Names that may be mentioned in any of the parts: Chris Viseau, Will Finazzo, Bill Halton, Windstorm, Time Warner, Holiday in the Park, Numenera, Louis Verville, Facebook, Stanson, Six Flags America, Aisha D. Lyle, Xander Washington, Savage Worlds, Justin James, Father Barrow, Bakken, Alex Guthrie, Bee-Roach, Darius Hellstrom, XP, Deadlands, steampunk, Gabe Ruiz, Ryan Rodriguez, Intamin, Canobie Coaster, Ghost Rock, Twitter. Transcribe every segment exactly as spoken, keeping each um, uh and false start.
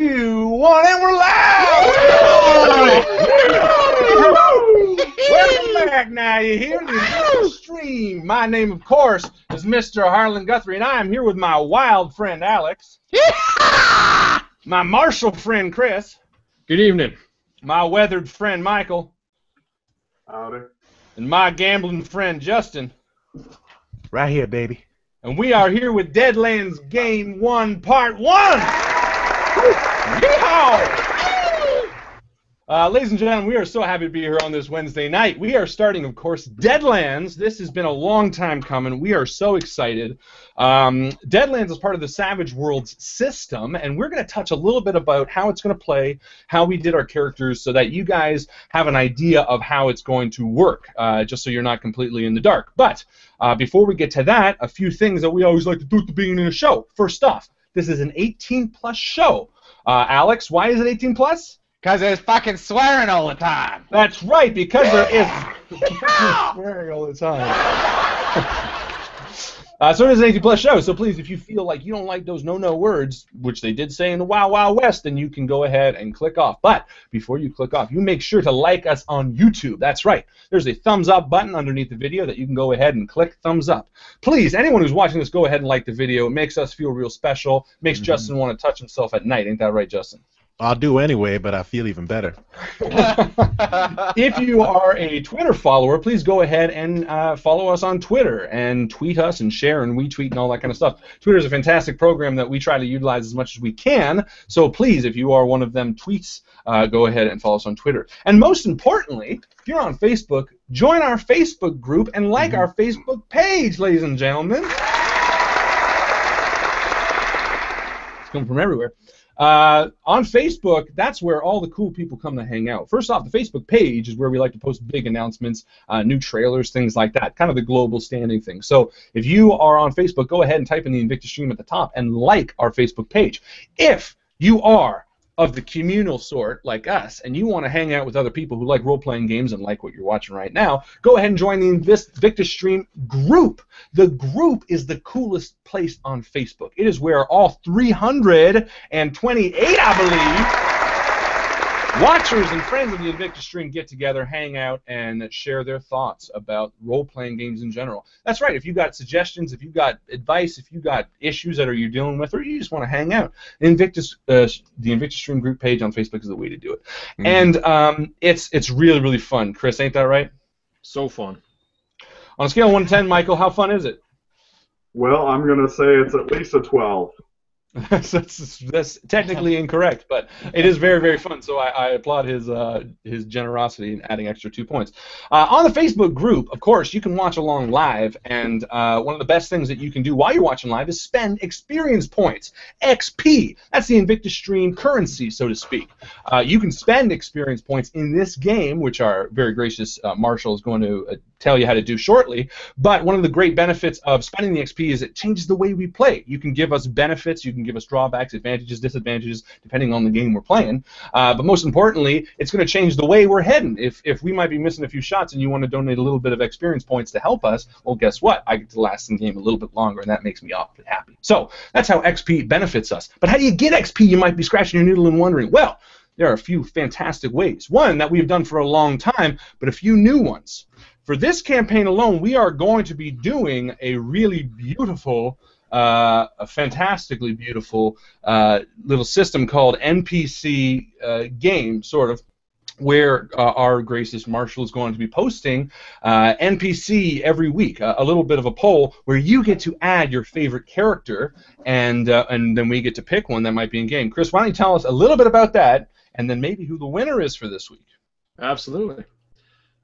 Two, one, and we're live! Welcome back now, you hear the Invictus Stream. My name, of course, is Mister Harlan Guthrie, and I am here with my wild friend, Alex. My martial friend, Chris. Good evening. My weathered friend, Michael. Howdy. And my gambling friend, Justin. Right here, baby. And we are here with Deadlands Game one, Part one! Uh, ladies and gentlemen, we are so happy to be here on this Wednesday night. We are starting, of course, Deadlands. This has been a long time coming. We are so excited. Um, Deadlands is part of the Savage Worlds system, and we're going to touch a little bit about how it's going to play, how we did our characters, so that you guys have an idea of how it's going to work, uh, just so you're not completely in the dark. But uh, before we get to that, a few things that we always like to do at the beginning of the show. First off, this is an eighteen plus show. Uh, Alex, why is it eighteen plus? Because there's fucking swearing all the time. That's right, because there is swearing all the time. uh, so it is an eighteen plus show, so please, if you feel like you don't like those no-no words, which they did say in the Wild Wild West, then you can go ahead and click off. But before you click off, you make sure to like us on YouTube. That's right. There's a thumbs up button underneath the video that you can go ahead and click thumbs up. Please, anyone who's watching this, go ahead and like the video. It makes us feel real special. It makes mm-hmm. Justin want to touch himself at night. Ain't that right, Justin? I'll do anyway, but I feel even better. If you are a Twitter follower, please go ahead and uh, follow us on Twitter and tweet us and share and retweet and all that kind of stuff. Twitter is a fantastic program that we try to utilize as much as we can, so please, if you are one of them tweets, uh, go ahead and follow us on Twitter. And most importantly, if you're on Facebook, join our Facebook group and like mm-hmm. our Facebook page, ladies and gentlemen. It's coming from everywhere. Uh, on Facebook, that's where all the cool people come to hang out. First off, the Facebook page is where we like to post big announcements, uh, new trailers, things like that, kind of the global standing thing. So if you are on Facebook, go ahead and type in the Invictus Stream at the top and like our Facebook page. If you are of the communal sort, like us, and you want to hang out with other people who like role-playing games and like what you're watching right now, go ahead and join the Invictus Stream group. The group is the coolest place on Facebook. It is where all three hundred twenty-eight, I believe, watchers and friends of the Invictus Stream get together, hang out, and share their thoughts about role-playing games in general. That's right. If you've got suggestions, if you've got advice, if you've got issues that are you're dealing with, or you just want to hang out, Invictus, uh, the Invictus Stream group page on Facebook is the way to do it. Mm-hmm. And um, it's it's really, really fun. Chris, ain't that right? So fun. On a scale of one to ten, Michael, how fun is it? Well, I'm going to say it's at least a twelve. that's, that's, that's technically incorrect, but it is very, very fun, so I, I applaud his uh, his generosity in adding extra two points. Uh, on the Facebook group, of course, you can watch along live, and uh, one of the best things that you can do while you're watching live is spend experience points, X P. That's the Invictus Stream currency, so to speak. Uh, you can spend experience points in this game, which our very gracious uh, Marshall is going to uh, tell you how to do shortly, but one of the great benefits of spending the X P is it changes the way we play. You can give us benefits, you can give us drawbacks, advantages, disadvantages, depending on the game we're playing. Uh, but most importantly, it's going to change the way we're heading. If if we might be missing a few shots and you want to donate a little bit of experience points to help us, well, guess what? I get to last in the game a little bit longer, and that makes me awfully happy. So that's how X P benefits us. But how do you get X P? You might be scratching your noodle and wondering. Well, there are a few fantastic ways. One that we've done for a long time, but a few new ones. For this campaign alone, we are going to be doing a really beautiful... Uh, a fantastically beautiful uh, little system called N P C uh, game, sort of, where uh, our gracious Marshall is going to be posting uh, N P C every week, a, a little bit of a poll where you get to add your favorite character, and uh, and then we get to pick one that might be in game. Chris, why don't you tell us a little bit about that, and then maybe who the winner is for this week? Absolutely.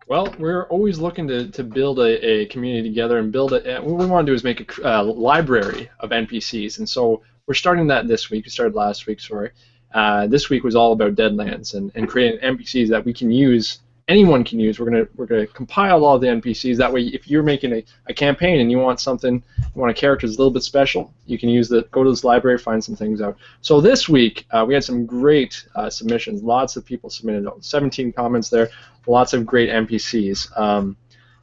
Well, we're always looking to, to build a, a community together and build a, what we want to do is make a uh, library of N P Cs, and so we're starting that this week. We started last week, sorry. Uh, this week was all about Deadlands and, and creating N P Cs that we can use, anyone can use. We're gonna we're gonna compile all the N P Cs. That way, if you're making a, a campaign and you want something, you want a character that's a little bit special, you can use the go to this library, find some things out. So this week uh, we had some great uh, submissions. Lots of people submitted. seventeen comments there. Lots of great N P Cs. Um,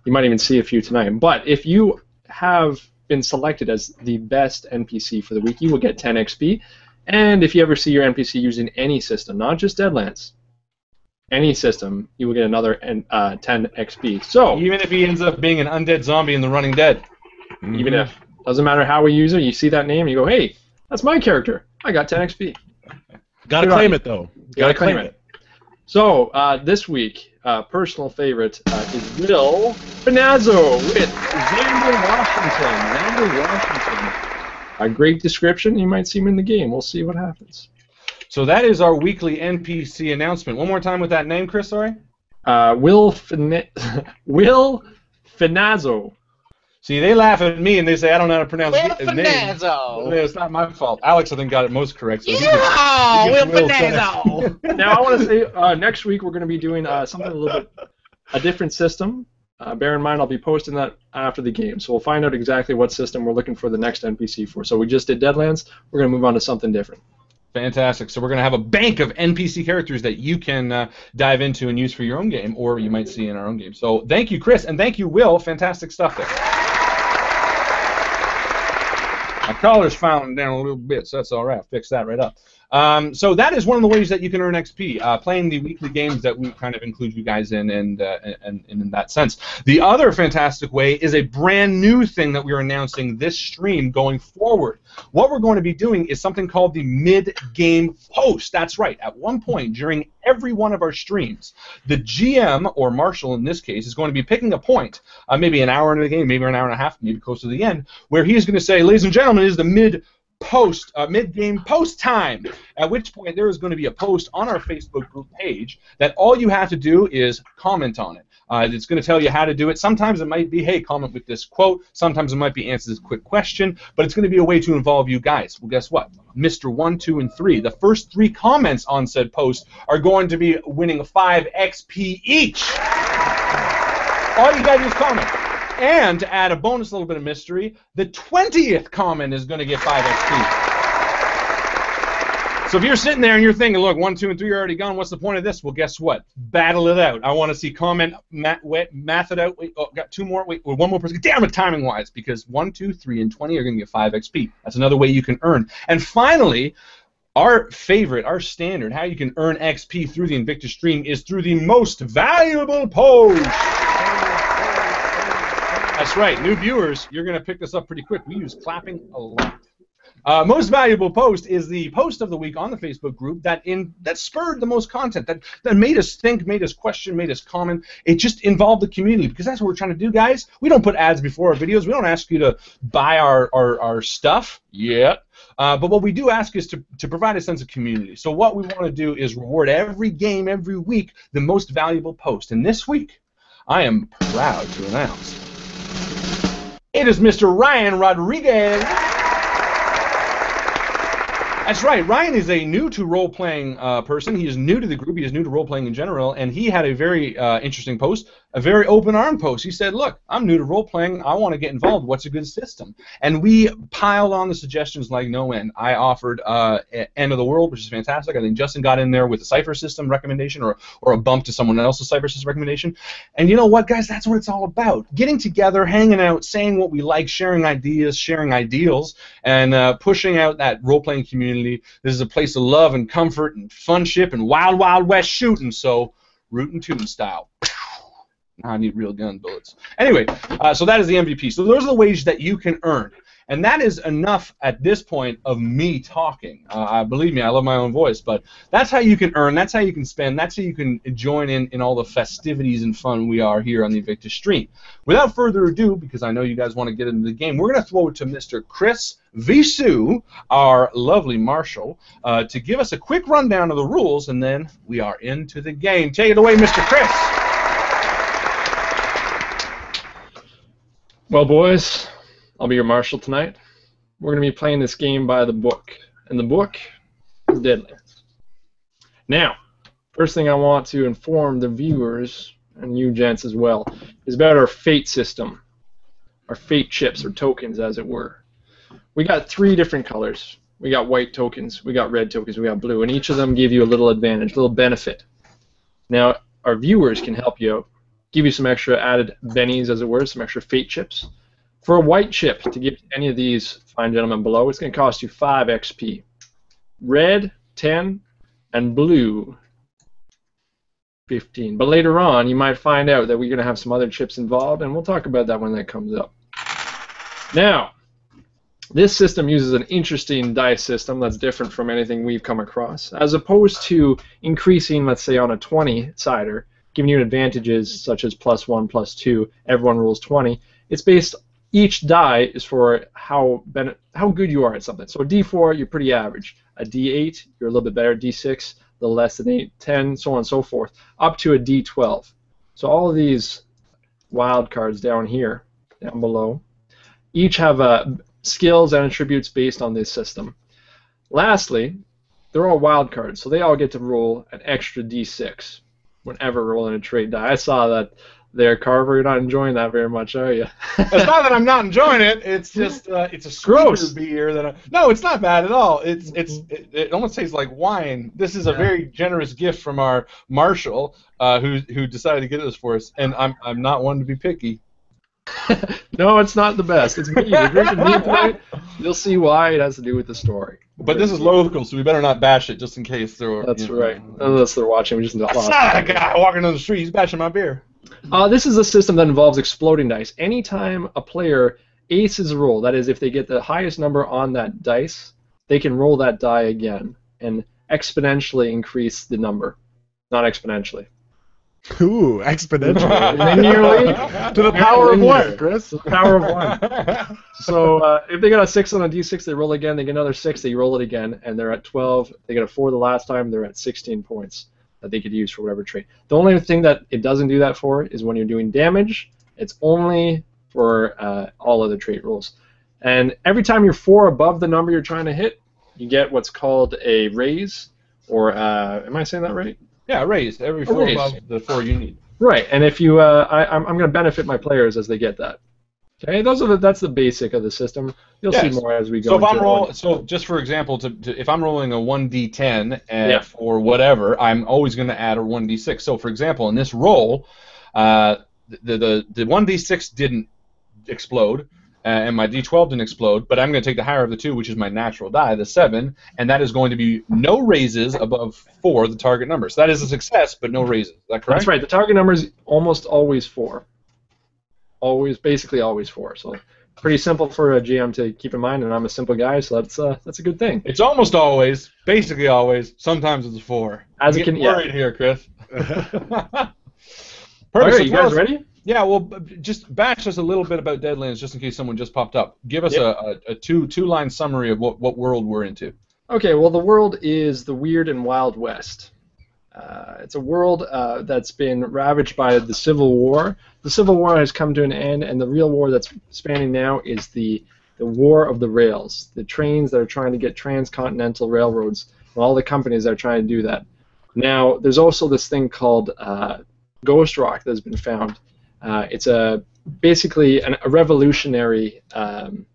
you might even see a few tonight. But if you have been selected as the best N P C for the week, you will get ten X P. And if you ever see your N P C using any system, not just Deadlands, any system, you will get another uh, ten X P. So even if he ends up being an undead zombie in the Running Dead, mm-hmm. even if doesn't matter how we use it, you see that name, you go, hey, that's my character. I got ten X P. Gotta Good claim on. it though. Gotta, Gotta claim it. it. So uh, this week, uh, personal favorite uh, is Will Finazzo with Xander Washington. Xander Washington. A great description. You might see him in the game. We'll see what happens. So that is our weekly N P C announcement. One more time with that name, Chris. Sorry. Uh, Will Fin Will Finazzo. See, they laugh at me and they say I don't know how to pronounce Will his Finazzo. name. It's not my fault. Alex, I think, got it most correct. So yeah, Will, Will Finazzo. Now I want to say uh, next week we're going to be doing uh, something a little bit a different system. Uh, bear in mind, I'll be posting that after the game, so we'll find out exactly what system we're looking for the next N P C for. So we just did Deadlands. We're going to move on to something different. Fantastic. So we're going to have a bank of N P C characters that you can uh, dive into and use for your own game, or you might see in our own game. So thank you, Chris, and thank you, Will. Fantastic stuff there. My collar's fouling down a little bit, so that's all right. I'll fix that right up. Um, so that is one of the ways that you can earn X P, uh, playing the weekly games that we kind of include you guys in, and, uh, and, and in that sense. The other fantastic way is a brand new thing that we are announcing this stream going forward. What we're going to be doing is something called the mid-game post. That's right. At one point during every one of our streams, the G M, or Marshall in this case, is going to be picking a point, uh, maybe an hour into the game, maybe an hour and a half, maybe close to the end, where he is going to say, ladies and gentlemen, it is the mid post, uh, mid-game post time, at which point there is going to be a post on our Facebook group page that all you have to do is comment on it. Uh, it's going to tell you how to do it. Sometimes it might be, hey, comment with this quote. Sometimes it might be answer this quick question, but it's going to be a way to involve you guys. Well, guess what? Mister one, two, and three, the first three comments on said post are going to be winning five X P each. All you got to do is comment. And to add a bonus little bit of mystery, the twentieth comment is going to get five X P. So if you're sitting there and you're thinking, look, one, two, and three are already gone, what's the point of this? Well, guess what? Battle it out. I want to see comment, mat, wet, math it out. Wait, oh, got two more. Wait, one more person. Damn it, timing-wise, because one, two, three, and twenty are going to get five X P. That's another way you can earn. And finally, our favorite, our standard, how you can earn X P through the Invictus Stream is through the most valuable post. That's right. New viewers, you're going to pick this up pretty quick. We use clapping a lot. Uh, most valuable post is the post of the week on the Facebook group that in that spurred the most content, that, that made us think, made us question, made us comment. It just involved the community, because that's what we're trying to do, guys. We don't put ads before our videos. We don't ask you to buy our, our, our stuff yet. Uh, but what we do ask is to, to provide a sense of community. So what we want to do is reward every game, every week, the most valuable post. And this week, I am proud to announce it is Mister Ryan Rodriguez. That's right. Ryan is a new to role-playing uh, person. He is new to the group. He is new to role-playing in general, and he had a very uh, interesting post, a very open-arm post. He said, look, I'm new to role-playing. I want to get involved. What's a good system? And we piled on the suggestions like no end. I offered uh, End of the World, which is fantastic. I think Justin got in there with a Cypher system recommendation, or, or a bump to someone else's Cypher system recommendation. And you know what, guys? That's what it's all about. Getting together, hanging out, saying what we like, sharing ideas, sharing ideals, and uh, pushing out that role-playing community. This is a place of love and comfort and funship and wild, wild west shooting, so root and tootin' style. Now I need real gun bullets. Anyway, uh, so that is the M V P. So those are the ways that you can earn. And that is enough at this point of me talking. Uh, believe me, I love my own voice, but that's how you can earn, that's how you can spend, that's how you can join in in all the festivities and fun we are here on the Invictus Stream. Without further ado, because I know you guys want to get into the game, we're going to throw it to Mister Chris Viseau, our lovely marshal, uh, to give us a quick rundown of the rules, and then we are into the game. Take it away, Mister Chris. Well, boys, I'll be your marshal tonight. We're going to be playing this game by the book, and the book is Deadlands. Now, first thing I want to inform the viewers, and you gents as well, is about our fate system, our fate chips, or tokens as it were. We got three different colors. We got white tokens, we got red tokens, we got blue, and each of them give you a little advantage, a little benefit. Now, our viewers can help you, give you some extra added bennies as it were, some extra fate chips. For a white chip to give any of these fine gentlemen below, it's going to cost you five X P. red, ten, and blue, fifteen. But later on, you might find out that we're going to have some other chips involved, and we'll talk about that when that comes up. Now, this system uses an interesting dice system that's different from anything we've come across. As opposed to increasing, let's say, on a twenty-sider, giving you advantages such as plus one, plus two, everyone rolls twenty, it's based, each die is for how ben, how good you are at something. So a D four, you're pretty average. A D eight, you're a little bit better. D six, the less than eight, ten, so on and so forth, up to a D twelve. So all of these wild cards down here, down below, each have a skills and attributes based on this system. Lastly, they're all wild cards, so they all get to roll an extra D six whenever rolling a trade die. I saw that there, Carver. You're not enjoying that very much, are you? It's not that I'm not enjoying it. It's just uh, it's a gross beer. That I, no, it's not bad at all. It's it's it, it almost tastes like wine. This is yeah. a very generous gift from our Marshall, uh, who who decided to get this for us. And I'm I'm not one to be picky. No, it's not the best. It's me. If you're the viewpoint, you'll see why it has to do with the story. But this is local, so we better not bash it just in case they're. That's right. Know. Unless they're watching, we just don't. I saw a guy walking down the street. He's bashing my beer. Uh, this is a system that involves exploding dice. Anytime a player aces a roll, that is, if they get the highest number on that dice, they can roll that die again and exponentially increase the number. Not exponentially. Ooh, exponentially. Linearly. To the power of one, Chris. To the power of one. So uh, if they got a six on a D six, they roll again. They get another six, they roll it again, and they're at twelve. They got a four the last time, they're at sixteen points that they could use for whatever trade. The only thing that it doesn't do that for is when you're doing damage. It's only for uh, all other trait rolls. And every time you're four above the number you're trying to hit, you get what's called a raise, or uh, am I saying that right? Yeah, raise. Every four raise. Above the four you need. Right, and if you, uh, I, I'm, I'm going to benefit my players as they get that. Okay, those are the, that's the basic of the system. You'll yes. see more as we go. So if I'm roll, so just for example, to, to, if I'm rolling a one D ten and yeah. or whatever, I'm always going to add a one D six. So for example, in this roll, uh, the the the one D six didn't explode. Uh, and my D twelve didn't explode, but I'm going to take the higher of the two, which is my natural die, the seven, and that is going to be no raises above four, the target number. So that is a success, but no raises. Is that correct? That's right. The target number is almost always four. Always, basically always four. So pretty simple for a G M to keep in mind, and I'm a simple guy, so that's uh, that's a good thing. It's almost always, basically always, sometimes it's four. As it can, yeah. Worried here, Chris. All right, you guys ready? Yeah, well, just bash us a little bit about Deadlands, just in case someone just popped up. Give us yep. a, a, a two, two-line summary of what, what world we're into. Okay, well, the world is the Weird and Wild West. Uh, it's a world uh, that's been ravaged by the Civil War. The Civil War has come to an end, and the real war that's spanning now is the, the War of the Rails, the trains that are trying to get transcontinental railroads, and all the companies that are trying to do that. Now, there's also this thing called uh, Ghost Rock that's been found. Uh, it's a basically an, a revolutionary um,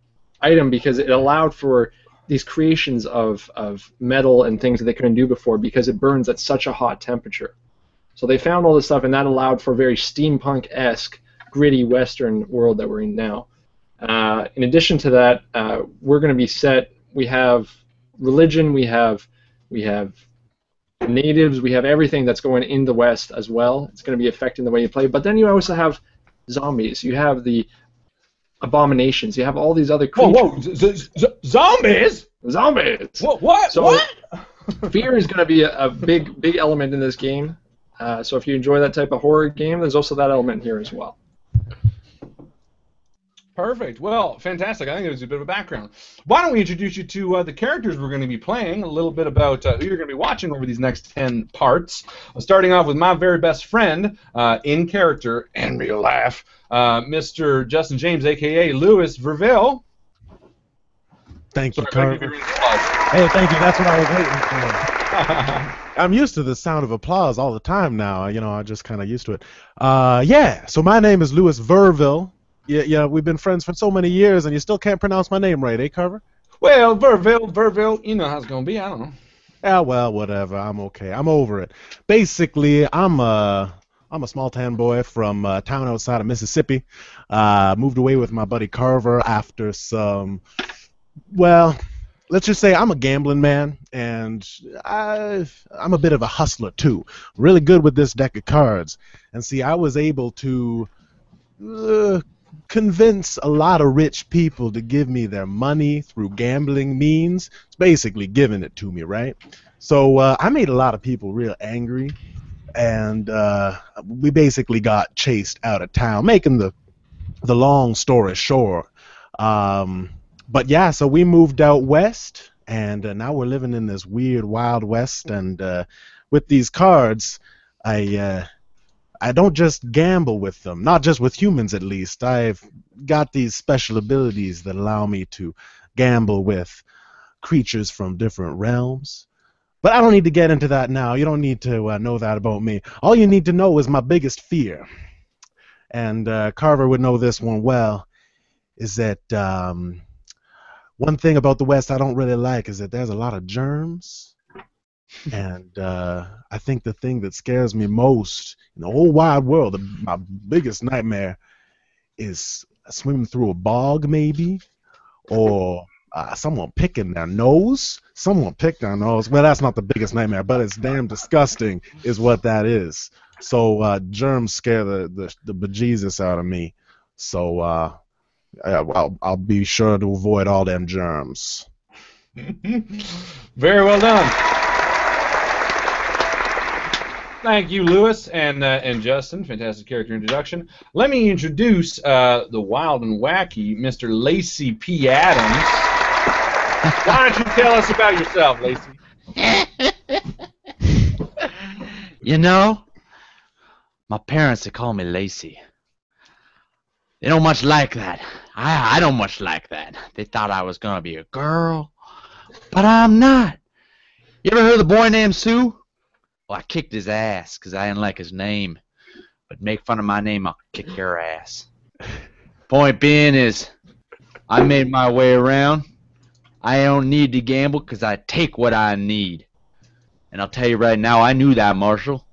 item because it allowed for these creations of, of metal and things that they couldn't do before because it burns at such a hot temperature. So they found all this stuff, and that allowed for a very steampunk-esque, gritty Western world that we're in now. Uh, in addition to that, uh, we're going to be set. We have religion. We have we have. natives, we have everything that's going in the West as well. It's going to be affecting the way you play. But then you also have zombies. You have the abominations. You have all these other creatures. Whoa, whoa. Z- z- zombies? Zombies. Whoa, what? So what? Fear is going to be a, a big, big element in this game. Uh, so if you enjoy that type of horror game, there's also that element here as well. Perfect. Well, fantastic. I think it was a bit of a background. Why don't we introduce you to uh, the characters we're going to be playing, a little bit about uh, who you're going to be watching over these next ten parts. Uh, starting off with my very best friend, uh, in character, and real life, uh, Mister Justin James, a k a. Louis Verville. Thank you, Sorry, Carver. Hey, thank you. That's what I was waiting for. I'm used to the sound of applause all the time now. You know, I'm just kind of used to it. Uh, yeah, so my name is Louis Verville. Yeah, yeah, we've been friends for so many years, and you still can't pronounce my name right, eh, Carver? Well, Verville, Verville, you know how it's gonna be. I don't know. Yeah, well, whatever. I'm okay. I'm over it. Basically, I'm a I'm a small town boy from a town outside of Mississippi. Uh, moved away with my buddy Carver after some, well, let's just say I'm a gambling man, and I, I'm a bit of a hustler too. Really good with this deck of cards. And see, I was able to uh, convince a lot of rich people to give me their money through gambling means. It's basically giving it to me, right? So uh, I made a lot of people real angry, and uh, we basically got chased out of town, making the, the long story short. Um, but yeah, so we moved out west, and uh, now we're living in this weird wild west, and uh, with these cards, I uh, I don't just gamble with them, not just with humans at least. I've got these special abilities that allow me to gamble with creatures from different realms. But I don't need to get into that now. You don't need to uh, know that about me. All you need to know is my biggest fear, and uh, Carver would know this one well, is that um, one thing about the West I don't really like is that there's a lot of germs. And uh, I think the thing that scares me most in the whole wide world, the, my biggest nightmare, is swimming through a bog maybe, or uh, someone picking their nose. Someone picked their nose. Well, that's not the biggest nightmare, but it's damn disgusting is what that is. So uh, germs scare the, the, the bejesus out of me. So... Uh, I'll, I'll be sure to avoid all them germs. Very well done. Thank you, Louis and uh, and Justin. Fantastic character introduction. Let me introduce uh, the wild and wacky Mister Lacey P. Adams. Why don't you tell us about yourself, Lacey? You know, my parents, they call me Lacey. They don't much like that. I, I don't much like that. They thought I was going to be a girl, but I'm not. You ever heard of the boy named Sue? Well, I kicked his ass because I didn't like his name. But make fun of my name, I'll kick your ass. Point being is, I made my way around. I don't need to gamble because I take what I need. And I'll tell you right now, I knew that, Marshall.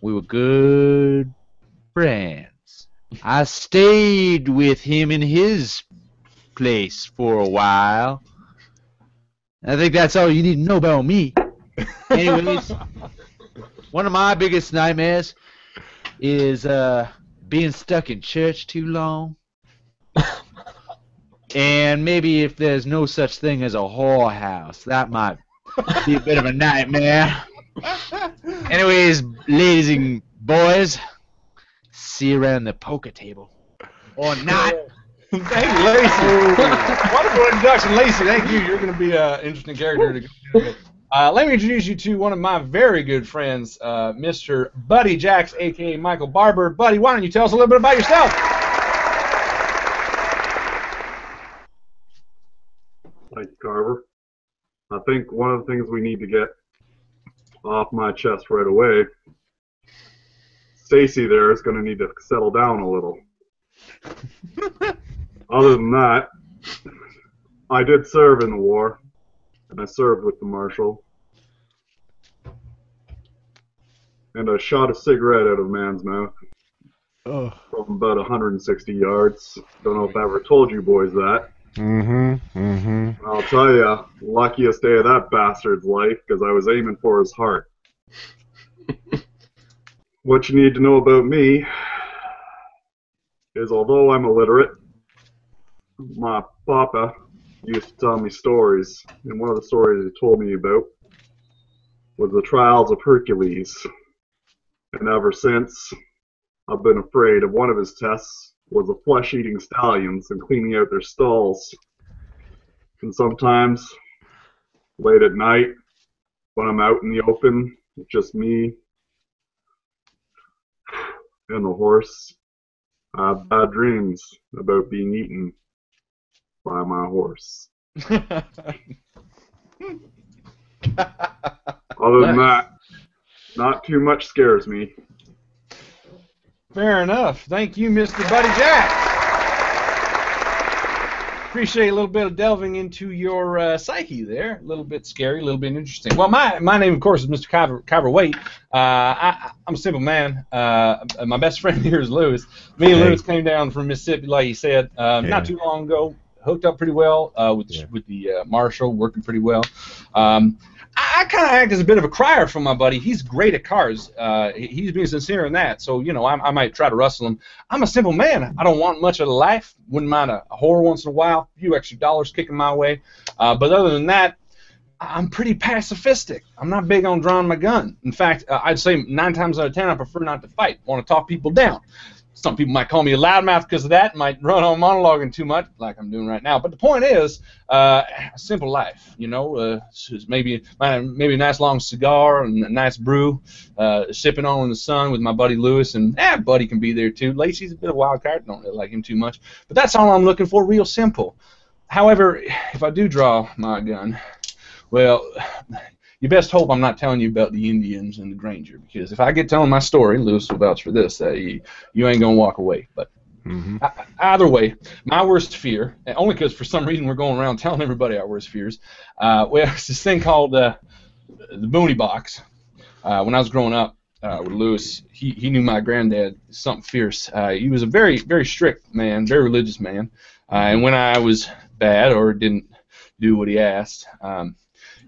We were good friends. I stayed with him in his place for a while. I think that's all you need to know about me. Anyways, one of my biggest nightmares is uh, being stuck in church too long. And maybe if there's no such thing as a whorehouse, that might be a bit of a nightmare. Anyways, ladies and boys, see you around the poker table. Or not. Thank you, Lacey. Wonderful introduction, Lacey. Thank you. You're going to be an interesting character to go with. Uh, let me introduce you to one of my very good friends, uh, Mister Buddy Jacks, a k a. Michael Barber. Buddy, why don't you tell us a little bit about yourself? Thank you, Carver. I think one of the things we need to get off my chest right away, Stacy there is going to need to settle down a little. Other than that, I did serve in the war, and I served with the Marshal, and I shot a cigarette out of a man's mouth oh. from about one hundred sixty yards. Don't know if I ever told you boys that. Mm-hmm, mm-hmm. I'll tell you, luckiest day of that bastard's life, because I was aiming for his heart. What you need to know about me is, although I'm illiterate, my papa used to tell me stories, and one of the stories he told me about was the trials of Hercules. And ever since, I've been afraid of one of his tests was the flesh-eating stallions and cleaning out their stalls. And sometimes, late at night, when I'm out in the open, it's just me and the horse, I have bad dreams about being eaten by my horse. Other than that, not too much scares me. Fair enough. Thank you, Mister Buddy Jack. Appreciate a little bit of delving into your uh, psyche there. A little bit scary, a little bit interesting. Well, my, my name, of course, is Mister Carver, Carver Waite. Uh, I, I'm a simple man. Uh, my best friend here is Louis. Me and Louis came down from Mississippi, like you said, uh, yeah. not too long ago. hooked up pretty well uh, with the, yeah. with the uh, marshal, working pretty well. Um, I, I kind of act as a bit of a crier for my buddy. He's great at cars. Uh, he's being sincere in that. So, you know, I, I might try to rustle him. I'm a simple man. I don't want much of the life. Wouldn't mind a, a whore once in a while. A few extra dollars kicking my way. Uh, but other than that, I'm pretty pacifistic. I'm not big on drawing my gun. In fact, uh, I'd say nine times out of ten I prefer not to fight. Want to talk people down. Some people might call me a loudmouth because of that, might run on monologuing too much, like I'm doing right now. But the point is, uh, simple life, you know, uh, maybe maybe a nice long cigar and a nice brew, uh, sipping on in the sun with my buddy Louis, and eh, Buddy can be there too. Lacey's a bit of a wild card, don't really like him too much. But that's all I'm looking for, real simple. However, if I do draw my gun, well, you best hope I'm not telling you about the Indians and the Granger, because if I get telling my story, Louis will vouch for this, that you, you ain't going to walk away. But mm-hmm. I, either way, my worst fear, and only because for some reason we're going around telling everybody our worst fears, uh, well, it's this thing called uh, the Booney Box. Uh, when I was growing up uh, with Louis, he, he knew my granddad, something fierce. Uh, he was a very, very strict man, very religious man. Uh, and when I was bad or didn't do what he asked, um,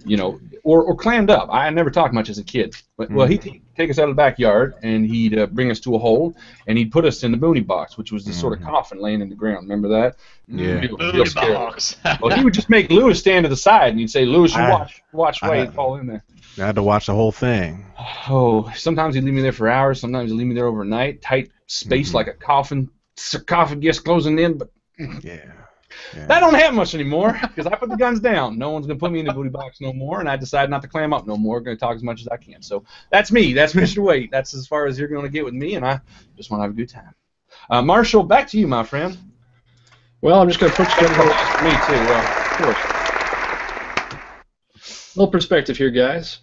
you know, or, or clammed up. I never talked much as a kid. But, well, he'd take us out of the backyard, and he'd uh, bring us to a hole, and he'd put us in the Booney Box, which was this mm-hmm. sort of coffin laying in the ground. Remember that? Yeah. Booney Box. Well, he would just make Louis stand to the side, and he'd say, Louis, you I, watch, watch why he'd fall in there. I had to watch the whole thing. Oh, sometimes he'd leave me there for hours. Sometimes he'd leave me there overnight. Tight space mm-hmm. like a coffin, sarcophagus closing in. But yeah. Yeah. I don't have much anymore because I put the guns down. No one's going to put me in the Booney Box no more, and I decided not to clam up no more. Going to talk as much as I can. So that's me. That's Mister Waite. That's as far as you're going to get with me, and I just want to have a good time. Uh, Marshall, back to you, my friend. Well, I'm just going to put together me too. Well, of course. A little perspective here, guys.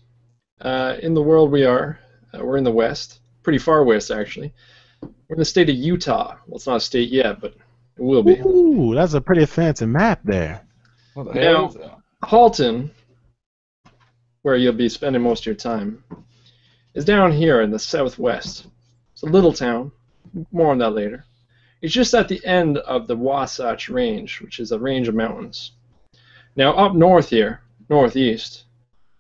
Uh, in the world we are, uh, we're in the West, pretty far West actually. We're in the state of Utah. Well, it's not a state yet, but. It will be. Ooh, that's a pretty fancy map there. What the now, hell? Halton, where you'll be spending most of your time, is down here in the southwest. It's a little town. More on that later. It's just at the end of the Wasatch Range, which is a range of mountains. Now, up north here, northeast,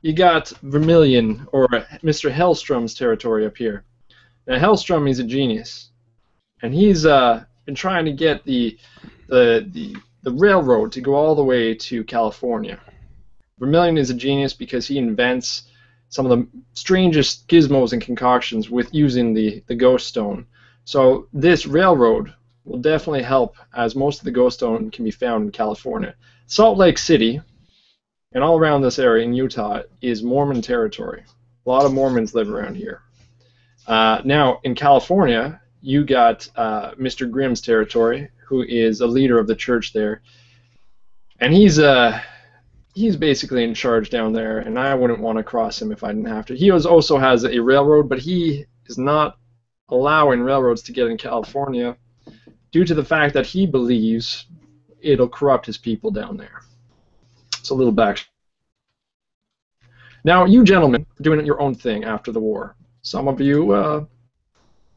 you got Vermilion, or Mister Hellstrom's territory up here. Now, Hellstrom, he's a genius. And he's, uh... been trying to get the, the the the railroad to go all the way to California. Vermilion is a genius because he invents some of the strangest gizmos and concoctions with using the, the ghost stone. So this railroad will definitely help, as most of the ghost stone can be found in California. Salt Lake City and all around this area in Utah is Mormon territory. A lot of Mormons live around here. Uh, now in California, you got uh, Mister Grimm's territory, who is a leader of the church there, and he's uh, he's basically in charge down there, and I wouldn't want to cross him if I didn't have to. He also has a railroad, but he is not allowing railroads to get in California due to the fact that he believes it'll corrupt his people down there. It's a little back. Now, you gentlemen are doing your own thing after the war. Some of you... Uh,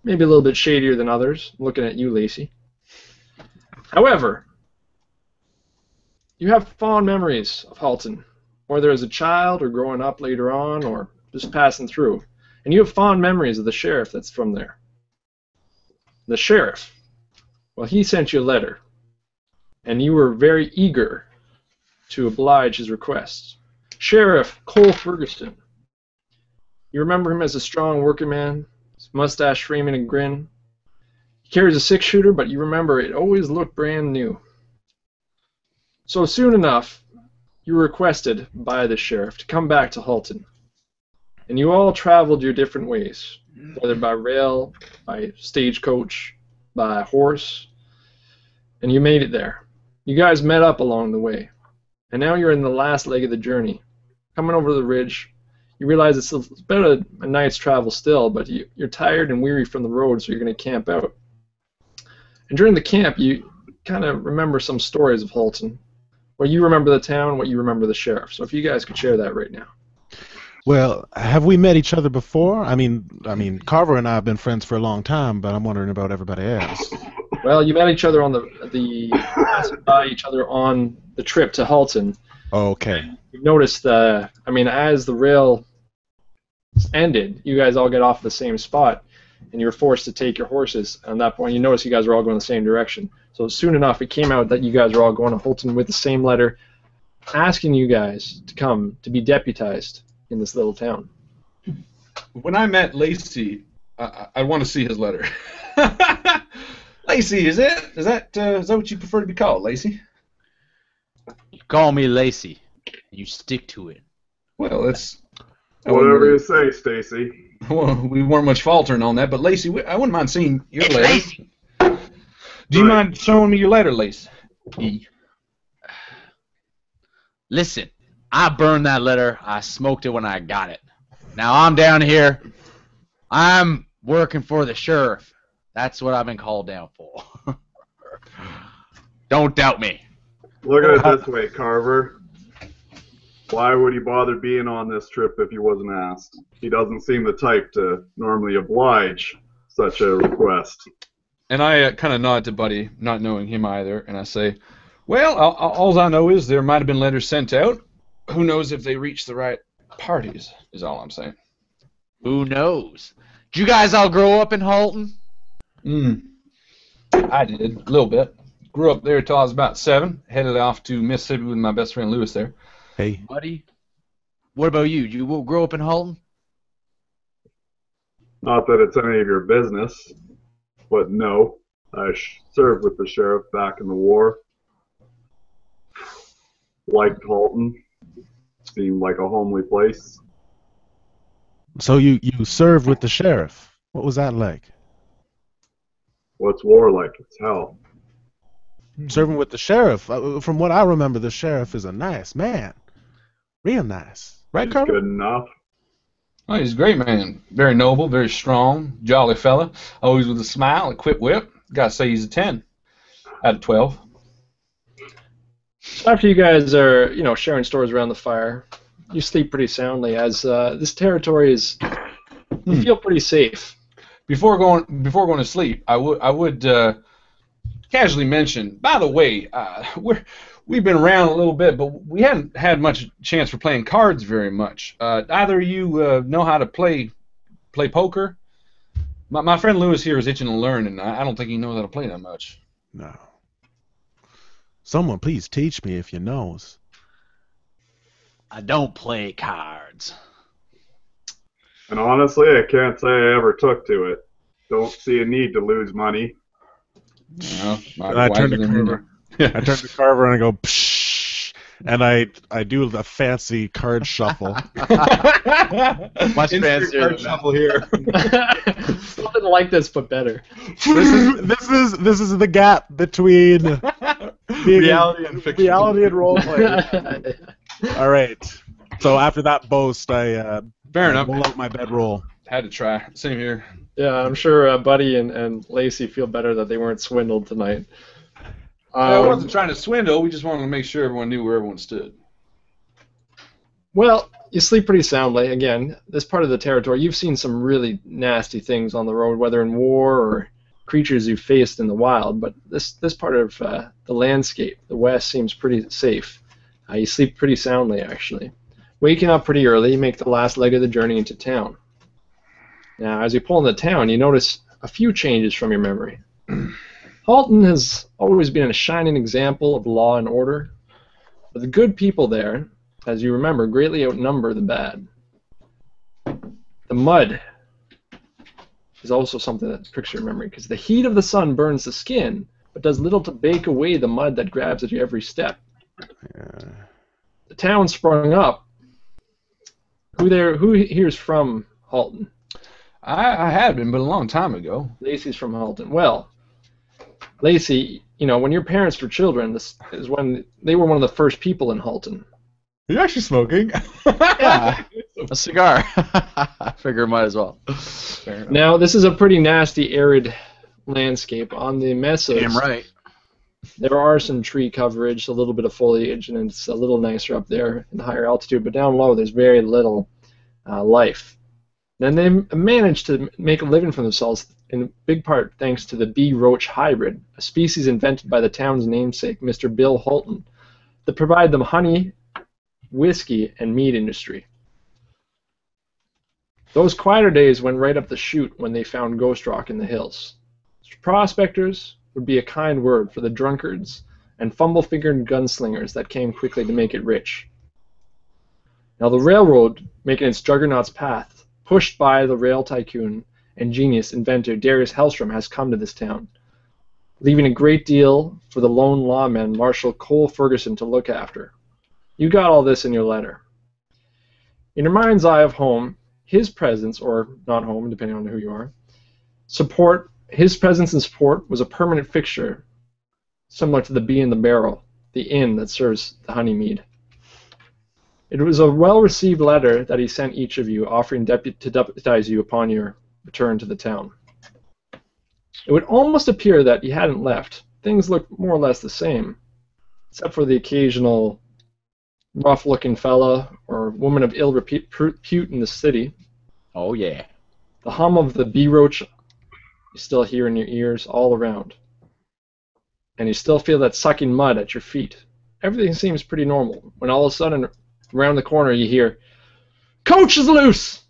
Maybe a little bit shadier than others. I'm looking at you, Lacey. However, you have fond memories of Halton, whether as a child or growing up later on or just passing through. And you have fond memories of the sheriff that's from there. The sheriff, well, he sent you a letter, and you were very eager to oblige his requests. Sheriff Cole Ferguson, you remember him as a strong working man, mustache framing a grin. He carries a six-shooter, but you remember it always looked brand new. So soon enough, you were requested by the sheriff to come back to Halton. And you all traveled your different ways, whether by rail, by stagecoach, by horse, and you made it there. You guys met up along the way, and now you're in the last leg of the journey. Coming over the ridge, you realize it's about a, a night's travel still, but you, you're tired and weary from the road, so you're going to camp out. And during the camp, you kind of remember some stories of Halton. Well, you remember the town, what you remember the sheriff. So if you guys could share that right now. Well, have we met each other before? I mean, I mean, Carver and I have been friends for a long time, but I'm wondering about everybody else. Well, you met each other on the the by each other on the trip to Halton. Oh, okay. You noticed the. I mean, as the rail ended, you guys all get off the same spot, and you were forced to take your horses. And at that point, you noticed you guys were all going the same direction. So soon enough, it came out that you guys were all going to Halton with the same letter, asking you guys to come to be deputized in this little town. When I met Lacey, I, I want to see his letter. Lacey, is it? Is that uh, is that what you prefer to be called, Lacey? You call me Lacey. You stick to it. Well, that's whatever you say, Stacy. Well, we weren't much faltering on that, but Lacey, we, I wouldn't mind seeing your letter. Lacey. Do you mind showing me your letter, Lacey? E. Listen, I burned that letter. I smoked it when I got it. Now I'm down here. I'm working for the sheriff. That's what I've been called down for. Don't doubt me. Look at it this way, Carver. Why would he bother being on this trip if he wasn't asked? He doesn't seem the type to normally oblige such a request. And I uh, kind of nod to Buddy, not knowing him either, and I say, well, all, all I know is there might have been letters sent out. Who knows if they reached the right parties, is all I'm saying. Who knows? Did you guys all grow up in Halton? Mm. I did, a little bit. Grew up there until I was about seven. Headed off to Mississippi with my best friend Louis there. Hey. Buddy, what about you? Did you grow up in Halton? Not that it's any of your business, but no. I served with the sheriff back in the war. Liked Halton. Seemed like a homely place. So you, you served with the sheriff. What was that like? What's war like? It's hell. Serving with the sheriff. From what I remember, the sheriff is a nice man. Real nice. Right, Carl? Good enough. Oh, he's a great man. Very noble, very strong, jolly fella. Always with a smile, a quick whip. Gotta say he's a ten out of twelve. After you guys are, you know, sharing stories around the fire, you sleep pretty soundly as uh, this territory is. You hmm. feel pretty safe. Before going before going to sleep, I would I would uh, casually mention. By the way, uh, we're we've been around a little bit, but we hadn't had much chance for playing cards very much. Uh, either of you uh, know how to play play poker? My my friend Louis here is itching to learn, and I, I don't think he knows how to play that much. No. Someone please teach me if you knows. I don't play cards. And honestly, I can't say I ever took to it. Don't see a need to lose money. No, I turn to Carver. I turn to Carver and I go, psh, and I I do a fancy card shuffle. Much fancier card shuffle here. Something like this, but better. This is this is this is the gap between reality and fiction. Reality and roleplay. All right. So after that boast, I uh, fair enough. Roll out my bedroll. Had to try. Same here. Yeah, I'm sure uh, Buddy and and Lacey feel better that they weren't swindled tonight. Um, I wasn't trying to swindle. We just wanted to make sure everyone knew where everyone stood. Well, you sleep pretty soundly. Again, this part of the territory, you've seen some really nasty things on the road, whether in war or creatures you faced in the wild. But this this part of uh, the landscape, the West, seems pretty safe. Uh, you sleep pretty soundly, actually. Waking up pretty early, you make the last leg of the journey into town. Now, as you pull into town, you notice a few changes from your memory. Halton has always been a shining example of law and order, but the good people there, as you remember, greatly outnumber the bad. The mud is also something that pricks your memory, because the heat of the sun burns the skin, but does little to bake away the mud that grabs at you every step. Yeah. The town sprung up. Who there? Who here's from Halton? I, I had been, but a long time ago. Lacey's from Halton. Well, Lacey, you know, when your parents were children, this is when they were one of the first people in Halton. Are you actually smoking? Yeah, a cigar. I figure might as well. Now, this is a pretty nasty, arid landscape on the mesas. Damn right. There are some tree coverage, a little bit of foliage, and it's a little nicer up there in higher altitude, but down low there's very little uh, life. Then they managed to make a living for themselves in big part thanks to the Bee-Roach hybrid, a species invented by the town's namesake, Mister Bill Halton, that provided them honey, whiskey, and meat industry. Those quieter days went right up the chute when they found Ghost Rock in the hills. Prospectors would be a kind word for the drunkards and fumble-fingered gunslingers that came quickly to make it rich. Now the railroad, making its juggernaut's path, pushed by the rail tycoon and genius inventor Darius Hellstrom, has come to this town, leaving a great deal for the lone lawman Marshal Cole Ferguson to look after. You got all this in your letter. In your mind's eye of home, his presence, or not home, depending on who you are, support, his presence and support was a permanent fixture, similar to the bee in the barrel, the inn that serves the honey mead. It was a well-received letter that he sent each of you, offering depu to deputize you upon your return to the town. It would almost appear that he hadn't left. Things looked more or less the same, except for the occasional rough-looking fella or woman of ill repute in the city. Oh, yeah. The hum of the bee-roach you still hear in your ears all around. And you still feel that sucking mud at your feet. Everything seems pretty normal, when all of a sudden, around the corner, you hear, "Coach is loose!"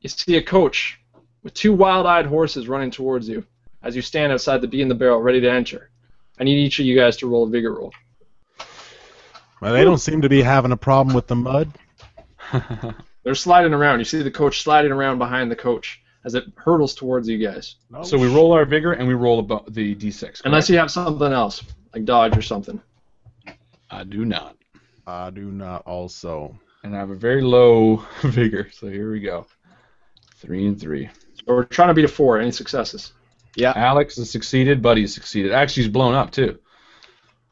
You see a coach with two wild-eyed horses running towards you as you stand outside the bee in the barrel, ready to enter. I need each of you guys to roll a vigor roll. Well, they don't seem to be having a problem with the mud. They're sliding around. You see the coach sliding around behind the coach as it hurtles towards you guys. No. So we roll our vigor and we roll the d six. Correct? Unless you have something else, like dodge or something. I do not. I do not also. And I have a very low vigor, so here we go. Three and three. So we're trying to beat a four. Any successes? Yeah. Alex has succeeded. Buddy has succeeded. Actually, he's blown up, too.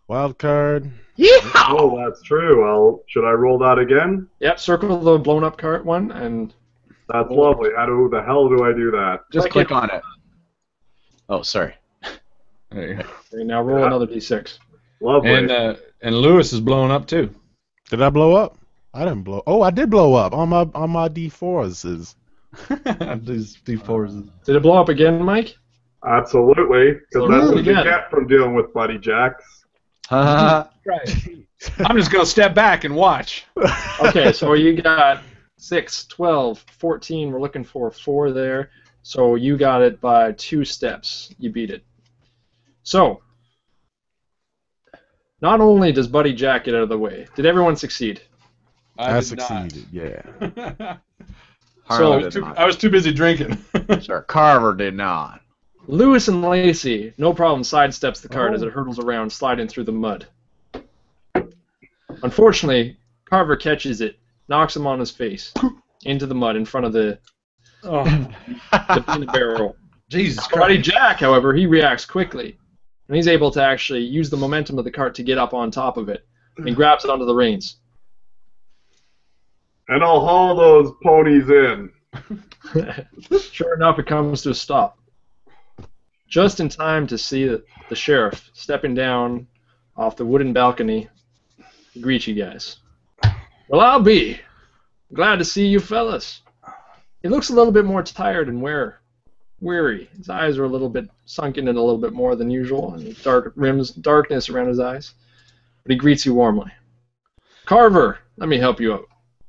Wild card. Yeah. Oh, that's true. Well, should I roll that again? Yep, circle the blown up card one and... That's lovely. How do the hell do I do that? Just like click it. on it. Oh, sorry. There you go. Okay, now roll yeah. another d six. Lovely. And uh, and Louis is blowing up too. Did I blow up? I didn't blow. Oh, I did blow up on my on my d fours. These d fours. Did it blow up again, Mike? Absolutely, because that's what you get from dealing with Buddy Jacks. Uh, I'm just gonna step back and watch. Okay, so you got six, twelve, fourteen, we're looking for four there. So you got it by two steps. You beat it. So, not only does Buddy Jack get out of the way, did everyone succeed? I, I succeeded, not. yeah. so I was, too, I was too busy drinking. Sir Carver did not. Louis and Lacey, no problem, sidesteps the cart oh. as it hurtles around, sliding through the mud. Unfortunately, Carver catches it, knocks him on his face into the mud in front of the, oh. the peanut barrel. Jesus Christ. Buddy Jack, however, he reacts quickly, and he's able to actually use the momentum of the cart to get up on top of it, and he grabs it onto the reins. And I'll haul those ponies in. Sure enough, it comes to a stop. Just in time to see the sheriff stepping down off the wooden balcony to greet you guys. Well, I'll be. Glad to see you fellas. He looks a little bit more tired and wear, weary. His eyes are a little bit sunken in a little bit more than usual, and dark rims, darkness around his eyes. But he greets you warmly. Carver, let me help you out.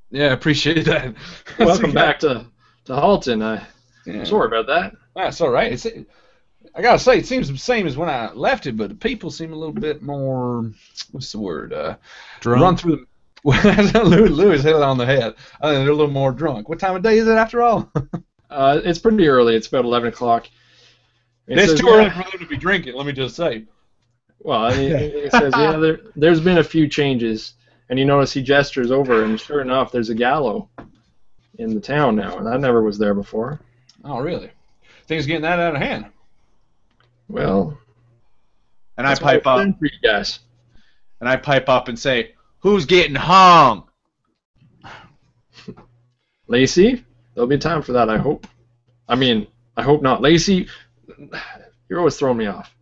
Yeah, appreciate that. Welcome back to, to Halton. I, yeah. I'm sorry about that. That's all right. It's, I got to say, it seems the same as when I left it, but the people seem a little bit more, what's the word? Uh, Drunk. Run through the... Louis hit it on the head. Uh, they're a little more drunk. What time of day is it after all? uh, it's pretty early. It's about eleven o'clock. It it's says, too early yeah. for them to be drinking, let me just say. Well, I mean, it says, yeah, there, there's been a few changes. And you notice he gestures over, and sure enough, there's a gallows in the town now. And I never was there before. Oh, really? Things getting that out of hand. Well. And I pipe up. For you guys. And I pipe up and say, "Who's getting hung?" Lacey, there'll be time for that, I hope. I mean, I hope not. Lacey, you're always throwing me off.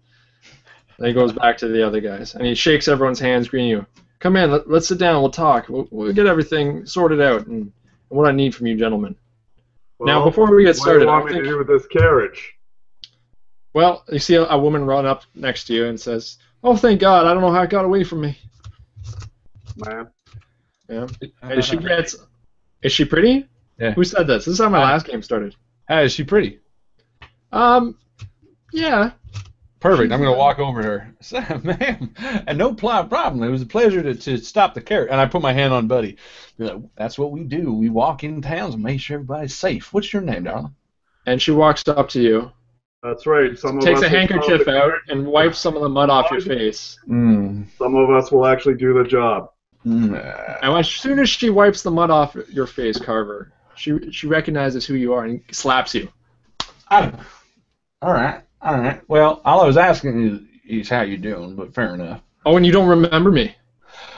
And he goes back to the other guys, and he shakes everyone's hands, greeting you. Come in, let, let's sit down, we'll talk. We'll, we'll get everything sorted out and, and what I need from you gentlemen. Well, now, before we get started, what do you want I think, me to do with this carriage? Well, you see a, a woman run up next to you and says, "Oh, thank God! I don't know how it got away from me." Man. Yeah. Is she gets, Is she pretty? Yeah. Who said this? This is how my last game started. Hey, is she pretty? Um. Yeah. Perfect. I'm going to walk over to her. So, ma'am, and no problem. It was a pleasure to, to stop the carriage. And I put my hand on Buddy. That's what we do. We walk in towns and make sure everybody's safe. What's your name, darling? And she walks up to you. That's right. Some takes of us a handkerchief out and wipes some of the mud off your face. Mm. Some of us will actually do the job. Mm. And as soon as she wipes the mud off your face, Carver, she she recognizes who you are and slaps you. I, all right. All right. Well, all I was asking is, is how you doing, but fair enough. Oh, and you don't remember me?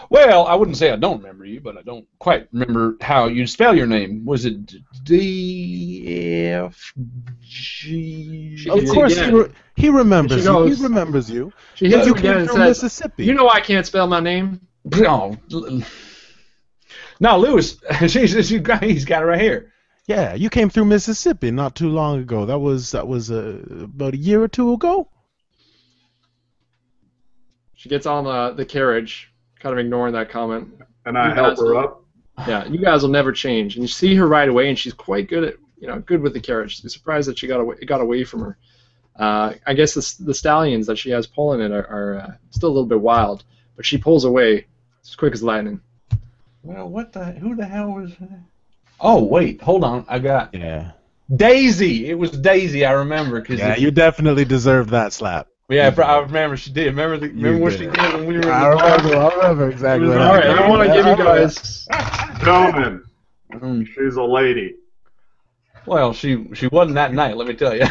Well, I wouldn't say I don't remember you, but I don't quite remember how you spell your name. Was it D F G? Of course, he, re he remembers you. He remembers you. She hits you again from Mississippi. You know I can't spell my name. No, no, Louis. He's got it right here. Yeah, you came through Mississippi not too long ago. That was that was uh, about a year or two ago. She gets on the the carriage, kind of ignoring that comment. And I help her up. Yeah, you guys will never change. And you see her right away, and she's quite good at you know good with the carriage. She's surprised that she got away got away from her. Uh, I guess the the stallions that she has pulling it are, are uh, still a little bit wild, but she pulls away as quick as lightning. Well, what the? Who the hell was that? Oh wait, hold on. I got yeah. Daisy. It was Daisy. I remember. Cause yeah, it, you definitely deserved that slap. Yeah, yeah. I remember she did. Remember, the, remember what did. she did when we were. I in the remember. Bar. I remember exactly. All right, I want to give you guys. Gentlemen, mm. She's a lady. Well, she she wasn't that night. Let me tell you.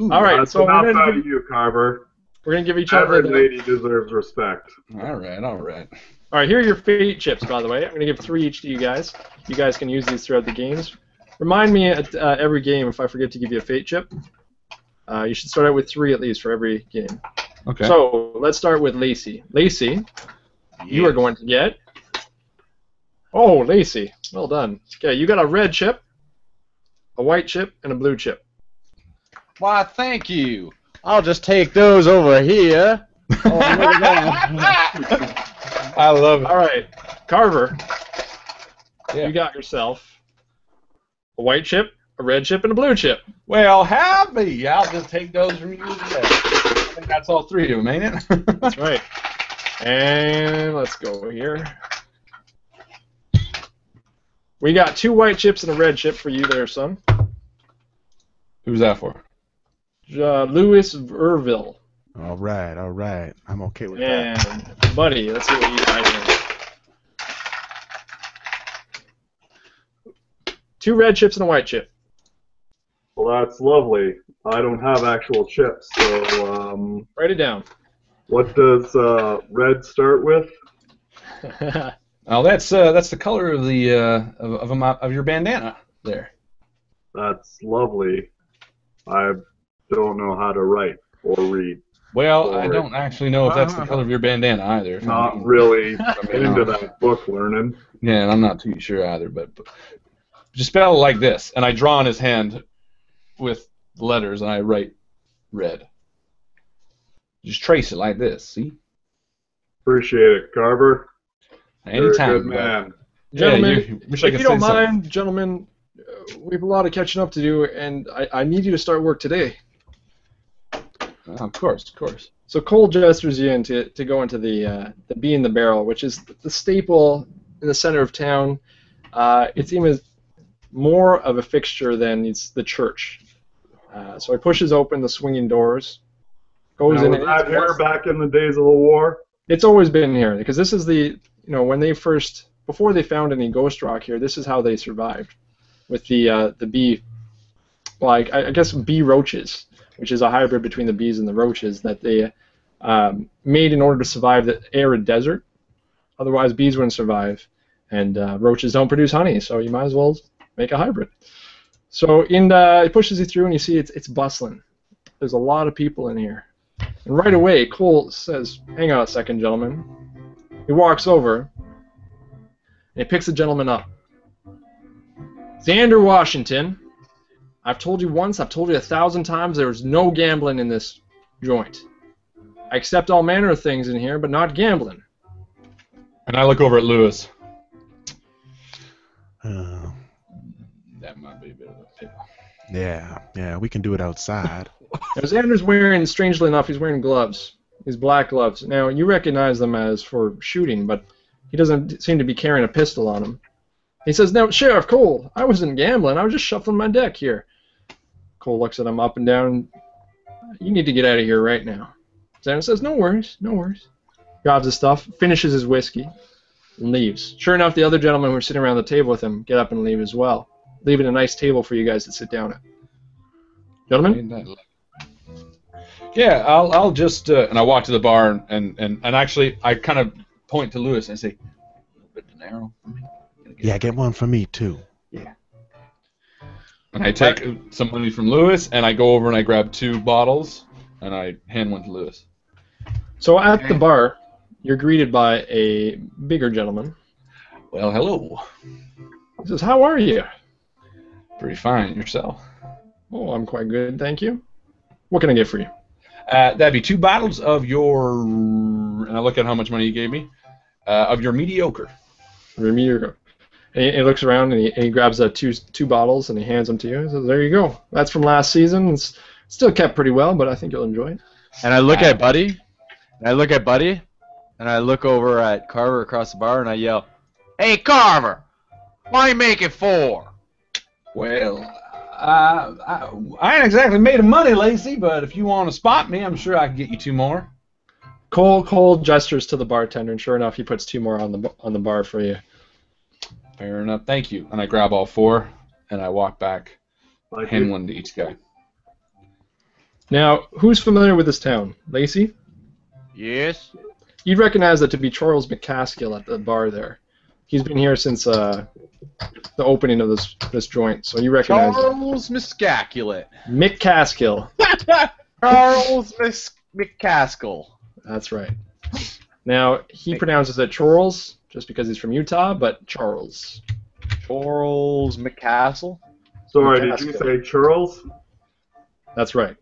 Ooh, all right, that's so not about you, Carver. We're gonna give each other. Every lady deserves respect. All right, all right. All right, here are your fate chips, by the way. I'm going to give three each to you guys. You guys can use these throughout the games. Remind me at uh, every game if I forget to give you a fate chip. Uh, you should start out with three at least for every game. Okay. So let's start with Lacey. Lacey, yes. You are going to get... Oh, Lacey. Well done. Okay, you got a red chip, a white chip, and a blue chip. Why, thank you. I'll just take those over here. Oh, look at that. I love it. All right, Carver, yeah. You got yourself a white chip, a red chip, and a blue chip. Well, happy. I'll just take those from you. I think that's all three of them, ain't it? That's right. And let's go over here. We got two white chips and a red chip for you there, son. Who's that for? Uh, Louis Verville. All right, all right. I'm okay with and that. Buddy, let's see what you got. Two red chips and a white chip. Well, that's lovely. I don't have actual chips, so... Um, write it down. What does uh, red start with? Oh, that's uh, that's the color of the uh, of of, of your bandana there. That's lovely. I don't know how to write or read. Well, I don't actually know if that's the color of your bandana either. Not really into that book learning. Yeah, and I'm not too sure either, but, but just spell it like this. And I draw on his hand with letters, and I write red. Just trace it like this, see? Appreciate it, Carver. Anytime, man. Gentlemen, if you don't mind, gentlemen, we have a lot of catching up to do, and I, I need you to start work today. Oh, of course, of course. So Cole gestures you into to go into the uh, the Bee in the Barrel, which is the staple in the center of town. Uh, it's even more of a fixture than it's the church. Uh, so he pushes open the swinging doors, goes now, in. Was that here back in the days of the war? It's always been here because this is the you know when they first before they found any ghost rock here. This is how they survived with the uh, the bee, like I, I guess bee roaches. Which is a hybrid between the bees and the roaches that they um, made in order to survive the arid desert. Otherwise, bees wouldn't survive, and uh, roaches don't produce honey, so you might as well make a hybrid. So in the, it pushes you through, and you see it's, it's bustling. There's a lot of people in here. And right away, Cole says, hang on a second, gentlemen. He walks over, and he picks the gentleman up. Xander Washington. I've told you once, I've told you a thousand times, there's no gambling in this joint. I accept all manner of things in here, but not gambling. And I look over at Louis. Uh, that might be a bit of a pickle. Yeah, yeah, we can do it outside. Now, Xander's wearing, strangely enough, he's wearing gloves. His black gloves. Now, you recognize them as for shooting, but he doesn't seem to be carrying a pistol on him. He says, "Now, Sheriff Cole, I wasn't gambling. I was just shuffling my deck here." Cole looks at him up and down. "You need to get out of here right now." Xander says, "No worries, no worries." Grabs his stuff, finishes his whiskey, and leaves. Sure enough, the other gentlemen who were sitting around the table with him get up and leave as well, leaving a nice table for you guys to sit down at. Gentlemen? Yeah, I'll, I'll just, uh, and I walk to the bar, and, and, and, and actually I kind of point to Louis and say, "A bit of an arrow for me." Yeah, get one for me, too. Yeah. And I take some money from Louis, and I go over and I grab two bottles, and I hand one to Louis. So at the bar, you're greeted by a bigger gentleman. "Well, hello." He says, "How are you?" "Pretty fine. Yourself?" "Oh, I'm quite good, thank you. What can I get for you?" Uh, that'd be two bottles of your... And I look at how much money you gave me. Uh, of your mediocre. Your mediocre. And he, he looks around and he, and he grabs uh, two two bottles and he hands them to you. He says, "There you go. That's from last season. It's still kept pretty well, but I think you'll enjoy it." And I look at Buddy, and I look at Buddy, and I look over at Carver across the bar and I yell, "Hey, Carver, why you make it four?" "Well, uh, I, I ain't exactly made of money, Lacey, but if you want to spot me, I'm sure I can get you two more." Cole Cole gestures to the bartender, and sure enough, he puts two more on the on the bar for you. "Fair enough, thank you." And I grab all four, and I walk back, like hand it. one to each guy. Now, who's familiar with this town? Lacey? Yes? You'd recognize that to be Charles McCaskill at the bar there. He's been here since uh, the opening of this this joint, so you recognize Charles McCaskill. McCaskill. Charles Mis McCaskill. That's right. Now, he pronounces it Charles, just because he's from Utah, but Charles. Charles McCaskill? Sorry, McCaskill. Did you say Charles? That's right.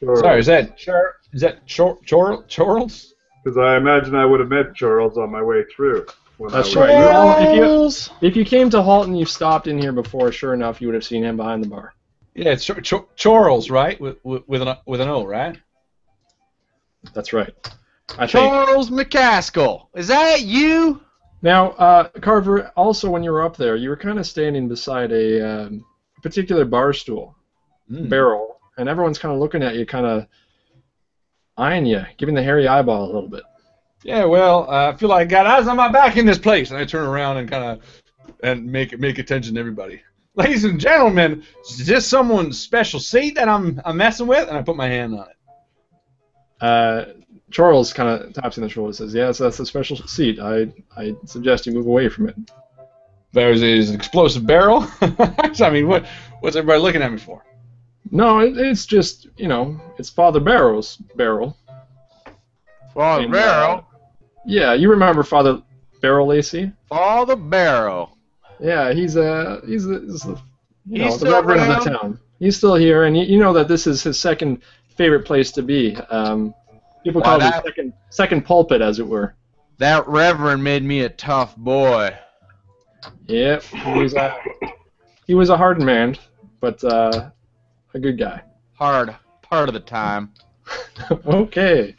Charles. Sorry, is that Char is that Chor Chor Charles? Because I imagine I would have met Charles on my way through. That's right. Charles! If you, if you came to Halton, you stopped in here before, sure enough, you would have seen him behind the bar. Yeah, it's Ch Ch Charles, right? With, with, with, an, with an O, right? That's right. I Charles think. McCaskill, is that you? Now, uh, Carver, also when you were up there, you were kind of standing beside a um, particular bar stool, mm. barrel, and everyone's kind of looking at you, kind of eyeing you, giving the hairy eyeball a little bit. Yeah, well, uh, I feel like I got eyes on my back in this place, and I turn around and kind of and make make attention to everybody. "Ladies and gentlemen, is this someone's special seat that I'm I'm messing with?" And I put my hand on it. Uh, Charles kind of taps in the shoulder and says, "Yes, that's a special seat. I, I suggest you move away from it." There's an explosive barrel. I mean, what, what's everybody looking at me for? No, it, it's just, you know, it's Father Barrow's barrel. Father and, Barrow? Uh, yeah, you remember Father Barrow, Lacey? Father Barrow. Yeah, he's a, he's a, he's a you he's know, the reverend around? of the town. He's still here, and you, you know that this is his second favorite place to be. Um, people call it second, second pulpit, as it were. That reverend made me a tough boy. Yep, he was a, he was a hard man, but uh, a good guy. Hard, part of the time. Okay,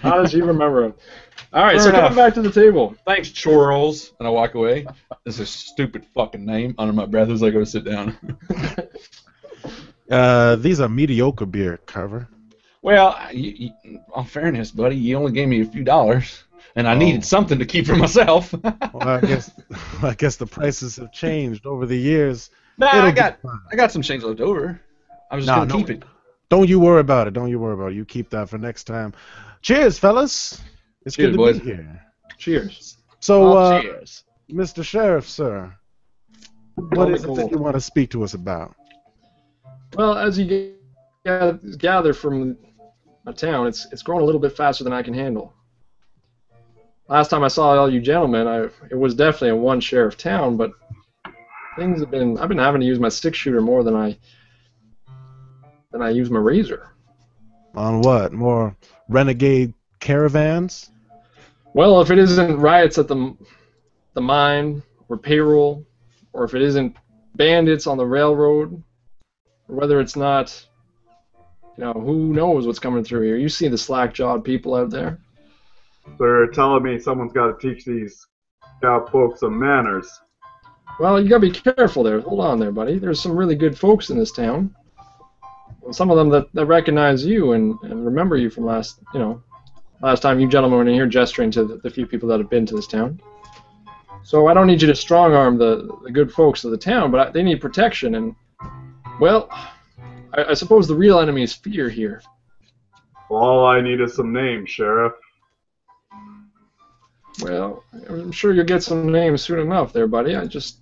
how does he remember him? All right, Fair so coming back to the table. "Thanks, Charles," and I walk away. It's a stupid fucking name under my breath as I go sit down. uh, these are mediocre beer, Carver. "Well, you, you, on fairness, buddy, you only gave me a few dollars, and I oh. needed something to keep for myself." Well, I guess, I guess the prices have changed over the years. Nah, It'll I got, I got some change left over. I'm just nah, gonna keep it. Don't you worry about it. Don't you worry about it. You keep that for next time. Cheers, fellas. It's cheers, good to boys. be here. Cheers. So, uh, cheers. Mister Sheriff, sir, what oh, is it that you want to speak to us about? Well, as you gather from my town, it's it's growing a little bit faster than I can handle. Last time I saw all you gentlemen, I it was definitely a one sheriff town, but Things have been. I've been having to use my six shooter more than I than I use my razor. On what? More renegade caravans? Well, if it isn't riots at the the mine or payroll, or if it isn't bandits on the railroad, or whether it's not, you know, who knows what's coming through here. You see the slack-jawed people out there. They're telling me someone's got to teach these cow folks some manners. Well, you got to be careful there. Hold on there, buddy. There's some really good folks in this town. Some of them that, that recognize you and, and remember you from last, you know, last time you gentlemen were in here gesturing to the, the few people that have been to this town. So I don't need you to strong-arm the, the good folks of the town, but I, they need protection. And, well, I, I suppose the real enemy is fear here. Well, all I need is some names, Sheriff. Well, I'm sure you'll get some names soon enough there, buddy. I just...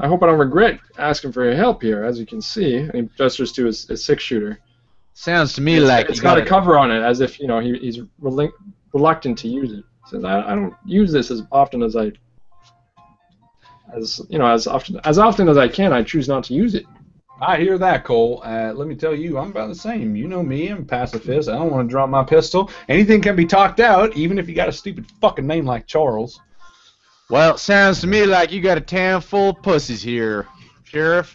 I hope I don't regret asking for your help here, as you can see. And he gestures to his, his six-shooter. Sounds to me it's, like... It's got, got a cover on it, as if, you know, he, he's rel reluctant to use it. He says, I, I don't use this as often as I... As, you know, as often as often as I can, I choose not to use it. I hear that, Cole. Uh, let me tell you, I'm about the same. You know me, I'm pacifist. I don't want to drop my pistol. Anything can be talked out, even if you got a stupid fucking name like Charles. Well, it sounds to me like you got a town full of pussies here, Sheriff.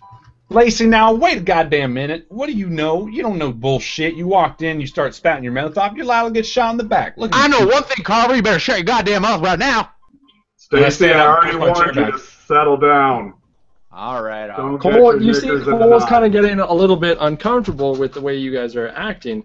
Lacey, now, wait a goddamn minute. What do you know? You don't know bullshit. You walked in, you start spouting your mouth off, you're liable to get shot in the back. Look. I know one thing, Carver. You better shut your goddamn mouth right now. Stacey, I already warned you to settle down. All right, all right. Cole, you see, Cole's kind of getting a little bit uncomfortable with the way you guys are acting.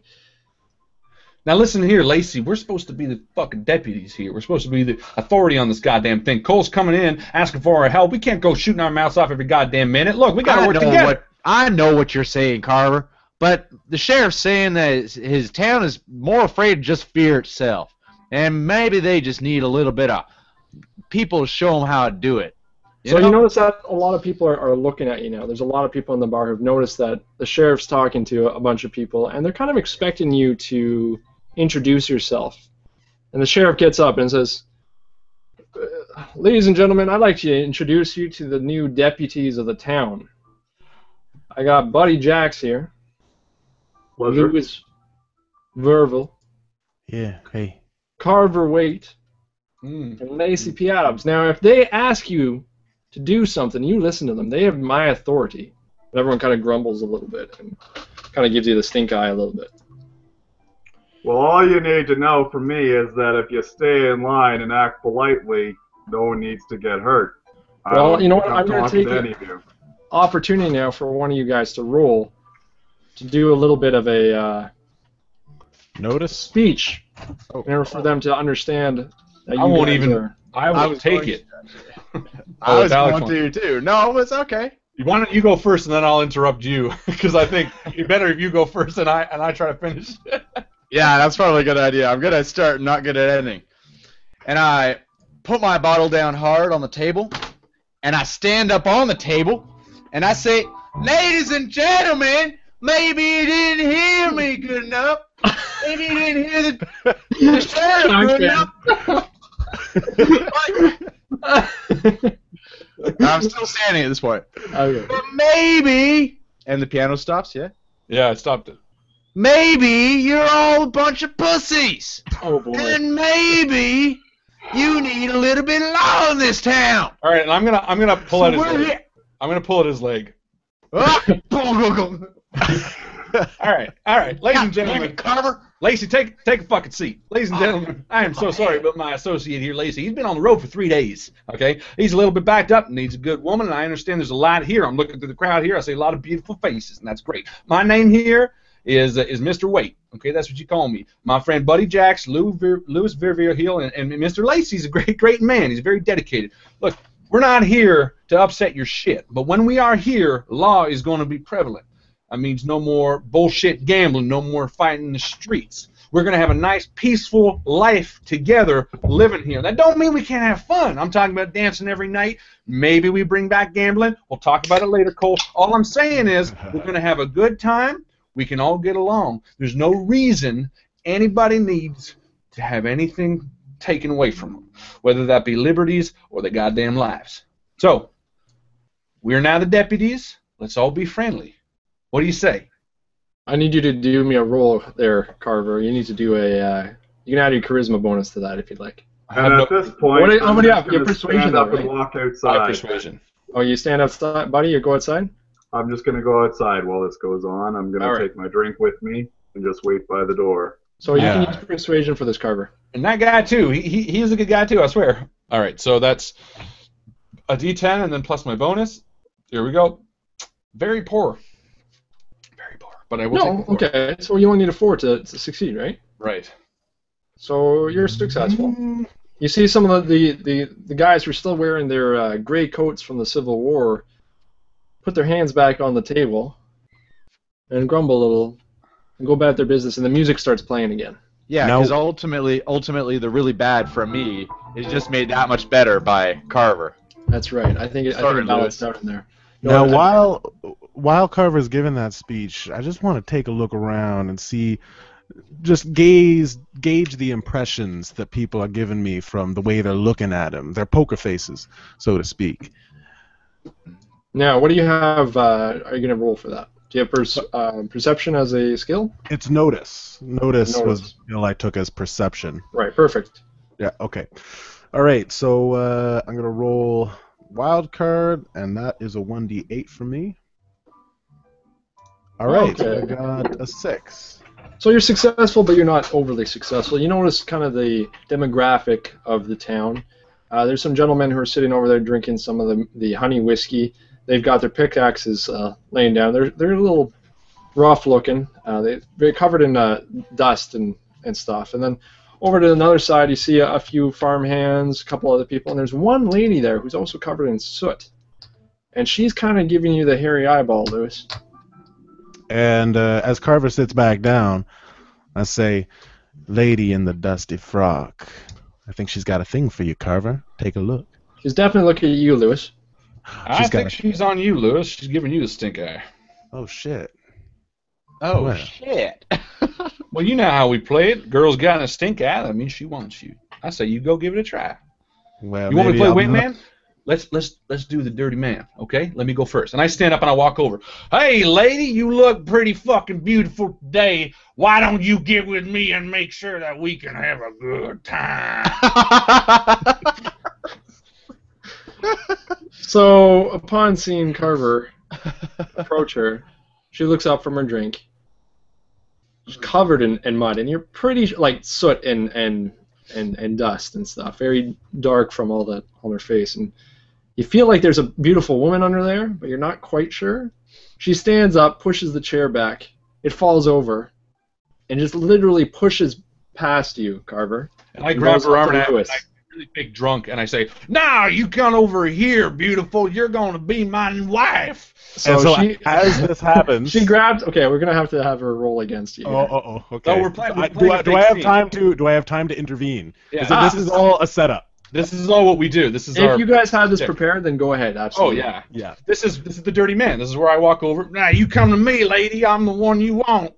Now listen here, Lacey. We're supposed to be the fucking deputies here. We're supposed to be the authority on this goddamn thing. Cole's coming in, asking for our help. We can't go shooting our mouths off every goddamn minute. Look, we gotta I work together. What, I know what you're saying, Carver, but the sheriff's saying that his town is more afraid of just fear itself, and maybe they just need a little bit of people to show them how to do it. So you notice that a lot of people are, are looking at you now. There's a lot of people in the bar who've noticed that the sheriff's talking to a bunch of people, and they're kind of expecting you to introduce yourself. And the sheriff gets up and says, "Ladies and gentlemen, I'd like to introduce you to the new deputies of the town. I got Buddy Jacks here. Pleasure. Louis Verville. Yeah, hey. Carver Waite. Mm. And Lacey P. Adams. Now, if they ask you to do something, you listen to them. They have my authority." And everyone kind of grumbles a little bit and kind of gives you the stink eye a little bit. Well, all you need to know from me is that if you stay in line and act politely, no one needs to get hurt. Well, you know what? I'm going to take an opportunity now for one of you guys to roll to do a little bit of a uh, notice speech in order for them to understand that you I won't even. Are, I will I take it. I was going to too. No, it's okay. Why don't you go first, and then I'll interrupt you, because I think it's better if you go first, and I and I try to finish. Yeah, that's probably a good idea. I'm good at starting, not good at ending. And I put my bottle down hard on the table, and I stand up on the table, and I say, "Ladies and gentlemen, maybe you didn't hear me good enough. Maybe you didn't hear the, the sheriff good enough." I'm still standing at this point. Okay. But maybe, and the piano stops. Yeah. Yeah, I stopped it. Maybe you're all a bunch of pussies. Oh boy. And maybe you need a little bit of law in this town. All right, and I'm gonna I'm gonna pull so out his leg. Here. I'm gonna pull at his leg. Ah, go, go, go. All right, all right, ladies God, and gentlemen, Carver. Lacey, take take a fucking seat. Ladies and gentlemen, I am so sorry, but my associate here, Lacey, he's been on the road for three days, okay? He's a little bit backed up and needs a good woman, and I understand there's a lot here. I'm looking through the crowd here. I see a lot of beautiful faces, and that's great. My name here is uh, is Mister Waite, okay? That's what you call me. My friend Buddy Jacks, Lou Ver Louis Verville Hill, and, and Mister Lacey's a great, great man. He's very dedicated. Look, we're not here to upset your shit, but when we are here, law is going to be prevalent. That means no more bullshit gambling, no more fighting in the streets. We're going to have a nice, peaceful life together living here. That don't mean we can't have fun. I'm talking about dancing every night. Maybe we bring back gambling. We'll talk about it later, Cole. All I'm saying is we're going to have a good time. We can all get along. There's no reason anybody needs to have anything taken away from them, whether that be liberties or their goddamn lives. So We are now the deputies. Let's all be friendly. What do you say? I need you to do me a roll there, Carver. You need to do a... Uh, you can add your charisma bonus to that if you'd like. And at no, this point, what, I'm gonna have your persuasion up, right? And walk outside. My persuasion. Oh, you stand outside, buddy. You go outside. I'm just gonna go outside while this goes on. I'm gonna right. take my drink with me and just wait by the door. So you yeah. can use persuasion for this, Carver. And that guy too. He he he's a good guy too. I swear. All right. So that's a D ten and then plus my bonus. Here we go. Very poor. Very poor. But I will. No. Take okay. So you only need a four to to succeed, right? Right. So you're successful. Mm-hmm. You see some of the, the, the guys who are still wearing their uh, gray coats from the Civil War put their hands back on the table and grumble a little and go about their business, and the music starts playing again. Yeah, because nope. ultimately, ultimately the really bad for me is just made that much better by Carver. That's right. I think it, I think it balanced out in there. No, now, while, while Carver's giving that speech, I just want to take a look around and see... Just gaze, gauge the impressions that people are giving me from the way they're looking at him, their poker faces, so to speak. Now, what do you have? Uh, are you going to roll for that? Do you have perce uh, perception as a skill? It's notice. Notice, notice. was you know, I took as perception. Right, perfect. Yeah, okay. All right, so uh, I'm going to roll wild card, and that is a one d eight for me. All right, okay. So I got a six. So you're successful, but you're not overly successful. You notice kind of the demographic of the town. Uh, there's some gentlemen who are sitting over there drinking some of the, the honey whiskey. They've got their pickaxes uh, laying down. They're they're a little rough looking. Uh, they, they're covered in uh, dust and, and stuff. And then over to another side, you see a, a few farmhands, a couple other people, and there's one lady there who's also covered in soot. And she's kind of giving you the hairy eyeball, Louis. And uh, as Carver sits back down, I say, "Lady in the dusty frock, I think she's got a thing for you, Carver. Take a look." She's definitely looking at you, Louis. I she's think she's on you, Louis. She's giving you the stink eye. Oh, shit. Oh, well. shit. Well, you know how we play it. Girl's got a stink eye. That means she wants you. I say you go give it a try. Well, you want me to play wingman? Let's let's let's do the dirty man, okay? Let me go first. And I stand up and I walk over. "Hey, lady, you look pretty fucking beautiful today. Why don't you get with me and make sure that we can have a good time?" So, upon seeing Carver approach her, she looks up from her drink. She's covered in, in mud, and you're pretty like soot and and and and dust and stuff. Very dark from all that on her face, and you feel like there's a beautiful woman under there, but you're not quite sure. She stands up, pushes the chair back. It falls over, and just literally pushes past you, Carver. And I grab her arm and I'm really big drunk, and I say, "Nah, you come over here, beautiful. You're going to be my wife." So, and so she, I, as this happens... She grabbed... Okay, we're going to have to have her roll against you. Oh, oh, oh, okay. No, we're playing, we're playing I, do, do, I have time to, do I have time to intervene? Yeah. Is it, ah, this is all a setup. This is all what we do. This is if our you guys have this prepared, then go ahead. Absolutely. Oh yeah, yeah. This is this is the dirty man. This is where I walk over. "Now you come to me, lady. I'm the one you want."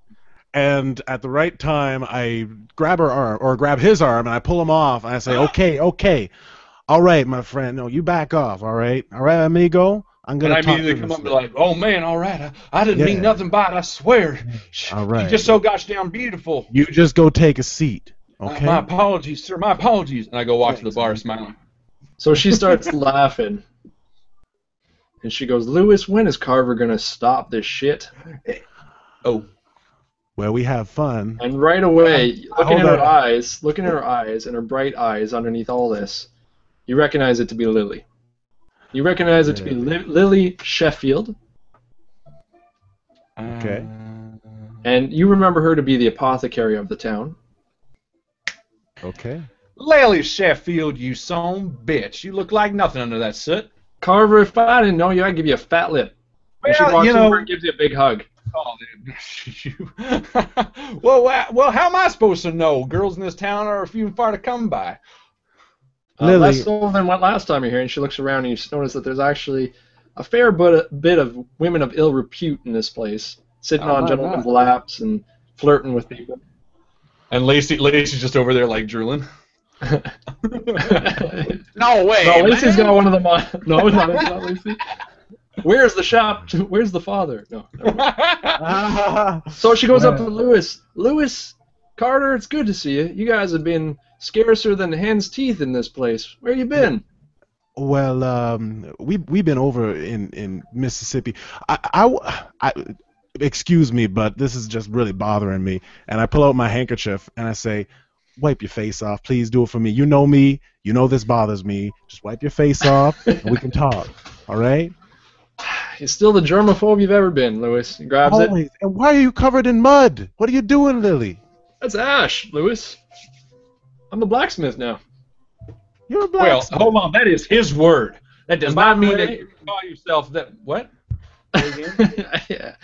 And at the right time, I grab her arm or grab his arm, and I pull him off. And I say, "Okay, okay, all right, my friend. No, you back off. All right, all right, amigo. I'm gonna." And I immediately come up and be like, "Oh man, all right. I, I didn't yeah. mean nothing by it. I swear. All right. You're just so gosh damn beautiful. You just go take a seat." Okay. "My apologies, sir. My apologies." And I go walk yeah, to the bar smiling. So she starts laughing. And she goes, "Louis, when is Carver going to stop this shit?" Oh. Well, we have fun. And right away, um, looking in her eyes, looking in her eyes and her bright eyes underneath all this, you recognize it to be Lily. You recognize it to be Li Lily Sheffield. Okay. And you remember her to be the apothecary of the town. Okay. "Lily Sheffield, you son bitch. You look like nothing under that soot. Carver, if I didn't know you, I'd give you a fat lip." Well, she walks you know, over and gives you a big hug. Oh, well, well, how am I supposed to know? Girls in this town are a few and far to come by. Uh, Lily. Less so than what last time you're here, and she looks around and you notice that there's actually a fair bit of women of ill repute in this place, sitting oh, on gentlemen's God. laps and flirting with people. And Lacey, Lacey's just over there like drooling. No way. No, Lacey's man. got one of them on. No, it's not, it's not Lacey. Where's the shop? Where's the father? No. Uh, so she goes uh, up to Louis. Louis, Carter, it's good to see you. You guys have been scarcer than the hen's teeth in this place. Where you been? Well, um, we we've been over in in Mississippi. I, I, I excuse me, but this is just really bothering me. And I pull out my handkerchief and I say, wipe your face off, please do it for me. You know me. You know this bothers me. Just wipe your face off, and we can talk. All right? You're still the germaphobe you've ever been, Louis. He grabs Always. it. And why are you covered in mud? What are you doing, Lily? That's ash, Louis. I'm the blacksmith now. You're a blacksmith. Well, hold on. That is his word. That does not mean way, that you call yourself that. What? Yeah.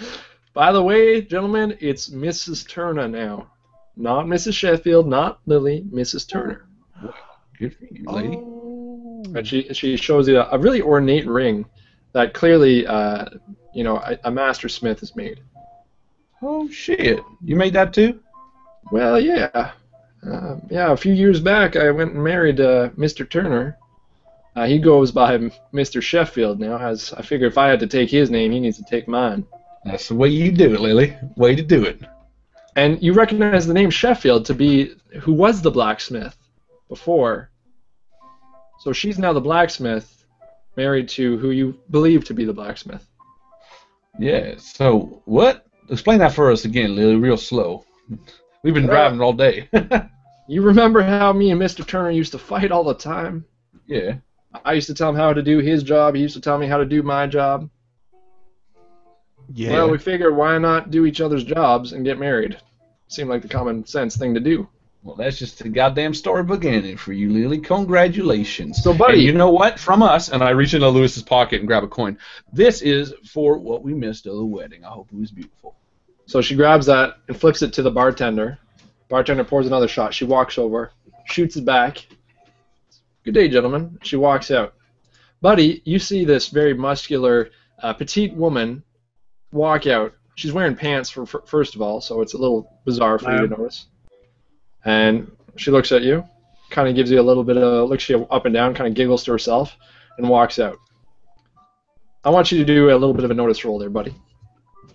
By the way, gentlemen, it's Missus Turner now. Not Missus Sheffield, not Lily, Missus Turner. Wow. Good for you, lady. Oh. And she, she shows you a, a really ornate ring that clearly, uh, you know, a, a master smith has made. Oh, shit. You made that too? Well, yeah. Uh, yeah, a few years back I went and married uh, Mister Turner. Uh, he goes by Mister Sheffield now. As I figure if I had to take his name, he needs to take mine. That's the way you do it, Lily. Way to do it. And you recognize the name Sheffield to be who was the blacksmith before. So she's now the blacksmith, married to who you believe to be the blacksmith. Yeah, so what? Explain that for us again, Lily, real slow. We've been driving all day. You remember how me and Mister Turner used to fight all the time? Yeah. I used to tell him how to do his job. He used to tell me how to do my job. Yeah. Well, we figured why not do each other's jobs and get married? Seemed like the common sense thing to do. Well, that's just a goddamn storybook ending for you, Lily. Congratulations. So, buddy. And you know what? From us, and I reach into Lewis's pocket and grab a coin. This is for what we missed of the wedding. I hope it was beautiful. So she grabs that and flips it to the bartender. Bartender pours another shot. She walks over, shoots it back. Good day, gentlemen. She walks out. Buddy, you see this very muscular, uh, petite woman walk out. She's wearing pants, for, for first of all, so it's a little bizarre for you to notice. And she looks at you, kind of gives you a little bit of, looks you up and down, kind of giggles to herself, and walks out. I want you to do a little bit of a notice roll there, buddy.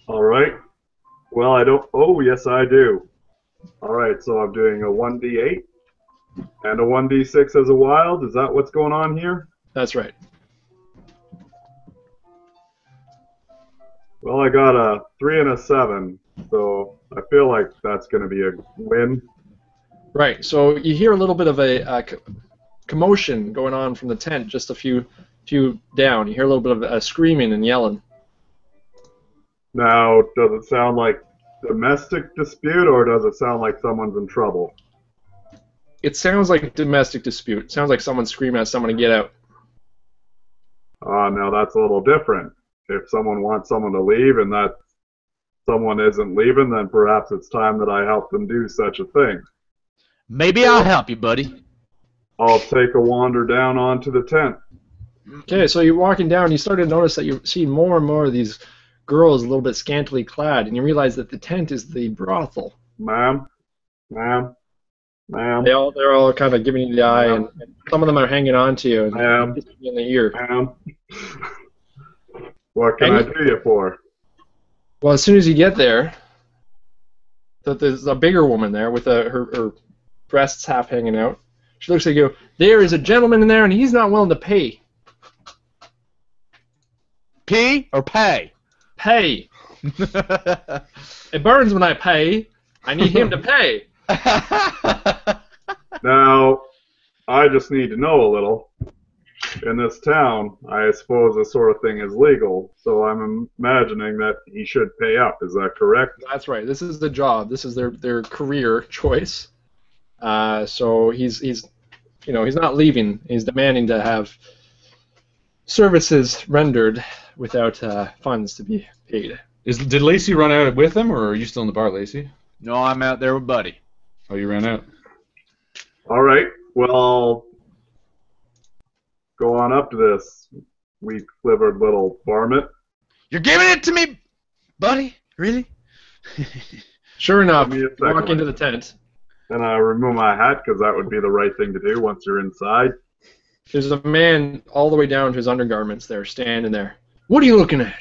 All right. Well, I don't, oh, yes, I do. All right, so I'm doing a one d eight and a one d six as a wild. Is that what's going on here? That's right. Well, I got a three and a seven, so I feel like that's going to be a win. Right. So you hear a little bit of a uh, commotion going on from the tent, just a few, few down. You hear a little bit of uh, screaming and yelling. Now, does it sound like domestic dispute, or does it sound like someone's in trouble? It sounds like a domestic dispute. It sounds like someone's screaming at someone to get out. Ah, uh, now that's a little different. If someone wants someone to leave and that someone isn't leaving, then perhaps it's time that I help them do such a thing. Maybe I'll help you, buddy. I'll take a wander down onto the tent. Okay, so you're walking down. You start to notice that you see more and more of these girls a little bit scantily clad, and you realize that the tent is the brothel. Ma'am, ma'am, ma'am. They all, they're all kind of giving you the eye, and, and some of them are hanging on to you and ma'am. in the ear. Ma'am. What can and I do you for? Well, as soon as you get there, that there's a bigger woman there with a, her, her breasts half hanging out. She looks at you. There is a gentleman in there, and he's not willing to pay. Pee or pay? Pay. It burns when I pay. I need him to pay. Now, I just need to know a little. In this town, I suppose this sort of thing is legal, so I'm imagining that he should pay up. Is that correct? That's right. This is the job. This is their their career choice. Uh, so he's he's, you know, he's not leaving. He's demanding to have services rendered without uh, funds to be paid. Is did Lacey run out with him, or are you still in the bar, Lacey? No, I'm out there with Buddy. Oh, you ran out. All right. Well. Go on up to this weak-livered little varmint. You're giving it to me, buddy? Really? Sure enough, you walk into the tent. And I remove my hat, because that would be the right thing to do once you're inside. There's a man all the way down to his undergarments there, standing there. What are you looking at?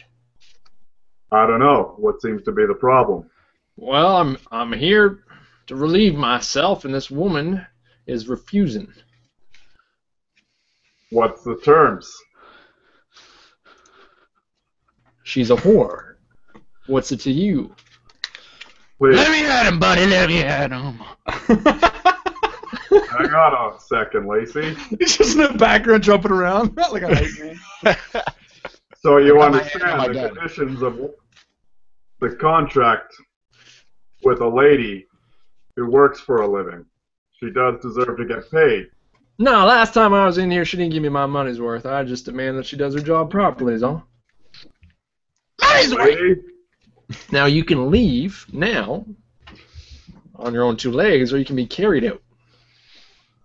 I don't know. What seems to be the problem? Well, I'm I'm here to relieve myself, and this woman is refusing. What's the terms? She's a whore. What's it to you? Please. Let me at him, buddy. Let me at him. Hang on a second, Lacey. He's just in the background jumping around. Not like I hate me. So you understand the conditions of the contract with a lady who works for a living. She does deserve to get paid. No, last time I was in here, she didn't give me my money's worth. I just demand that she does her job properly, is all. Money's worth! Now you can leave now on your own two legs, or you can be carried out.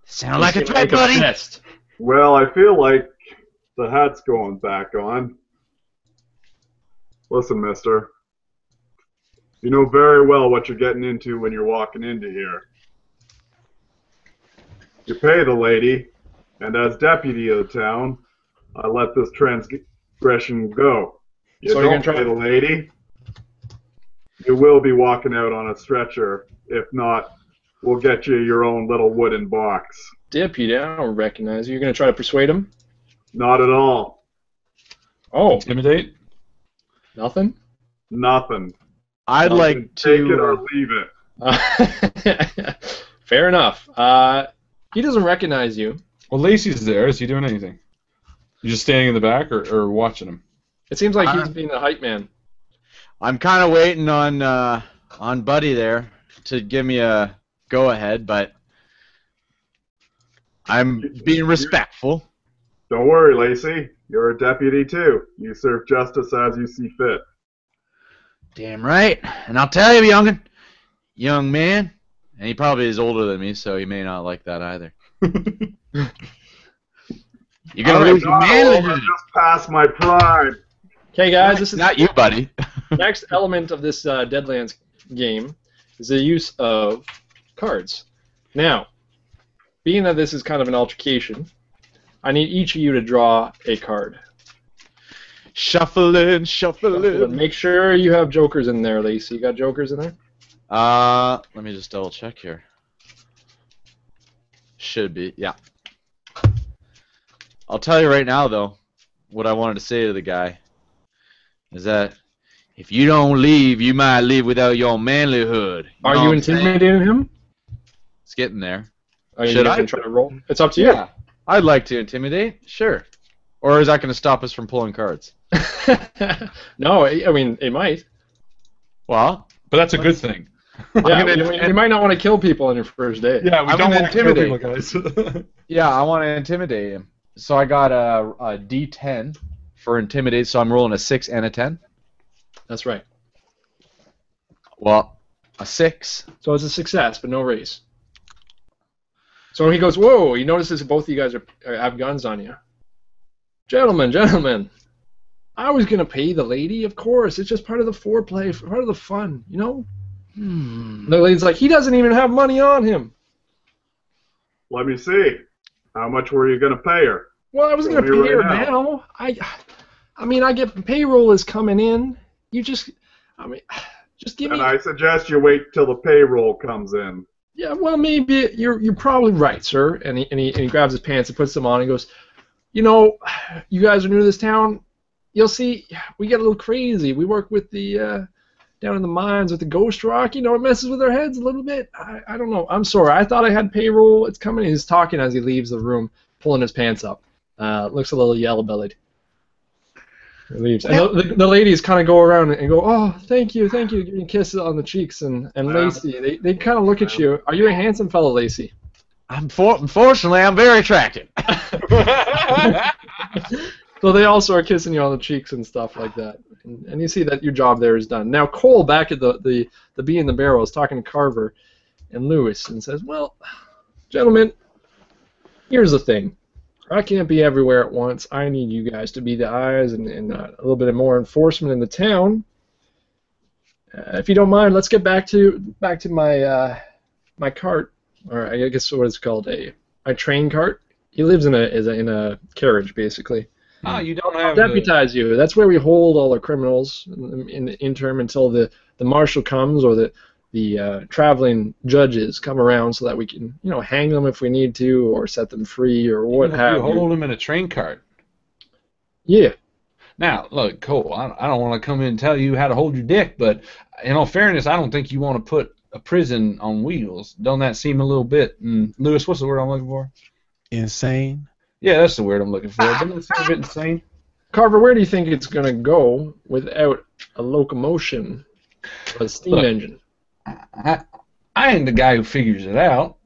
Sound like a threat, buddy? Well, I feel like the hat's going back on. Listen, mister. You know very well what you're getting into when you're walking into here. You pay the lady, and as deputy of the town, I let this transgression go. You so don't you're gonna pay try the lady, you will be walking out on a stretcher. If not, we'll get you your own little wooden box. Deputy, I don't recognize you. You're going to try to persuade him? Not at all. Oh. Intimidate? Nothing? Nothing. I'd Nothing. like to... Take it or leave it. Uh, fair enough. Uh, he doesn't recognize you. Well, Lacey's there. Is he doing anything? You just standing in the back or, or watching him? It seems like uh, he's being the hype man. I'm kind of waiting on, uh, on Buddy there to give me a go-ahead, but I'm being respectful. Don't worry, Lacey. You're a deputy, too. You serve justice as you see fit. Damn right. And I'll tell you, youngin', young man, and he probably is older than me, so he may not like that either. You're going to lose your manhood. I just passed my prime. Okay, guys, this is... Not you, buddy. Next element of this uh, Deadlands game is the use of cards. Now, being that this is kind of an altercation... I need each of you to draw a card. Shuffling, shuffling. Shuffling. Make sure you have jokers in there, Lacey. You got jokers in there? Uh, let me just double check here. Should be, yeah. I'll tell you right now, though, what I wanted to say to the guy is that if you don't leave, you might leave without your manlyhood. You Are you intimidating him? It's getting there. Are you Should I try to roll? It's up to yeah. you. I'd like to intimidate, sure. Or is that going to stop us from pulling cards? No, I mean, it might. Well, but that's a good thing. Yeah, gonna, we, we, you might not want to kill people on your first day. Yeah, we I don't want to intimidate kill people, guys. Yeah, I want to intimidate him. So I got a, a D ten for intimidate, so I'm rolling a six and a ten. That's right. Well, a six. So it's a success, but no raise. So he goes, whoa, he notices both of you guys are, uh, have guns on you. Gentlemen, gentlemen, I was going to pay the lady, of course. It's just part of the foreplay, part of the fun, you know? Hmm. The lady's like, he doesn't even have money on him. Let me see. How much were you going to pay her? Well, I was going to pay her right now. now. I I mean, I get payroll is coming in. You just, I mean, just give and me... And I suggest you wait till the payroll comes in. Yeah, well, maybe you're you're probably right, sir. And he, and he and he grabs his pants and puts them on and goes, you know, you guys are new to this town. You'll see, we get a little crazy. We work with the uh, down in the mines with the Ghost Rock. You know, it messes with our heads a little bit. I, I don't know. I'm sorry. I thought I had payroll. It's coming. He's talking as he leaves the room, pulling his pants up. Uh, looks a little yellow-bellied. He leaves. And the, the, the ladies kind of go around and go, oh, thank you, thank you, giving kisses on the cheeks. And, and Lacey, they, they kind of look at you. Are you a handsome fellow, Lacey? I'm for, unfortunately, I'm very attractive. So they also are kissing you on the cheeks and stuff like that. And, and you see that your job there is done. Now, Cole, back at the, the, the Bee in the Barrel, is talking to Carver and Louis and says, well, gentlemen, here's the thing. I can't be everywhere at once. I need you guys to be the eyes and, and uh, a little bit more enforcement in the town. Uh, if you don't mind, let's get back to back to my uh, my cart, or I guess what it's called, a my train cart. He lives in a is a, in a carriage basically. Ah, you don't have I'll deputize the... you. That's where we hold all our criminals in, in the interim until the, the marshal comes or the the uh, traveling judges come around, so that we can, you know, hang them if we need to, or set them free, or what you have you. Hold them in a train cart. Yeah. Now, look, Cole, I, I don't want to come in and tell you how to hold your dick, but in all fairness, I don't think you want to put a prison on wheels. Don't that seem a little bit... Mm, Louis, what's the word I'm looking for? Insane. Yeah, that's the word I'm looking for. Doesn't it seem a bit insane? Carver, where do you think it's going to go without a locomotion or a steam look, engine? I, I ain't the guy who figures it out.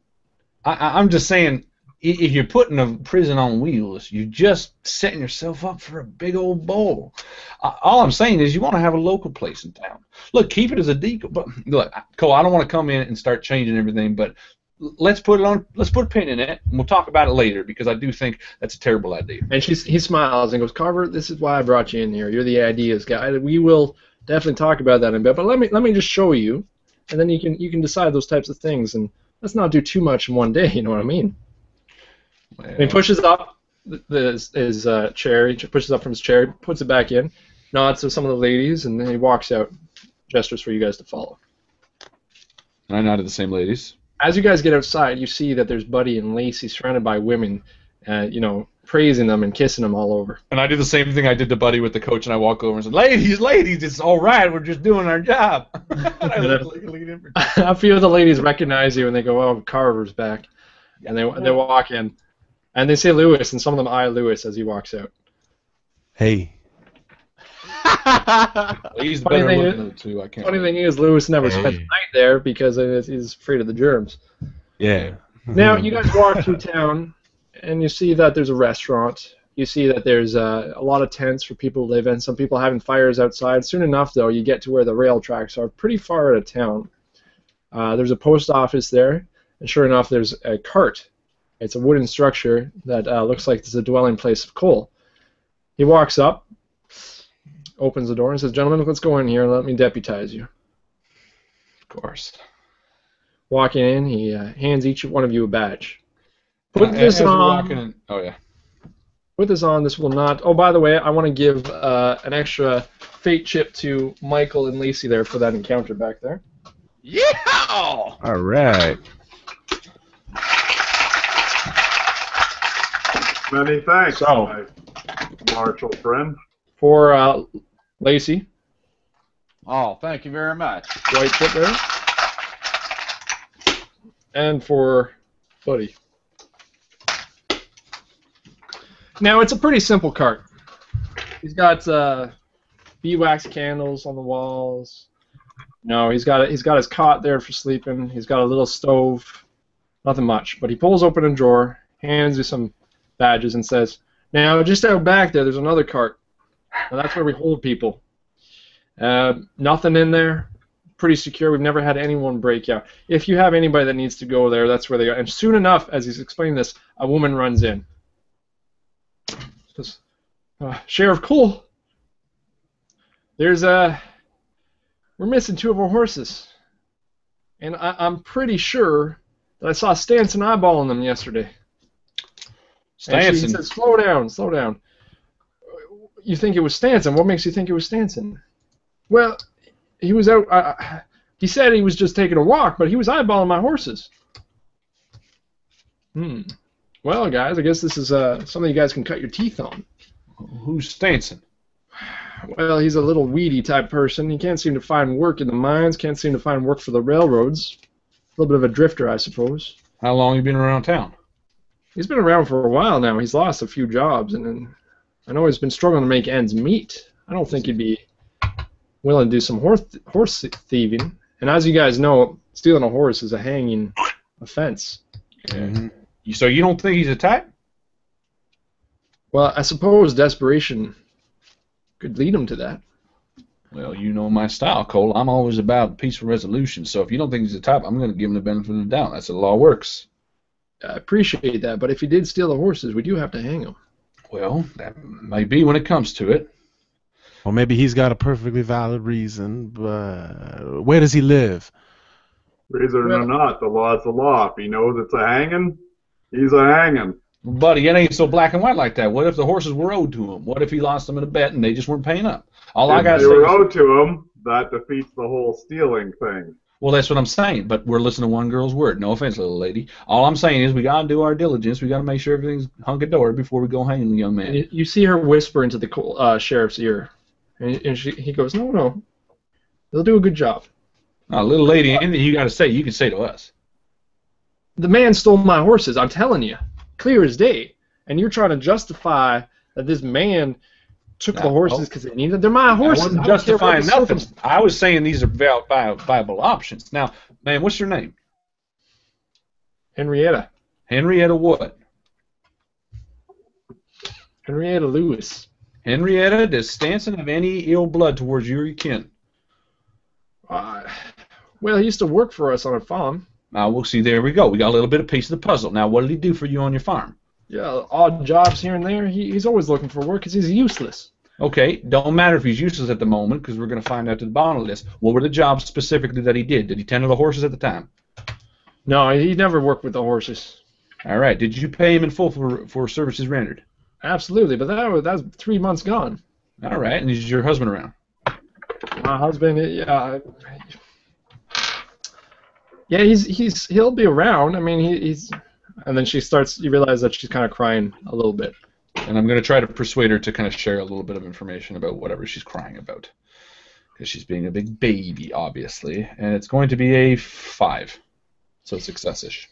I, I, I'm just saying, if you're putting a prison on wheels, you're just setting yourself up for a big old bowl. Uh, all I'm saying is you want to have a local place in town. Look, keep it as a decoy. But look, Cole, I don't want to come in and start changing everything, but let's put it on. Let's put a pin in it, and we'll talk about it later, because I do think that's a terrible idea. And she's, he smiles and goes, Carver, this is why I brought you in here. You're the ideas guy. We will definitely talk about that in a bit, but let me let me just show you. And then you can you can decide those types of things, and let's not do too much in one day. You know what I mean? Well, and he pushes up the, the, his uh, chair. He pushes up from his chair, puts it back in, nods to some of the ladies, and then he walks out, gestures for you guys to follow. And I nod to the same ladies. As you guys get outside, you see that there's Buddy and Lacey surrounded by women, uh, you know, praising them and kissing them all over. And I do the same thing I did to Buddy with the coach, and I walk over and say, ladies, ladies, it's all right, we're just doing our job. I look, look, look a few of the ladies recognize you, and they go, oh, Carver's back. And they they walk in, and they say Louis, and some of them eye Louis as he walks out. Hey. He's the better looking too. I can't funny remember. Thing is, Louis never hey. spent the night there because he's afraid of the germs. Yeah. Now, you guys walk through town, and you see that there's a restaurant. You see that there's uh, a lot of tents for people to live in. Some people having fires outside. Soon enough, though, you get to where the rail tracks are pretty far out of town. Uh, there's a post office there, and sure enough, there's a cart. It's a wooden structure that uh, looks like it's a dwelling place of Cole. He walks up, opens the door, and says, gentlemen, let's go in here and let me deputize you. Of course. Walking in, he uh, hands each one of you a badge. Put uh, this on. In, oh, yeah. Put this on. This will not. Oh, by the way, I want to give uh, an extra fate chip to Michael and Lacey there for that encounter back there. Yeah! All right. Many thanks, so, my martial friend. For uh, Lacey. Oh, thank you very much. White chip there. And for Buddy. Now, it's a pretty simple cart. He's got uh, beeswax candles on the walls. No, he's got a, he's got his cot there for sleeping. He's got a little stove. Nothing much. But he pulls open a drawer, hands you some badges, and says, now, just out back there, there's another cart. Now, that's where we hold people. Uh, nothing in there. Pretty secure. We've never had anyone break out. If you have anybody that needs to go there, that's where they go. And soon enough, as he's explaining this, a woman runs in. Uh, Sheriff Cole, there's a. Uh, we're missing two of our horses, and I, I'm pretty sure that I saw Stanson eyeballing them yesterday. Stanson, and she said, "Slow down, slow down. You think it was Stanson? What makes you think it was Stanson?" Well, he was out. Uh, he said he was just taking a walk, but he was eyeballing my horses. Hmm. Well, guys, I guess this is uh, something you guys can cut your teeth on. Who's Stanson? Well, he's a little weedy type person. He can't seem to find work in the mines, can't seem to find work for the railroads. A little bit of a drifter, I suppose. How long have you been around town? He's been around for a while now. He's lost a few jobs, and, and I know he's been struggling to make ends meet. I don't think he'd be willing to do some horse, horse thieving. And as you guys know, stealing a horse is a hanging offense. Mm-hmm. So you don't think he's a type? Well, I suppose desperation could lead him to that. Well, you know my style, Cole. I'm always about peaceful resolution, so if you don't think he's a type, I'm going to give him the benefit of the doubt. That's how the law works. I appreciate that, but if he did steal the horses, we do have to hang him. Well, that may be when it comes to it. Well, maybe he's got a perfectly valid reason, but where does he live? Reason or not, the law's the law. If he knows it's a hanging, he's a hanging. Buddy, it ain't so black and white like that. What if the horses were owed to him? What if he lost them in a bet and they just weren't paying up? All if I gotta they say were owed to him, that defeats the whole stealing thing. Well, that's what I'm saying, but we're listening to one girl's word. No offense, little lady. All I'm saying is we got to do our diligence. We got to make sure everything's hunky-dory before we go hang the young man. You, you see her whisper into the uh, sheriff's ear, and, and she, he goes, no, no, they'll do a good job. Now, little lady, anything you got to say, you can say to us. The man stole my horses, I'm telling you. Clear as day. And you're trying to justify that this man took now, the horses because they needed them. They're my horses. I wasn't justifying nothing. I was saying these are viable options. Now, man, what's your name? Henrietta. Henrietta what? Henrietta Louis. Henrietta, does Stanson have any ill blood towards you or your kin? Uh, well, he used to work for us on a farm. Now, we'll see. There we go. We got a little bit of piece of the puzzle. Now, what did he do for you on your farm? Yeah, odd jobs here and there. He, he's always looking for work because he's useless. Okay, don't matter if he's useless at the moment because we're going to find out to the bottom of this. What were the jobs specifically that he did? Did he tend to the horses at the time? No, he never worked with the horses. All right. Did you pay him in full for, for services rendered? Absolutely, but that was, that was three months gone. All right, and is your husband around? My husband, yeah... Yeah, he's he's he'll be around. I mean, he, he's, and then she starts. You realize that she's kind of crying a little bit. And I'm gonna try to persuade her to kind of share a little bit of information about whatever she's crying about, because she's being a big baby, obviously. And it's going to be a five, so success-ish.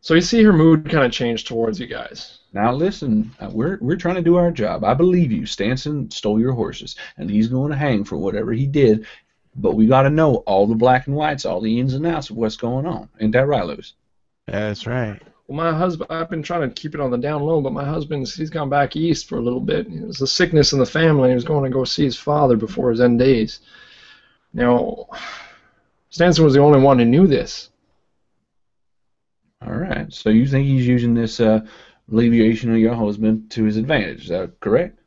So you see her mood kind of change towards you guys. Now listen, we're we're trying to do our job. I believe you. Stanson stole your horses, and he's going to hang for whatever he did. But we got to know all the black and whites, all the ins and outs of what's going on. Ain't that right, Louis? That's right. Well, my husband, I've been trying to keep it on the down low, but my husband's, he's gone back east for a little bit. It was a sickness in the family. He was going to go see his father before his end days. Now, Stanson was the only one who knew this. All right. So you think he's using this uh, alleviation of your husband to his advantage. Is that correct?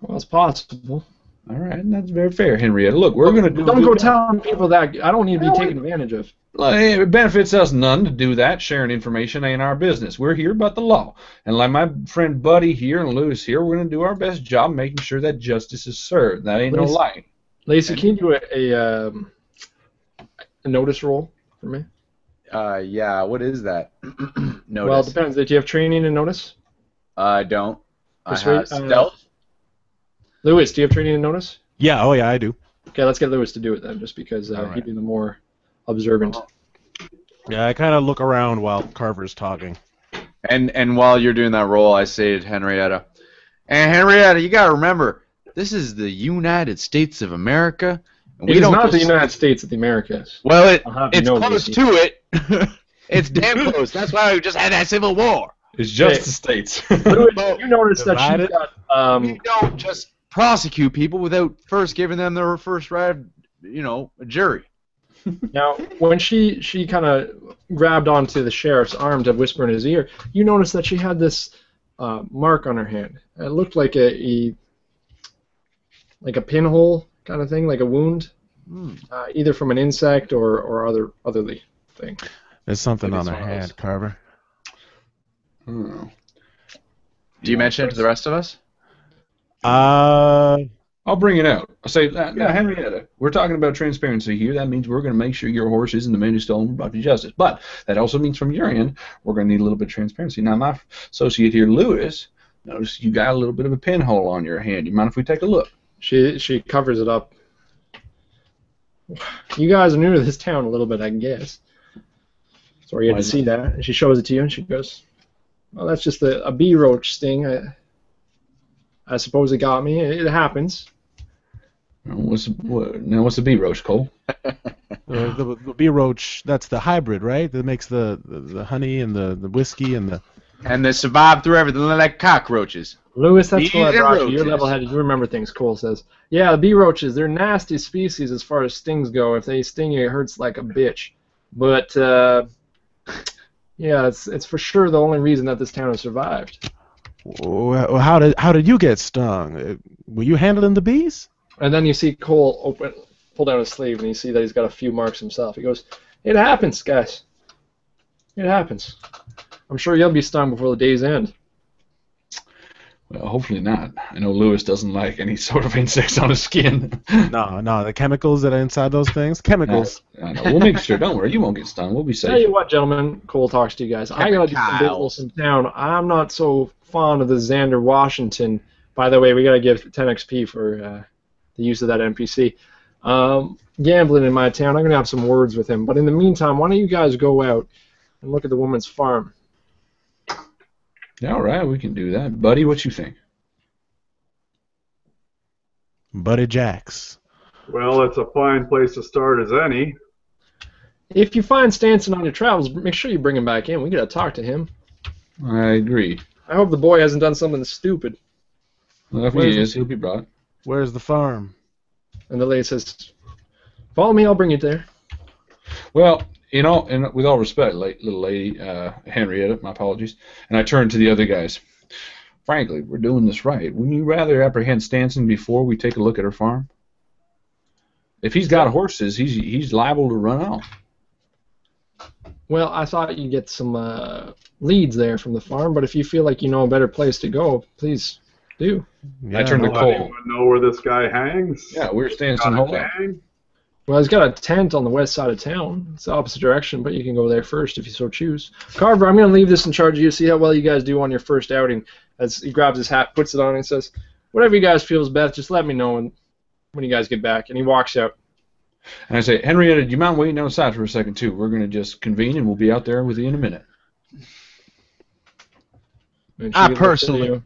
Well, it's possible. All right, and that's very fair, Henrietta. Look, we're going to do... Don't go telling people that. I don't need to be taken advantage of. It benefits us none to do that. Sharing information ain't our business. We're here about the law. And like my friend Buddy here and Louis here, we're going to do our best job making sure that justice is served. That ain't no lie. Lacey, can you do a, a, um, a notice roll for me? Uh, yeah, what is that? Notice. Well, it depends. Do you have training in notice? I don't. I have stealth. Louis, do you have training and notice? Yeah, oh yeah, I do. Okay, let's get Louis to do it then, just because uh, right. he'd be the more observant. Yeah, I kind of look around while Carver's talking. And and while you're doing that role, I say to Henrietta, and Henrietta, you got to remember, this is the United States of America. And it we is don't not the United States of the Americas. Well, it, it's close to it. It's damn close. That's why we just had that civil war. It's just hey, the states. Louis, well, you notice that you got... Um, you don't just... prosecute people without first giving them their first right, you know, a jury. Now, when she she kind of grabbed onto the sheriff's arm to whisper in his ear, you noticed that she had this uh, mark on her hand. It looked like a, a like a pinhole kind of thing, like a wound, hmm. uh, either from an insect or or other otherly thing. There's something Maybe on her hand, Carver. Hmm. Do you mention it to the rest of us? Uh, I'll bring it out. I'll say, uh, now, Henrietta, we're talking about transparency here. That means we're going to make sure your horse isn't the man who stole and brought to justice. But that also means from your end, we're going to need a little bit of transparency. Now, my associate here, Louis, notice you got a little bit of a pinhole on your hand. You mind if we take a look? She she covers it up. You guys are new to this town a little bit, I guess. Sorry you had to see that. And she shows it to you, and she goes, well, that's just a, a bee-roach sting. I, I suppose it got me. It happens. What's what, now? What's the bee-roach, Cole? uh, the the bee-roach. That's the hybrid, right? That makes the, the, the honey and the, the whiskey and the and they survive through everything like cockroaches. Louis, that's what I brought you. You're level-headed. You remember things. Cole says, "Yeah, the bee-roaches. They're nasty species as far as stings go. If they sting you, it hurts like a bitch. But uh, yeah, it's it's for sure the only reason that this town has survived." Well, how did how did you get stung? Were you handling the bees? And then you see Cole open, pull down his sleeve, and you see that he's got a few marks himself. He goes, "It happens, guys. It happens. I'm sure you'll be stung before the day's end. Well, hopefully not. I know Louis doesn't like any sort of insects on his skin. no, no, the chemicals that are inside those things, chemicals. No, no, no, we'll make sure. Don't worry, you won't get stung. We'll be safe. Tell you what, gentlemen, Cole talks to you guys. Chemical. I gotta do some business in town. I'm not so fond of the Xander Washington. By the way, we gotta give ten X P for uh, the use of that N P C. Um, gambling in my town. I'm gonna have some words with him. But in the meantime, why don't you guys go out and look at the woman's farm? All right, we can do that. Buddy, what you think? Buddy Jacks. Well, it's a fine place to start as any. If you find Stanson on your travels, make sure you bring him back in. We got to talk to him. I agree. I hope the boy hasn't done something stupid. Well, if he is, he'll be brought. Where's the farm? And the lady says, follow me, I'll bring you there. Well... You know, and with all respect, little lady, uh, Henrietta, my apologies, and I turned to the other guys. Frankly, we're doing this right. Wouldn't you rather apprehend Stanson before we take a look at her farm? If he's got horses, he's he's liable to run off. Well, I thought you'd get some uh, leads there from the farm, but if you feel like you know a better place to go, please do. Yeah, I turned to Cole. I don't even know where this guy hangs. Yeah, where's Stanson Hole? Well, he's got a tent on the west side of town. It's the opposite direction, but you can go there first if you so choose. Carver, I'm going to leave this in charge of you. See how well you guys do on your first outing. As he grabs his hat, puts it on, and says, whatever you guys feel is best, just let me know when, when you guys get back. And he walks out. And I say, Henrietta, do you mind waiting outside for a second, too? We're going to just convene, and we'll be out there with you in a minute. I personally... And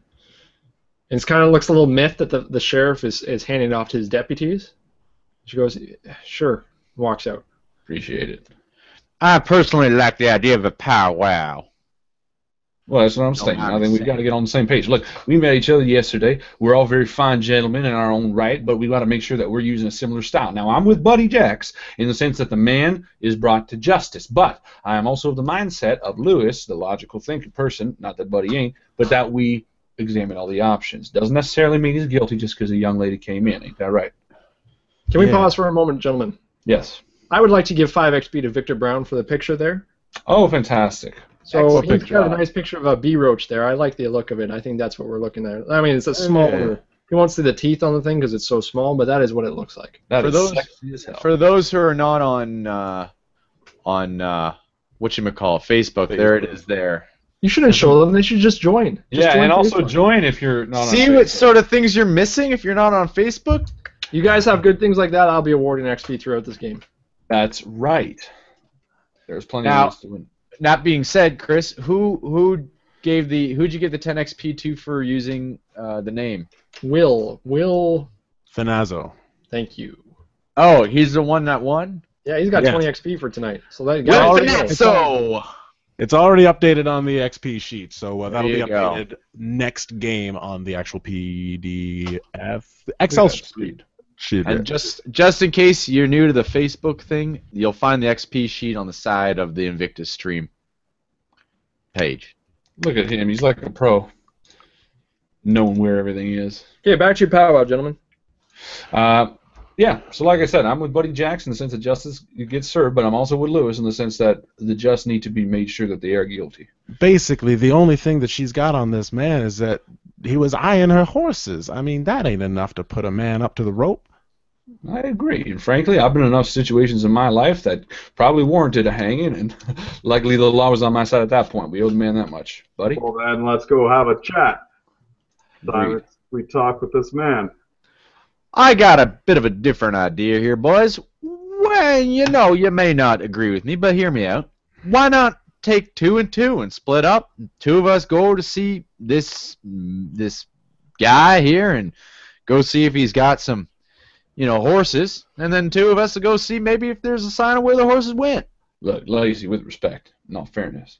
it kind of looks a little miffed that the, the sheriff is, is handing off to his deputies. She goes, sure, walks out. Appreciate it. I personally like the idea of a powwow. Well, that's what I'm saying. I think we've got to get on the same page. Look, we met each other yesterday. We're all very fine gentlemen in our own right, but we've got to make sure that we're using a similar style. Now, I'm with Buddy Jacks in the sense that the man is brought to justice, but I am also of the mindset of Louis, the logical thinking person, not that Buddy ain't, but that we examine all the options. Doesn't necessarily mean he's guilty just because a young lady came in. Ain't that right? Can we yeah. pause for a moment, gentlemen? Yes. I would like to give five X P to Victor Brown for the picture there. Oh, fantastic. So he's got a nice picture of a Bee-Roach there. I like the look of it. I think that's what we're looking at. I mean, it's a smaller... Yeah. You won't see the teeth on the thing because it's so small, but that is what it looks like. That for is those, sexy as hell. For those who are not on, uh, on uh, whatchamacallit, Facebook, Facebook, there it is there. You shouldn't show them. They should just join. Just yeah, join and Facebook. Also join if you're not on Facebook. See what sort of things you're missing if you're not on Facebook? You guys have good things like that, I'll be awarding X P throughout this game. That's right. There's plenty now, of ways to win. That being said, Chris, who who gave the who'd you give the ten X P to for using uh, the name? Will. Will Finazzo. Thank you. Oh, he's the one that won? Yeah, he's got yeah. twenty X P for tonight. So that Will Finazzo. It's already updated on the X P sheet, so uh, that'll be updated go. next game on the actual P D F Excel sheet. Sheet, and yeah. just just in case you're new to the Facebook thing, you'll find the X P sheet on the side of the Invictus Stream page. Look at him. He's like a pro, knowing where everything is. Okay, back to your powwow, gentlemen. Uh, yeah, so like I said, I'm with Buddy Jacks in the sense that justice gets served, but I'm also with Louis in the sense that the just need to be made sure that they are guilty. Basically, the only thing that she's got on this man is that he was eyeing her horses. I mean, that ain't enough to put a man up to the rope. I agree, and frankly, I've been in enough situations in my life that probably warranted a hanging, and luckily the law was on my side at that point. We owed the man that much. Buddy? Well, then let's go have a chat. Time we talk with this man. I got a bit of a different idea here, boys. Well, you know, you may not agree with me, but hear me out. Why not take two and two and split up? Two of us go to see this this guy here and go see if he's got some... you know, horses, and then two of us to go see maybe if there's a sign of where the horses went. Look, Lacey, with respect, in all fairness,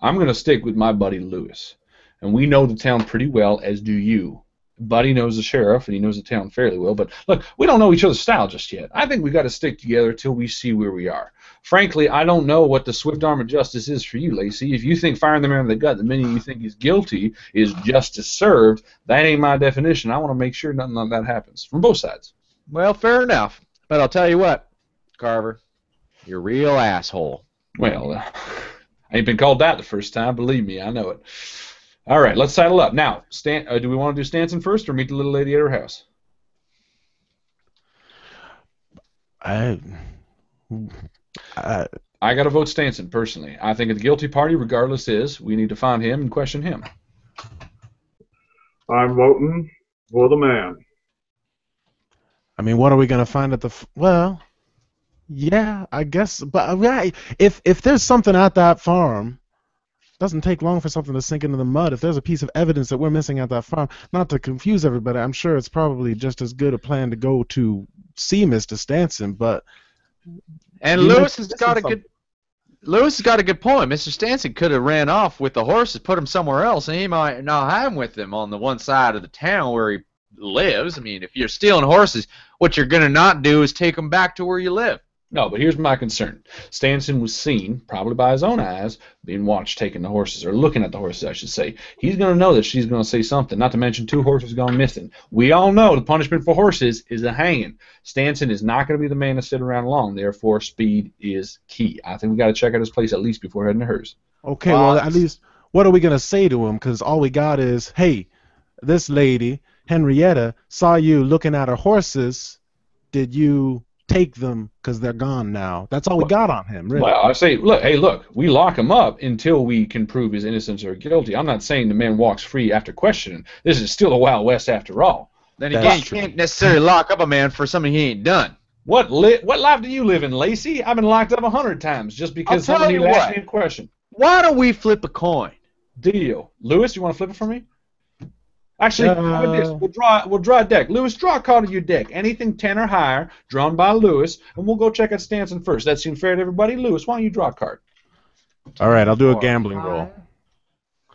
I'm going to stick with my buddy Louis, and we know the town pretty well, as do you. Buddy knows the sheriff, and he knows the town fairly well, but look, we don't know each other's style just yet. I think we've got to stick together till we see where we are. Frankly, I don't know what the swift arm of justice is for you, Lacey. If you think firing the man in the gut the minute you think he's guilty is justice served, that ain't my definition. I want to make sure nothing like that happens from both sides. Well, fair enough. But I'll tell you what, Carver, you're a real asshole. Well, uh, I ain't been called that the first time. Believe me, I know it. All right, let's saddle up. Now, Stan, uh, do we want to do Stanson first or meet the little lady at her house? I, I, I got to vote Stanson, personally. I think the guilty party, regardless, is we need to find him and question him. I'm voting for the man. I mean, what are we going to find at the... F well, yeah, I guess. But I, if, if there's something at that farm, it doesn't take long for something to sink into the mud. If there's a piece of evidence that we're missing at that farm, not to confuse everybody, I'm sure it's probably just as good a plan to go to see Mister Stanson, but... And Louis has got a good... Louis has got a good point. Mister Stanson could have ran off with the horses, put him somewhere else, and he might not have him with him on the one side of the town where he lives. I mean, if you're stealing horses, what you're going to not do is take them back to where you live. No, but here's my concern. Stanson was seen, probably by his own eyes, being watched taking the horses, or looking at the horses, I should say. He's going to know that she's going to say something, not to mention two horses gone missing. We all know the punishment for horses is a hanging. Stanson is not going to be the man to sit around long, therefore speed is key. I think we got to check out his place at least before heading to hers. Okay, well, well at least what are we going to say to him? Because all we got is, hey, this lady, Henrietta, saw you looking at her horses. Did you... take them because they're gone now. That's all we got on him, really. Well, I say, look, hey, look, we lock him up until we can prove his innocence or guilty. I'm not saying the man walks free after questioning. This is still the Wild West after all. Then again, you can't necessarily lock up a man for something he ain't done. What li what life do you live in, Lacey? I've been locked up a hundred times just because somebody asked me a question. Why don't we flip a coin? Deal. Louis, you want to flip it for me? Actually, uh, this. We'll, draw, we'll draw a deck. Louis, draw a card to your deck. Anything ten or higher, drawn by Louis, and we'll go check out Stanson first. That seems fair to everybody. Louis, why don't you draw a card? All right, I'll do a gambling roll.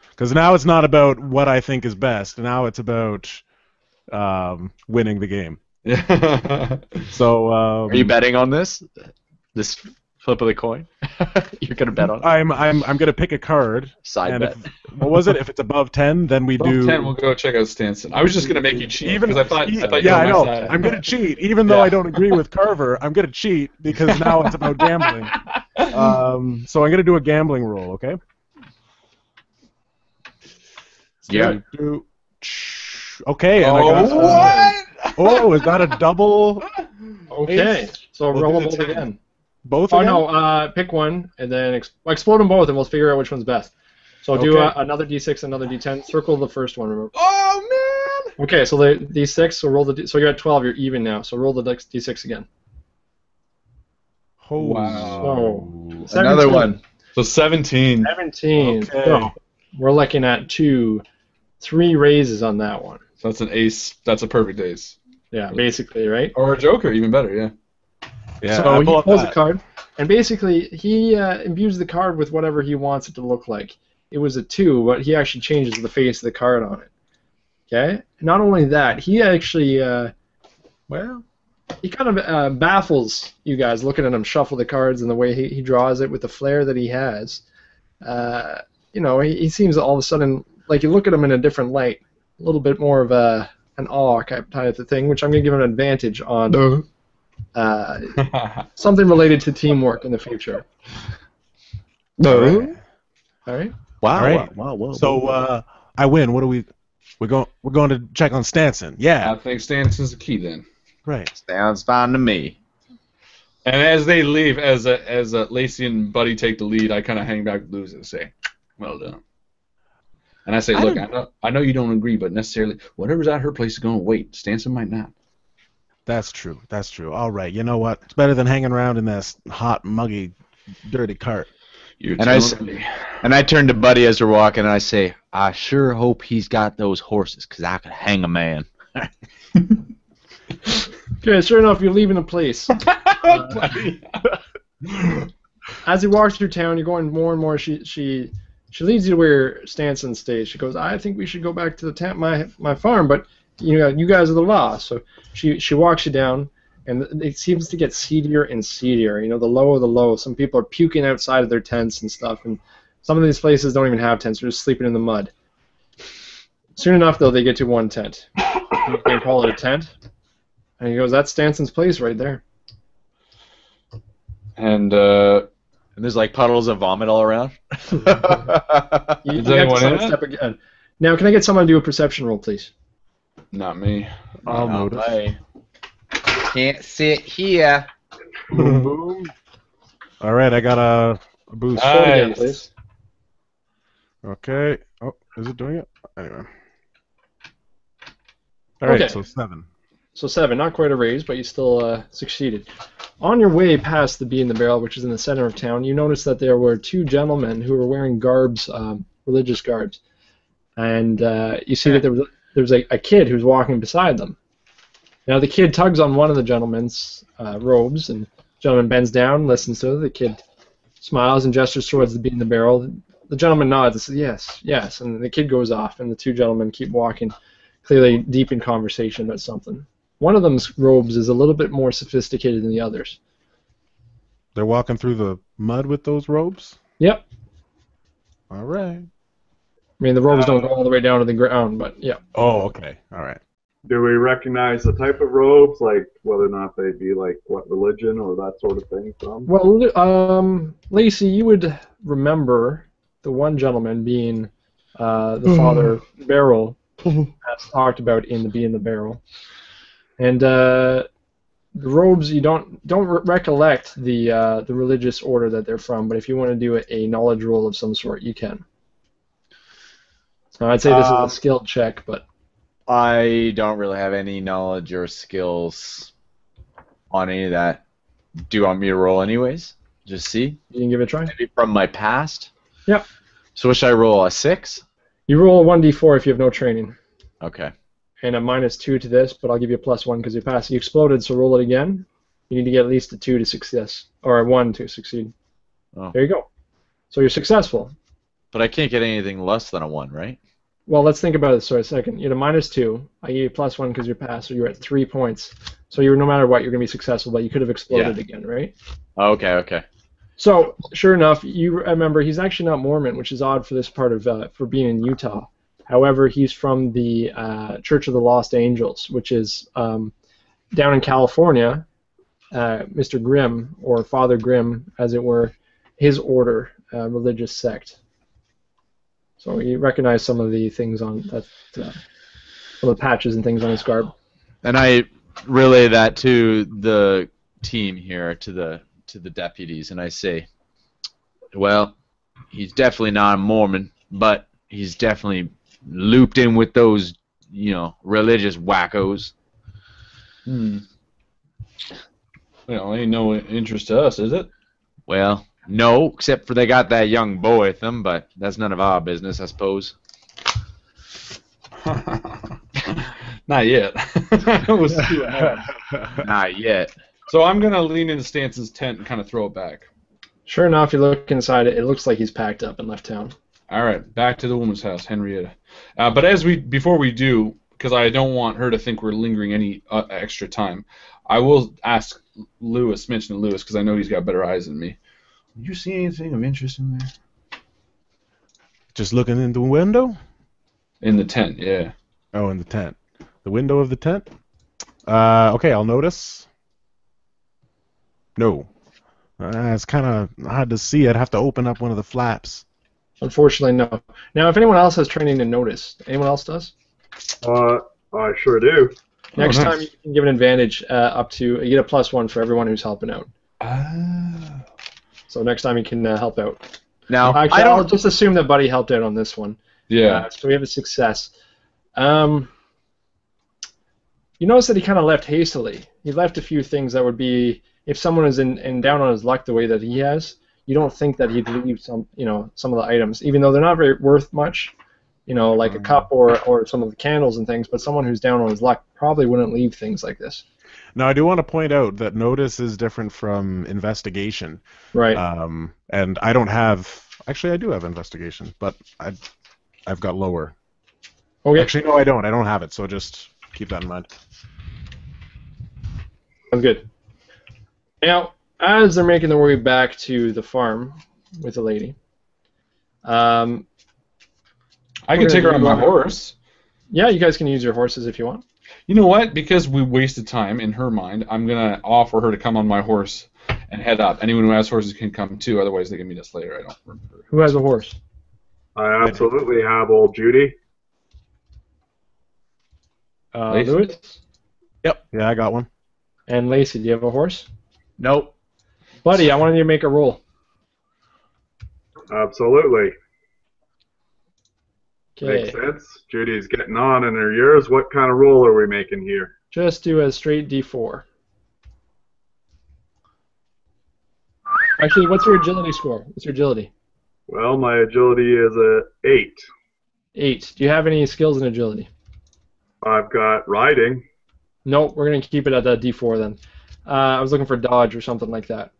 Because now it's not about what I think is best. Now it's about um, winning the game. So, um, are you betting on this? This flip of the coin? You're gonna bet on it. I'm I'm I'm gonna pick a card. Side bet. If, what was it? If it's above ten, then we above do. ten, we'll go check out Stanson. I was just gonna make you cheat because I thought. I thought yeah, you were on my I know. Side. I'm gonna cheat, even though yeah. I don't agree with Carver. I'm gonna cheat because now it's about gambling. Um, so I'm gonna do a gambling roll, okay? So yeah. Do... Okay. And oh, I got what? Oh, is that a double? Okay. Eight? So we'll roll them again. Both? Oh, again? No, uh, pick one, and then ex explode them both, and we'll figure out which one's best. So okay. do uh, another d six, another d ten. Circle the first one, remember. Oh, man! Okay, so the d six, so roll the d so you're at twelve, you're even now. So roll the d six again. Oh, wow. So, another one. So seventeen. seventeen. Okay. So we're looking at two, three raises on that one. So that's an ace. That's a perfect ace. Yeah, basically, right? Or a joker, even better, yeah. Yeah, so he pulls that. a card, and basically he uh, imbues the card with whatever he wants it to look like. It was a two, but he actually changes the face of the card on it. Okay? Not only that, he actually, uh, well, he kind of uh, baffles you guys looking at him shuffle the cards and the way he, he draws it with the flair that he has. Uh, you know, he, he seems all of a sudden, like you look at him in a different light, a little bit more of a, an awe type of thing, which I'm going to give him an advantage on. No. Uh, something related to teamwork in the future. No. All right. Wow. All right. Wow. Wow, wow, wow. So uh, I win. What are we? We're going. We're going to check on Stanson. Yeah. I think Stanson's the key then. Right. Sounds fine to me. And as they leave, as a, as a Lacey and Buddy take the lead, I kind of hang back, lose it, and say, "Well done." And I say, "Look, I, I know I know you don't agree, but necessarily whatever's at her place is going to wait. Stanson might not." That's true. That's true. All right. You know what? It's better than hanging around in this hot, muggy, dirty cart. You're and, I, and I turn to Buddy as we're walking, and I say, I sure hope he's got those horses, because I could hang a man. Okay, sure enough, you're leaving the place. Uh, as you walk through town, you're going more and more. She she she leads you to where Stanson stays. She goes, I think we should go back to the town, my my farm, but... You know, you guys are the law. So she she walks you down, and it seems to get seedier and seedier. You know, the lower the low. Some people are puking outside of their tents and stuff, and some of these places don't even have tents. They're just sleeping in the mud. Soon enough, though, they get to one tent. They call it a tent, and he goes, "That's Stanson's place right there." And uh, And there's like puddles of vomit all around. you you Is anyone in it? Again. Now, can I get someone to do a perception roll, please? Not me. I'll no, notice. Can't sit here. Boom, boom. All right, I got a, a boost. Nice. Again, please. Okay. Oh, is it doing it? Anyway. All right, okay. So seven. So seven, not quite a raise, but you still uh, succeeded. On your way past the Bee in the Barrel, which is in the center of town, you notice that there were two gentlemen who were wearing garbs, um, religious garbs. And uh, you see that there was, there was a, a kid who was walking beside them. Now the kid tugs on one of the gentleman's uh, robes, and the gentleman bends down, listens to it. The kid smiles and gestures towards the Bee in the Barrel. The gentleman nods and says, yes, yes, and the kid goes off, and the two gentlemen keep walking, clearly deep in conversation about something. One of them's robes is a little bit more sophisticated than the others. They're walking through the mud with those robes? Yep. All right. I mean, the robes uh, don't go all the way down to the ground, but yeah. Oh, okay. All right. Do we recognize the type of robes, like whether or not they be like what religion or that sort of thing from? Well, um, Lacey, you would remember the one gentleman being uh, the Father Barrow that's talked about in the Bee in the Barrel. And uh, the robes, you don't don't re recollect the uh, the religious order that they're from, but if you want to do a, a knowledge roll of some sort, you can. Uh, I'd say this uh, is a skill check, but I don't really have any knowledge or skills on any of that. Do you want me to roll anyways? Just see. You can give it a try. Maybe from my past. Yep. So what should I roll? A six? You roll a one d four if you have no training. Okay. And a minus two to this, but I'll give you a plus one because you passed. You exploded, so roll it again. You need to get at least a two to success, or a one to succeed. Oh. There you go. So you're successful. But I can't get anything less than a one, right? Well, let's think about it for a second. You had a minus two. I gave you a plus one because you passed, so you're at three points. So you're no matter what, you're going to be successful, but you could have exploded yeah. again, right? Oh, okay, okay. So sure enough, you remember he's actually not Mormon, which is odd for this part of uh, for being in Utah. However, he's from the uh, Church of the Lost Angels, which is um, down in California. Uh, Mister Grimm, or Father Grimm, as it were, his order, uh, religious sect. So you recognize some of the things on that, uh, some of the patches and things on his garb. And I relay that to the team here, to the to the deputies, and I say, "Well, he's definitely not a Mormon, but he's definitely." Looped in with those, you know, religious wackos. Hmm. Well, ain't no interest to us, is it? Well, no, except for they got that young boy with them, but that's none of our business, I suppose. Not yet. We'll see what happens. Not yet. So I'm going to lean into Stanson's tent and kind of throw it back. Sure enough, you look inside it, it looks like he's packed up and left town. All right, back to the woman's house, Henrietta. Uh, but as we before we do, because I don't want her to think we're lingering any uh, extra time, I will ask Louis, mention Louis, because I know he's got better eyes than me. Did you see anything of interest in there? Just looking in the window? In the tent, yeah. Oh, in the tent. The window of the tent? Uh, okay, I'll notice. No. Uh, it's kind of hard to see. I'd have to open up one of the flaps. Unfortunately, no. Now, if anyone else has training to notice, anyone else does? Uh, I sure do. Next oh, nice. time, you can give an advantage uh, up to, you get a plus one for everyone who's helping out. Oh. So next time you can uh, help out. Now, Actually, I don't... I'll just assume that Buddy helped out on this one. Yeah. Uh, so we have a success. Um, you notice that he kind of left hastily. He left a few things that would be, if someone is in, in down on his luck the way that he has, you don't think that he'd leave some, you know, some of the items, even though they're not very worth much, you know, like a cup or or some of the candles and things. But someone who's down on his luck probably wouldn't leave things like this. Now, I do want to point out that notice is different from investigation, right? Um, and I don't have. Actually, I do have investigation, but I've I've got lower. Okay. Actually, no, I don't. I don't have it. So just keep that in mind. Sounds good. Now. As they're making their way back to the farm with the lady, um, I can take her on my horse. Yeah, you guys can use your horses if you want. You know what? Because we wasted time in her mind, I'm gonna offer her to come on my horse and head up. Anyone who has horses can come too, otherwise they can meet us later. I don't remember. Who has a horse? I absolutely have old Judy. Uh, Louis? Yep. Yeah, I got one. And Lacey, do you have a horse? Nope. Buddy, I wanted you to make a roll. Absolutely. Okay. Makes sense. Judy's getting on in her years. What kind of roll are we making here? Just do a straight D four. Actually, what's your agility score? What's your agility? Well, my agility is a eight. Eight. Do you have any skills in agility? I've got riding. Nope, we're going to keep it at that D four then. Uh, I was looking for dodge or something like that.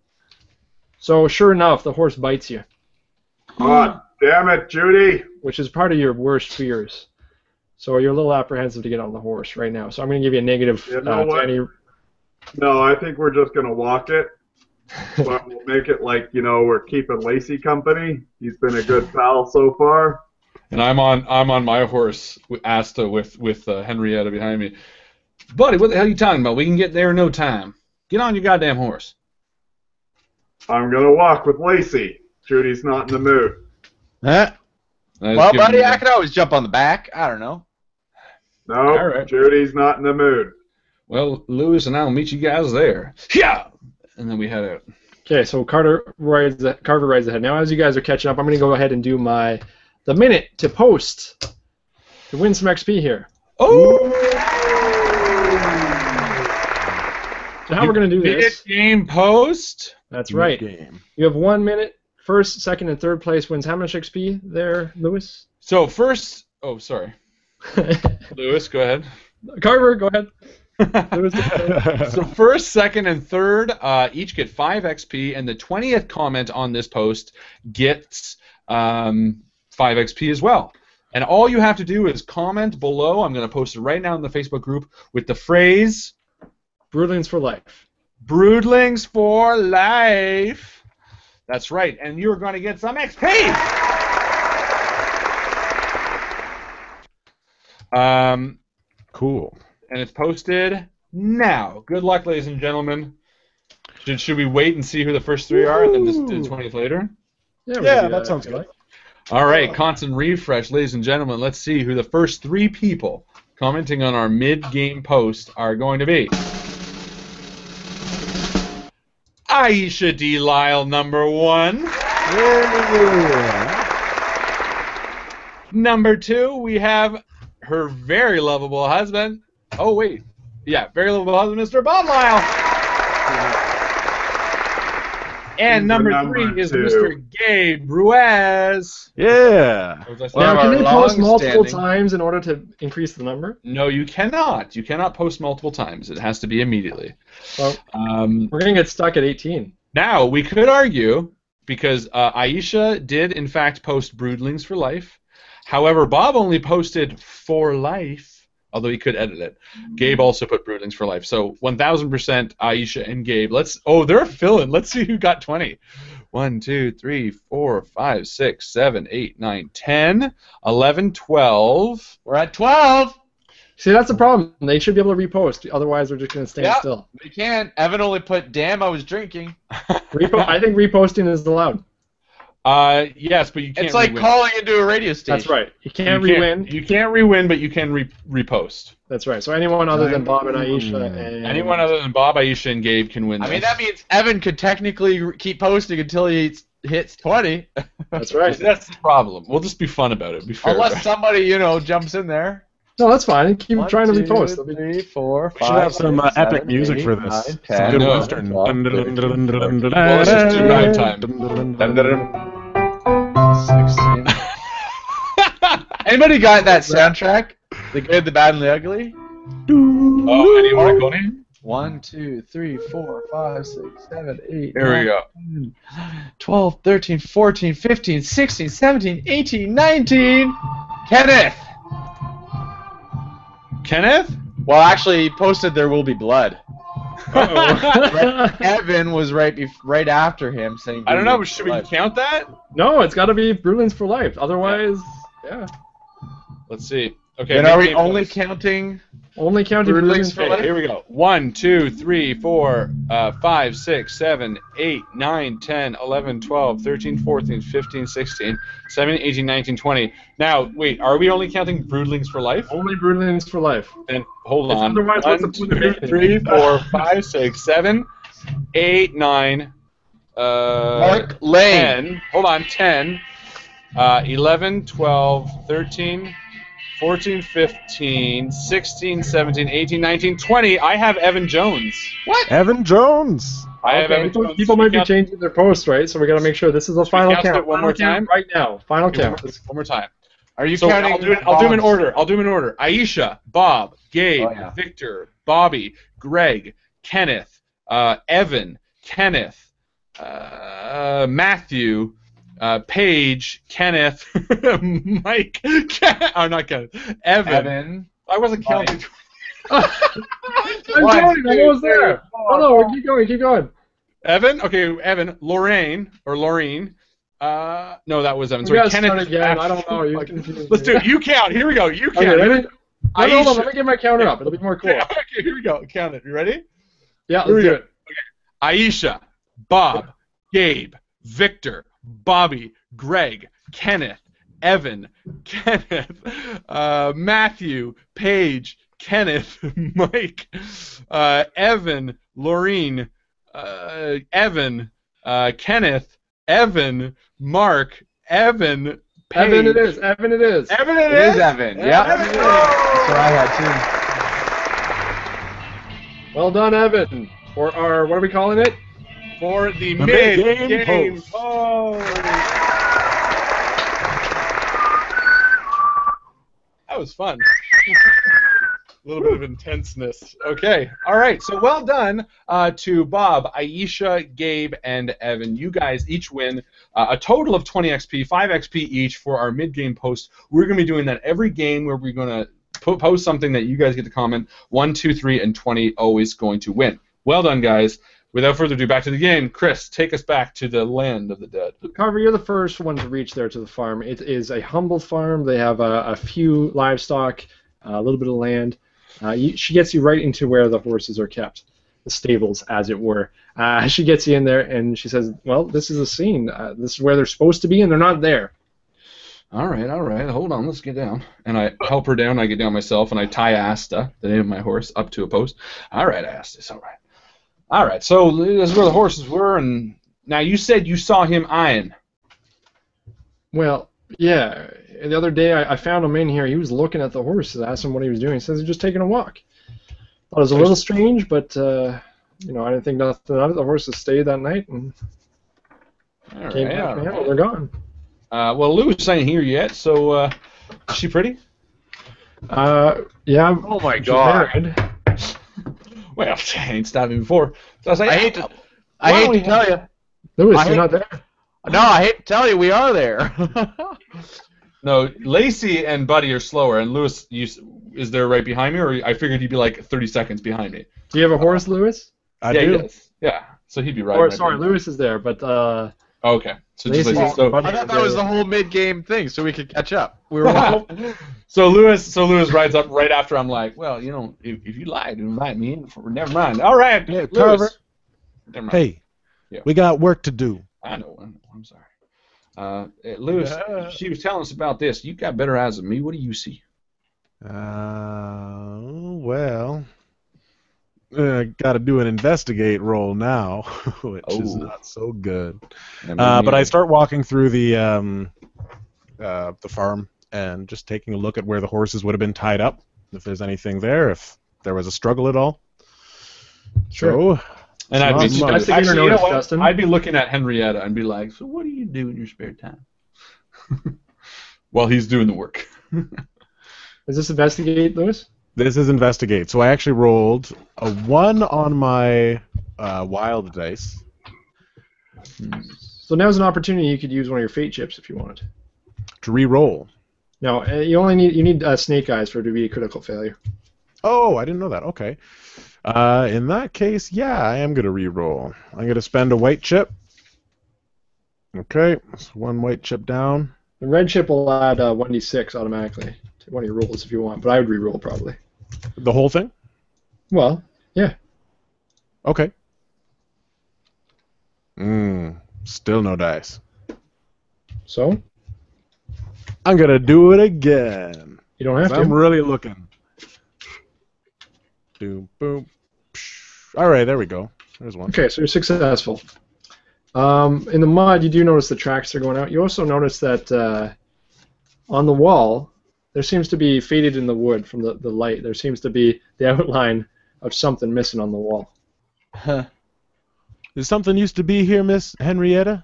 So, sure enough, the horse bites you. God damn it, Judy! Which is part of your worst fears. So you're a little apprehensive to get on the horse right now. So I'm going to give you a negative. You know uh, to any... No, I think we're just going to walk it. But we'll make it like, you know, we're keeping Lacey company. He's been a good pal so far. And I'm on I'm on my horse, Asta, with, with uh, Henrietta behind me. Buddy, what the hell are you talking about? We can get there in no time. Get on your goddamn horse. I'm going to walk with Lacey. Judy's not in the mood. Huh? Well, buddy, you... I could always jump on the back. I don't know. No, all right. Judy's not in the mood. Well, Louis and I will meet you guys there. Yeah! And then we head out. Okay, so Carter rides, Carver rides ahead. Now, as you guys are catching up, I'm going to go ahead and do my the minute to post to win some X P here. Oh! So how you we're going to do this... Minute game post? That's minute right. Game. You have one minute. First, second, and third place wins how much X P there, Louis? So first... Oh, sorry. Louis, go ahead. Carver, go ahead. So first, second, and third uh, each get five X P, and the twentieth comment on this post gets um, five X P as well. And all you have to do is comment below. I'm going to post it right now in the Facebook group with the phrase Broodlings for Life. Broodlings for Life. That's right. And you're going to get some X P. um, cool. And it's posted now. Good luck, ladies and gentlemen. Should, should we wait and see who the first three are and then just do the twentieth later? Yeah, yeah that, that sounds good. Like. All right, constant refresh, ladies and gentlemen. Let's see who the first three people commenting on our mid-game post are going to be. Aisha D. Lyle, number one. Yeah. Number two, we have her very lovable husband. Oh, wait. Yeah, very lovable husband, Mister Bob Lyle. And number, number three two. Is Mister Gabe Ruiz. Yeah. Now, can they post multiple times in order to increase the number? No, you cannot. You cannot post multiple times. It has to be immediately. Well, um, we're going to get stuck at eighteen. Now, we could argue, because uh, Aisha did, in fact, post Broodlings for Life. However, Bob only posted For Life. Although he could edit it. Gabe also put Broodlings for Life. So one thousand percent Aisha and Gabe. Let's. Oh, they're filling. Let's see who got twenty. one, two, three, four, five, six, seven, eight, nine, ten, eleven, twelve. We're at twelve. See, that's the problem. They should be able to repost. Otherwise, they're just going to stand yep, still. They can't. Evan only put, damn, I was drinking. Repo I think reposting is allowed. Uh, yes, but you can't. It's like calling into a radio station. That's right. You can't rewin. You can't rewin, but you can re repost. That's right. So anyone other than Bob and Aisha, and anyone other than Bob, Aisha, and Gabe can win. I mean, that means Evan could technically keep posting until he hits twenty. That's right. That's the problem. We'll just be fun about it. Be fair. Unless somebody you know jumps in there. No, that's fine. Keep One, trying to two, repost. Three, four, five, we should have some uh, seven, epic music eight, for this. Nine, ten, good no. Western. Well, let's just do nine time. sixteen. Anybody got that soundtrack? The Good, the Bad, and the Ugly? Oh, any Marconi? one, two, three, four, five, six, seven, eight, Here nine, we go. twelve, thirteen, fourteen, fifteen, sixteen, seventeen, eighteen, nineteen. Kenneth! Kenneth? Well, actually, he posted There Will Be Blood. Uh-oh. Evan was right bef right after him saying. I don't know. Should we life. Count that? No, it's got to be Broodlings for Life. Otherwise, yeah. yeah. Let's see. Okay. And are we only list. counting? Only counting. Okay, here we go. One, two, three, four, uh, five, six, seven, eight, nine, ten, eleven, twelve, thirteen, fourteen, fifteen, sixteen, seventeen, eighteen, nineteen, twenty. Now, wait. Are we only counting broodlings for life? Only broodlings for life. And hold on. Otherwise, One, what's two, three, four, five, six, seven, eight, nine. Uh, Mark Lane. ten. Hold on. Ten. Uh, eleven, twelve, thirteen. fourteen, fifteen, sixteen, seventeen, eighteen, nineteen, twenty. I have Evan Jones. What? Evan Jones. I okay. have Evan Jones. People might be count. changing their posts, right? So we got to make sure this is the final count. It one final more time, right now. Final okay. count. One more time. Are you so counting? I'll do, it, I'll do them in order. I'll do them in order. Aisha, Bob, Gabe, oh, yeah. Victor, Bobby, Greg, Kenneth, uh, Evan, Kenneth, uh, Matthew. Uh, Paige, Kenneth, Mike, Ken oh, not Kenneth, Evan. Evan. I wasn't counting. I'm counting. I was there. Oh no, keep going, keep going. Evan, okay, Evan, Lorraine or Laureen. Uh, no, that was Evan. Sorry, Kenneth. Again. I don't know. You Let's do it. You count. Here we go. You count. Okay, ready? No, hold on. Let me get my counter up. It'll be more cool. Okay, okay, here we go. Count it. You ready? Yeah. Let's do it. Okay. Aisha, Bob, Gabe, Victor. Bobby, Greg, Kenneth, Evan, Kenneth, uh, Matthew, Paige, Kenneth, Mike, uh, Evan, Laureen, uh, Evan, uh, Kenneth, Evan, Mark, Evan, Paige. Evan it is, Evan it is. Evan it, it is. is Evan, yeah. Evan it is. That's what I had too. Well done, Evan. Or our, what are we calling it? For the, the mid-game mid game post. post. That was fun. A little Woo. bit of intenseness. Okay. All right. So well done uh, to Bob, Aisha, Gabe, and Evan. You guys each win uh, a total of twenty X P, five X P each for our mid-game post. We're going to be doing that every game where we're going to post something that you guys get to comment. One, two, three, and twenty always going to win. Well done, guys. Without further ado, back to the game. Chris, take us back to the land of the dead. Carver, you're the first one to reach there to the farm. It is a humble farm. They have a, a few livestock, a little bit of land. Uh, you, she gets you right into where the horses are kept, the stables, as it were. Uh, she gets you in there, and she says, well, this is a scene. Uh, this is where they're supposed to be, and they're not there. All right, all right. Hold on. Let's get down. And I help her down. I get down myself, and I tie Asta, the name of my horse, up to a post. All right, Asta. It's all right. All right, so this is where the horses were, and now you said you saw him eyeing. Well, yeah. The other day I, I found him in here. He was looking at the horses. I asked him what he was doing. He says he's just taking a walk. Thought it was a little strange, but uh, you know, I didn't think nothing of it. The horses stayed that night, and all came right, back. All right. They're gone. Uh, well, Louis ain't here yet, so uh, is she pretty? Uh, yeah. Oh my God. Married. Well, I ain't stopped me before. So I, was like, I hate to, I hate to tell you. Louis, I you're hate, not there. No, I hate to tell you, we are there. No, Lacey and Buddy are slower, and Louis you, is there right behind me, or I figured he'd be like thirty seconds behind me. Do you have a horse, Louis? I yeah, do. Yeah, so he'd be right. Or, sorry, brain. Louis is there, but... Uh, oh, okay. So just Lacey, Lacey, so, Buddy I thought that was there. the whole mid-game thing, so we could catch up. We were So Louis, so Louis rides up right after I'm like, well, you know, if, if you lied, invite me in. For, never mind. All right, yeah, Carver. Never mind. Hey, yeah. we got work to do. I know. I know. I'm sorry. Uh, Louis, yeah. she was telling us about this. You got better eyes than me. What do you see? Uh, well, uh, got to do an investigate roll now, which oh. is not so good. I mean, uh, but yeah. I start walking through the um, uh, the farm. And just taking a look at where the horses would have been tied up, if there's anything there, if there was a struggle at all. Sure. So, and I'd be, actually, you know what? I'd be looking at Henrietta and be like, so what do you do in your spare time? While he's doing the work. Is this investigate, Louis? This is investigate. So I actually rolled a one on my uh, wild dice. So now's an opportunity you could use one of your fate chips if you wanted. To re-roll. No, you only need you need uh, snake eyes for it to be a critical failure. Oh, I didn't know that. Okay. Uh, in that case, yeah, I am gonna re-roll. I'm gonna spend a white chip. Okay, so one white chip down. And red chip will add uh, one d six automatically to one of your rolls if you want, but I would re-roll probably. The whole thing? Well, yeah. Okay. Mmm. Still no dice. So? I'm going to do it again. You don't have to. I'm really looking. Doom, boom. All right, there we go. There's one. Okay, so you're successful. Um, in the mod, you do notice the tracks are going out. You also notice that uh, on the wall, there seems to be, faded in the wood from the, the light, there seems to be the outline of something missing on the wall. Huh. There's something used to be here, Miss Henrietta?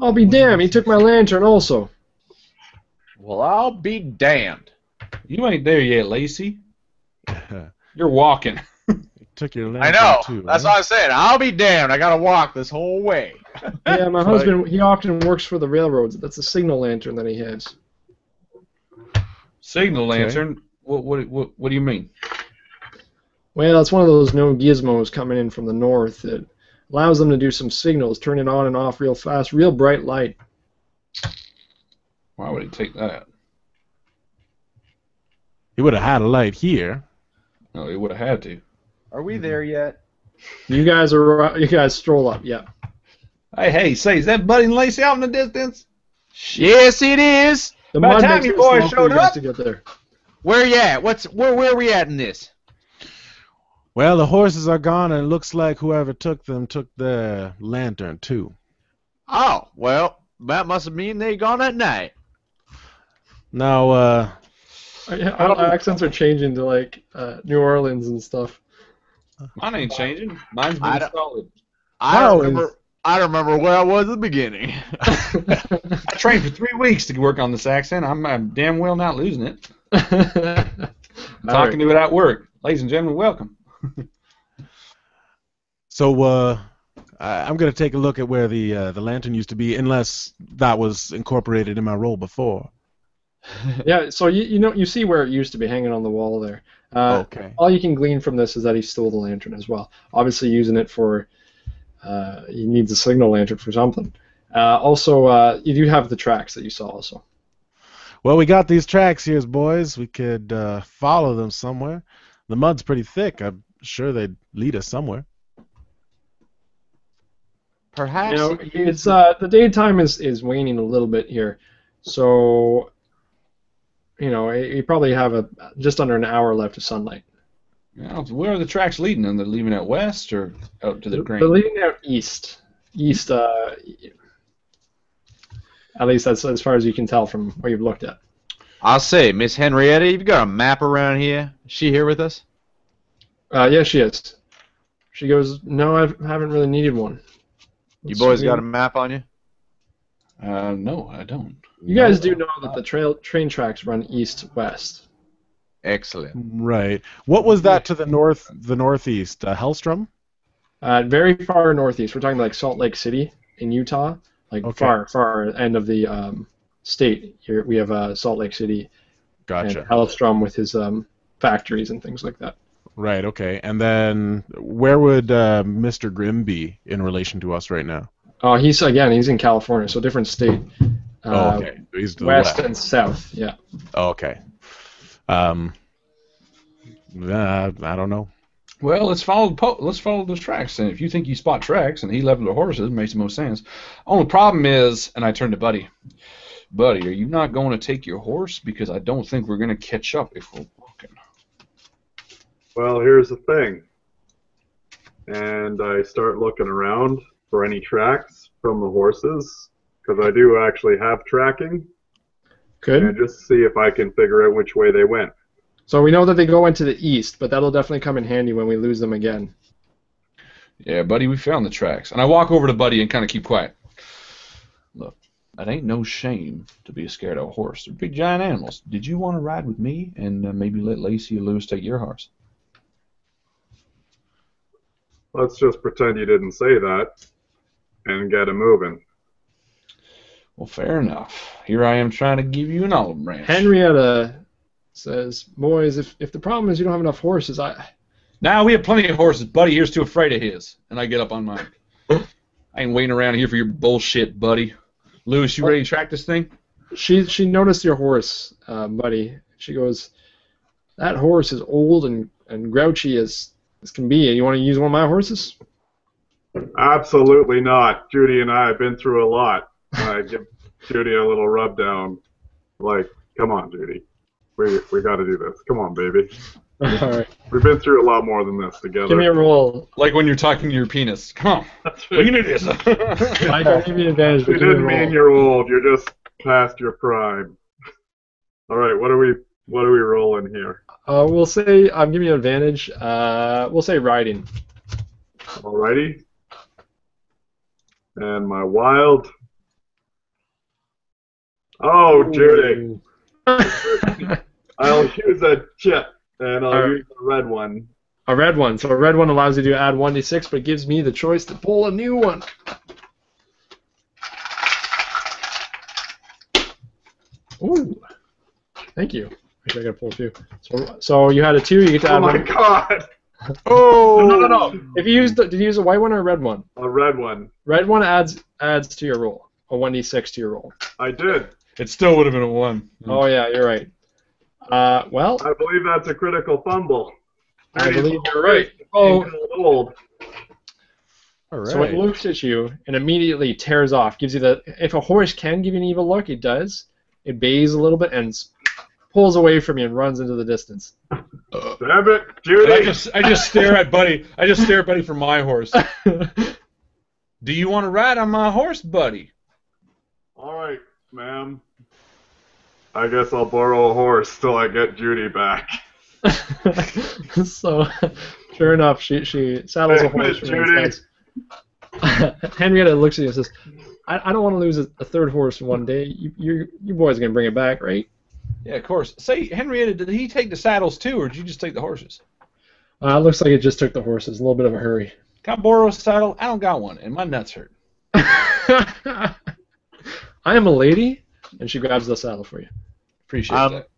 I'll be damned. He took my lantern also. Well, I'll be damned. You ain't there yet, Lacey. You're walking. Took your lantern, I know. Too, that's right? What I'm saying. I'll be damned. I gotta walk this whole way. Yeah, my husband. He often works for the railroads. That's a signal lantern that he has. Signal lantern. Okay. What, what? What? What do you mean? Well, it's one of those no gizmos coming in from the north that allows them to do some signals, turn it on and off real fast, real bright light. Why would he take that? He would have had a light here. No, he would have had to. Are we there yet? You guys are. You guys stroll up, yeah. Hey, hey, say, is that Buddy and Lacey out in the distance? Yes, it is. The By the time you boys showed up, to get there. Where you at? What's where? Where are we at in this? Well, the horses are gone, and it looks like whoever took them took their lantern too. Oh well, that must mean they gone at night. Now, uh, yeah, our accents are changing to like uh, New Orleans and stuff. Mine ain't changing. Mine's been I solid. I don't, remember, I don't remember where I was at the beginning. I trained for three weeks to work on this accent. I'm, I'm damn well not losing it. I'm talking to it at work. Ladies and gentlemen, welcome. So uh, I'm going to take a look at where the, uh, the lantern used to be, unless that was incorporated in my role before. Yeah, so you, you know, you see where it used to be hanging on the wall there. Uh, okay. All you can glean from this is that he stole the lantern as well. Obviously, using it for uh, he needs a signal lantern for something. Uh, also, uh, you do have the tracks that you saw also. Well, we got these tracks here, boys. We could uh, follow them somewhere. The mud's pretty thick. I'm sure they'd lead us somewhere. Perhaps. You know, it's uh, the daytime is is waning a little bit here, so. You know, you probably have a just under an hour left of sunlight. Yeah, where are the tracks leading? Are they leaving out west or out to the green? They're leading out east. East, uh, at least that's as far as you can tell from what you've looked at. I'll say, Miss Henrietta, you've got a map around here. Is she here with us? Uh, yeah, she is. She goes, no, I haven't really needed one. Let's you boys see. Got a map on you? Uh, no, I don't. You guys do know that the trail train tracks run east-west. Excellent. Right. What was that to the north, the northeast? Uh, Hellstrom? Uh, very far northeast. We're talking like Salt Lake City in Utah. Like okay. far, far end of the um, state. Here we have uh, Salt Lake City. Gotcha. And Hellstrom with his um, factories and things like that. Right. Okay. And then where would uh, Mister Grimm be in relation to us right now? Oh, uh, he's again. He's in California, so different state. Uh, oh, okay. He's to west, the west and south, yeah. Oh, okay. Um, uh, I don't know. Well, let's follow po let's follow those tracks. And if you think you spot tracks, and he left the horses, it makes the most sense. Only problem is, and I turned to Buddy. Buddy, are you not going to take your horse? Because I don't think we're going to catch up if we're walking. Well, here's the thing. And I start looking around for any tracks from the horses. Because I do actually have tracking. Good. And just see if I can figure out which way they went. So we know that they go into the east, but that'll definitely come in handy when we lose them again. Yeah, Buddy, we found the tracks. And I walk over to Buddy and kind of keep quiet. Look, it ain't no shame to be scared of a horse. They're big, giant animals. Did you want to ride with me and uh, maybe let Lacey and Louis take your horse? Let's just pretend you didn't say that and get them moving. Well, fair enough. Here I am trying to give you an olive branch. Henrietta says, boys, if, if the problem is you don't have enough horses, I... Nah, we have plenty of horses. Buddy here's too afraid of his. And I get up on mine. I ain't waiting around here for your bullshit, Buddy. Louis, you ready to track this thing? she she noticed your horse, uh, Buddy. She goes, that horse is old and, and grouchy as, as can be, and you want to use one of my horses? Absolutely not. Judy and I have been through a lot. I give Judy a little rub down, like, come on, Judy. We, we got to do this. Come on, baby. All right. We've been through a lot more than this together. Give me a roll. Like when you're talking to your penis. Come on. That's we can do this. I don't give you advantage. You didn't mean you're old. You're just past your prime. All right. What are we? What are we rolling here? Uh, we'll say I'm um, giving you advantage. Uh, we'll say riding. Alrighty. And my wild. Oh, Judy. I'll use a chip, and I'll use a red one. A red one. So a red one allows you to add one d six, but gives me the choice to pull a new one. Ooh. Thank you. I gotta pull a few. So, so you had a two, you get to add one. Oh my god! Oh! No, no, no. If you used, did you use a white one or a red one? A red one. Red one adds adds to your roll. A one d six to your roll. I did. It still would have been a one. Oh yeah, you're right. Uh, well, I believe that's a critical fumble. I believe you're right. Oh, old. All right. So it looks at you and immediately tears off. Gives you the if a horse can give you an evil look, it does. It bays a little bit and pulls away from you and runs into the distance. Damn it, Judy! I just I just stare at Buddy. I just stare at Buddy from my horse. Do you want to ride on my horse, Buddy? All right. Ma'am, I guess I'll borrow a horse till I get Judy back. So, sure enough, she she saddles hey, a horse. Judy. Henrietta looks at you and says, I, I don't want to lose a, a third horse one day. You, you're, your boy's going to bring it back, right? Yeah, of course. Say, Henrietta, did he take the saddles too, or did you just take the horses? Uh, it looks like it just took the horses. A little bit of a hurry. Can I borrow a saddle? I don't got one, and my nuts hurt. I am a lady, and she grabs the saddle for you. Appreciate um, that.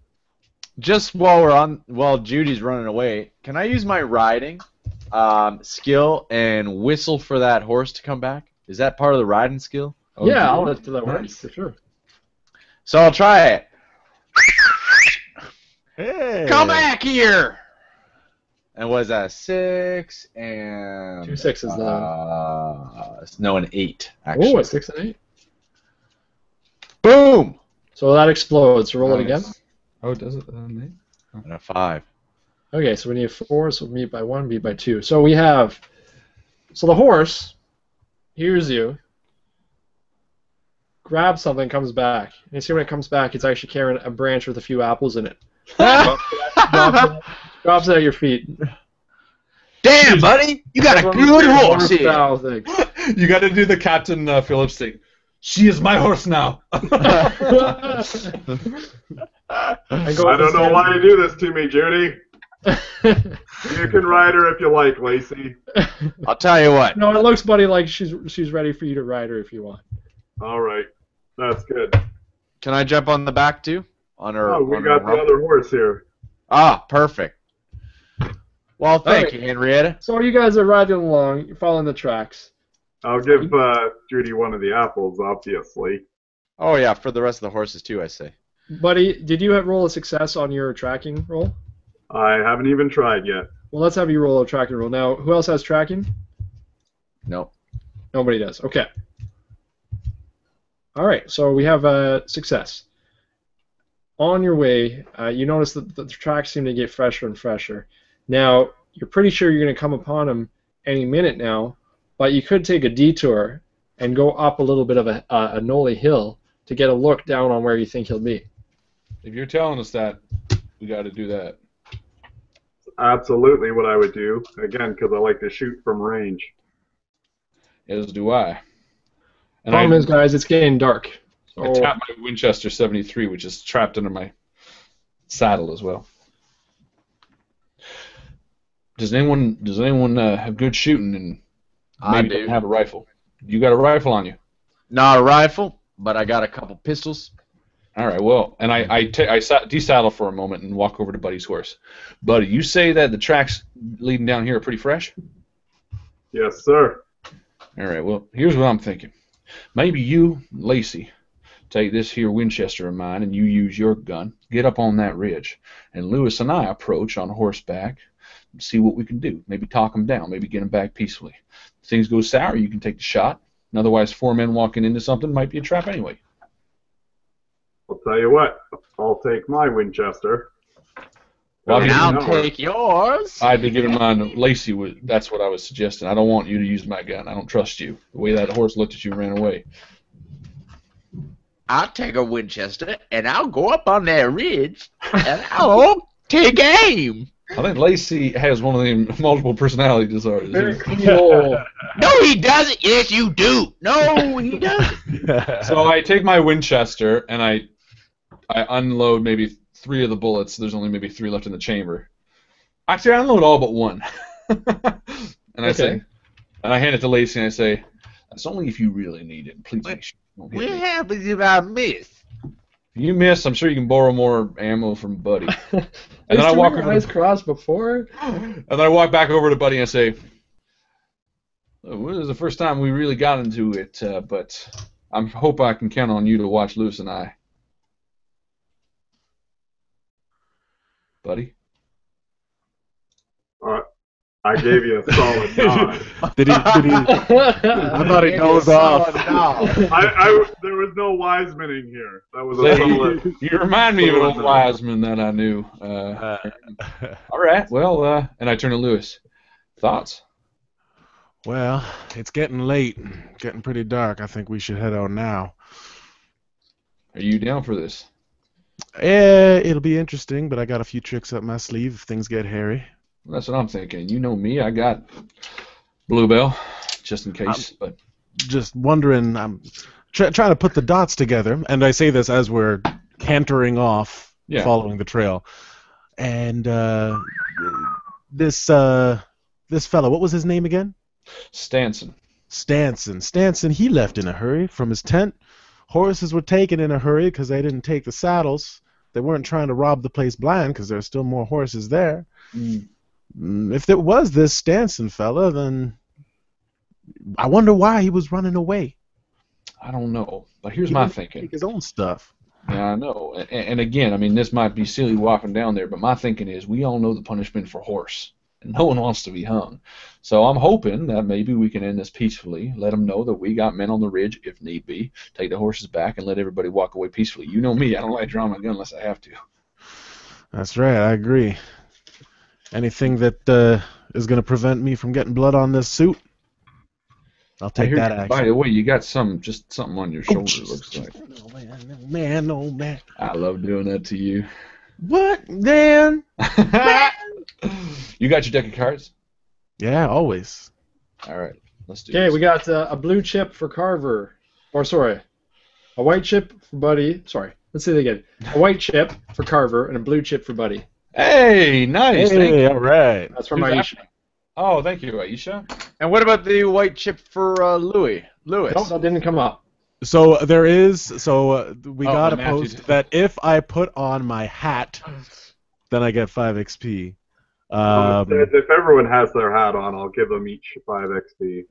Just while we're on, while Judy's running away, can I use my riding um, skill and whistle for that horse to come back? Is that part of the riding skill? Oh, yeah, I'll let that work for sure. So I'll try it. Hey. Come back here. And was that six and two sixes? Uh, no, an eight. Actually, oh, a six and eight. Boom! So that explodes. Roll nice. It again. Oh, does it? And a five. Okay, so we need a four, so we beat by one, beat by two. So we have... So the horse hears you, grabs something, comes back. And you see when it comes back, it's actually carrying a branch with a few apples in it. drops, it, drops, it drops it at your feet. Damn, buddy! You got Everyone a good horse here! You got to do the Captain uh, Phillips thing. She is my horse now. I don't know why you do this to me, Judy. You can ride her if you like, Lacey. I'll tell you what. No, it looks, Buddy, like she's she's ready for you to ride her if you want. All right. That's good. Can I jump on the back, too? On her. Oh, we got the other horse here. Ah, perfect. Well, thank you, Henrietta. So you guys are riding along. You're following the tracks. I'll give uh, Judy one of the apples, obviously. Oh, yeah, for the rest of the horses, too, I say. Buddy, did you have roll a success on your tracking roll? I haven't even tried yet. Well, let's have you roll a tracking roll. Now, who else has tracking? No. Nobody does. Okay. All right, so we have a success. On your way, uh, you notice that the tracks seem to get fresher and fresher. Now, you're pretty sure you're going to come upon them any minute now, but you could take a detour and go up a little bit of a, uh, a Noli hill to get a look down on where you think he'll be. If you're telling us that, we got to do that. Absolutely what I would do, again, because I like to shoot from range. As do I. The problem I, is, guys, it's getting dark. So I tapped my Winchester seventy-three, which is trapped under my saddle as well. Does anyone, does anyone uh, have good shooting and... Maybe I do. Don't have a rifle. You got a rifle on you? Not a rifle, but I got a couple pistols. All right, well, and I, I, t I desaddle for a moment and walk over to Buddy's horse. Buddy, you say that the tracks leading down here are pretty fresh? Yes, sir. All right, well, here's what I'm thinking. Maybe you, Lacey, take this here Winchester of mine and you use your gun, get up on that ridge, and Louis and I approach on horseback and see what we can do. Maybe talk them down, maybe get them back peacefully. If things go sour, you can take the shot, and otherwise four men walking into something might be a trap anyway. I'll tell you what, I'll take my Winchester. Well, and I'll yours. take yours. I'd be giving mine. Lacey, was, that's what I was suggesting. I don't want you to use my gun. I don't trust you. The way that horse looked at you and ran away. I'll take a Winchester, and I'll go up on that ridge, and I'll take aim. I think Lacey has one of them multiple personality disorders. Very cool. No, he doesn't. Yes, you do. No, he doesn't. So I take my Winchester, and I, I unload maybe three of the bullets. There's only maybe three left in the chamber. Actually, I unload all but one. and I okay. say, and I hand it to Lacey, and I say, "That's only if you really need it. Please make sure." What happens if I miss? You miss, I'm sure you can borrow more ammo from Buddy. And then I walk over eyes to, crossed before. And then I walk back over to Buddy and I say, "Well, it was the first time we really got into it, uh, but I hope I can count on you to watch Louis and I." Buddy? All right. I gave you a solid nod. Did he? Did he? I thought he goes off. I, I, there was no Wiseman in here. That was a solid. You remind me of an old Wiseman that I knew. Uh, uh, all right. Well, uh, and I turn to Louis. Thoughts? Well, it's getting late, getting pretty dark. I think we should head out now. Are you down for this? Eh, it'll be interesting, but I got a few tricks up my sleeve if things get hairy. That's what I'm thinking. You know me. I got Bluebell, just in case. I'm but just wondering. I'm try trying to put the dots together, and I say this as we're cantering off, yeah. following the trail. And uh, this uh, this fellow, what was his name again? Stanson. Stanson. Stanson. He left in a hurry from his tent. Horses were taken in a hurry because they didn't take the saddles. They weren't trying to rob the place blind because there are still more horses there. Mm. If it was this Stanson fella, then I wonder why he was running away. I don't know, but here's he my thinking. Take his own stuff. Yeah, I know. And, and again, I mean, this might be silly walking down there, but my thinking is we all know the punishment for horse, and no one wants to be hung. So I'm hoping that maybe we can end this peacefully, let them know that we got men on the ridge if need be, take the horses back, and let everybody walk away peacefully. You know me. I don't like drawing my gun unless I have to. That's right. I agree. Anything that uh, is going to prevent me from getting blood on this suit, I'll take that action. By the way, you got some, just something on your shoulder, oh, it looks like. Oh, man, oh, man, oh, man. I love doing that to you. What, man? man. You got your deck of cards? Yeah, always. All right, let's do it. Okay, we got uh, a blue chip for Carver. Or, sorry, a white chip for Buddy. Sorry, let's say that again. A white chip for Carver and a blue chip for Buddy. Hey, nice. Hey, thank you. All right. That's from Aisha. Oh, thank you, Aisha. And what about the white chip for uh, Louis? Louis. No, that didn't come up. So there is, so uh, we oh, got a post did. that if I put on my hat, then I get five X P. Um, if everyone has their hat on, I'll give them each five X P.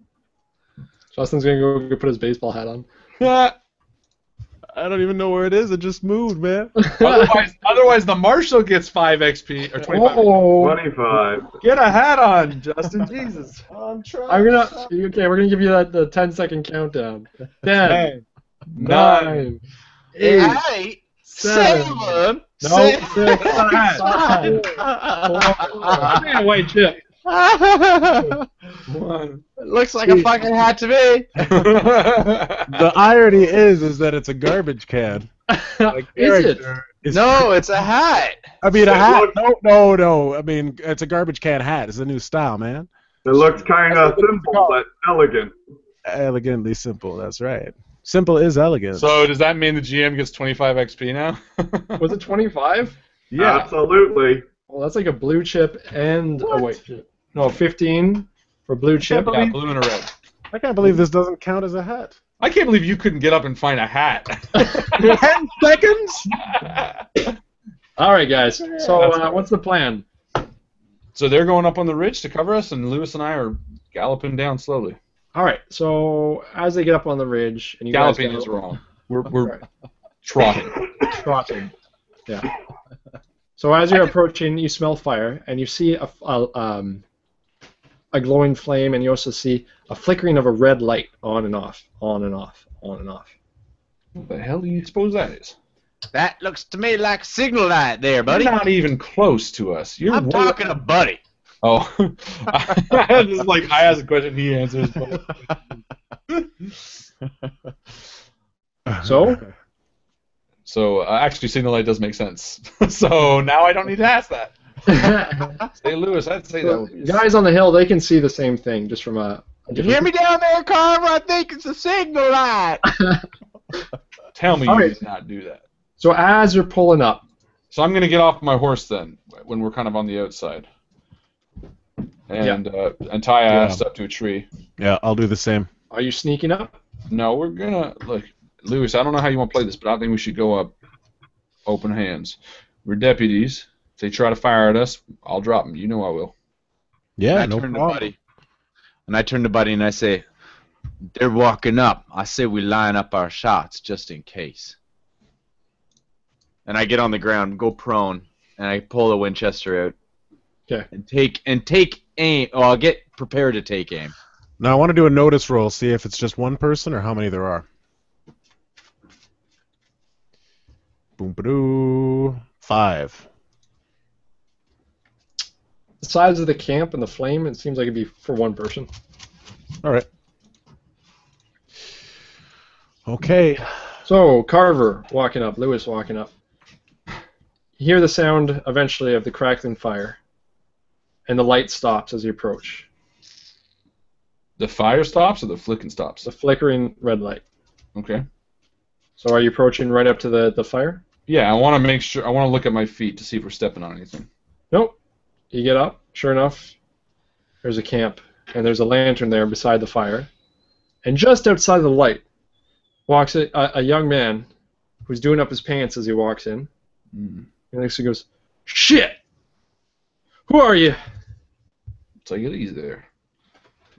Justin's going to go put his baseball hat on. I don't even know where it is. It just moved, man. otherwise, otherwise, the marshal gets five X P or twenty-five. Oh, twenty-five. Get a hat on, Justin. Jesus. I'm trying. I'm gonna. Okay, we're gonna give you that the ten-second countdown. Ten, nine, nine eight, eight, seven, seven no, six, six, five, five, four, man, white chip. One, it looks like two, a fucking hat to me. The irony is, is that it's a garbage can. Like, is it? Is no, it's a hat. I mean, a hat. No, no, no. I mean, it's a garbage can hat. It's a new style, man. It looks kind of simple, but elegant. Elegantly simple. That's right. Simple is elegant. So does that mean the G M gets twenty-five X P now? Was it twenty-five? Yeah, absolutely. Well, that's like a blue chip and what? a white chip. No, fifteen for blue chip. Yeah, blue and a red. I can't believe this doesn't count as a hat. I can't believe you couldn't get up and find a hat. Ten seconds? All right, guys. So uh, what's the plan? So they're going up on the ridge to cover us, and Louis and I are galloping down slowly. All right. So as they get up on the ridge... and you Galloping guys go, is wrong. We're, we're Trotting. Trotting. Yeah. So as you're approaching, you smell fire, and you see a, a, um, a glowing flame, and you also see a flickering of a red light on and off, on and off, on and off. What the hell do you suppose that is? That looks to me like signal light there, buddy. You're not even close to us. You're I'm talking to Buddy. Oh. I just like, I ask a question, he answers. So? So, uh, actually, signal light does make sense. So, now I don't need to ask that. Hey, Louis, I'd say so that. Guys on the hill, they can see the same thing just from a... You hear me down there, Carver? I think it's a signal light. Tell me All you right. did not do that. So, as you're pulling up... So, I'm going to get off my horse, then, when we're kind of on the outside. And, yeah. uh, and tie yeah. ass up to a tree. Yeah, I'll do the same. Are you sneaking up? No, we're going to... Like, Louis, I don't know how you want to play this, but I think we should go up open hands. We're deputies. If they try to fire at us, I'll drop them. You know I will. Yeah, and I no turn problem. To Buddy, and I turn to Buddy and I say, they're walking up. I say we line up our shots just in case. And I get on the ground, go prone, and I pull the Winchester out. Okay. And take and take aim. Oh, I'll get prepared to take aim. Now I want to do a notice roll, see if it's just one person or how many there are. Boom-ba-doo. Five. The size of the camp and the flame, it seems like it'd be for one person. All right. Okay. So, Carver walking up, Louis walking up. You hear the sound eventually of the crackling fire, and the light stops as you approach. The fire stops or the flicking stops? The flickering red light. Okay. So are you approaching right up to the, the fire? Yeah, I want to make sure, I want to look at my feet to see if we're stepping on anything. Nope. You get up, sure enough, there's a camp, and there's a lantern there beside the fire. And just outside the light walks a, a, a young man who's doing up his pants as he walks in. Mm. And next he goes, shit! Who are you? Take it easy there.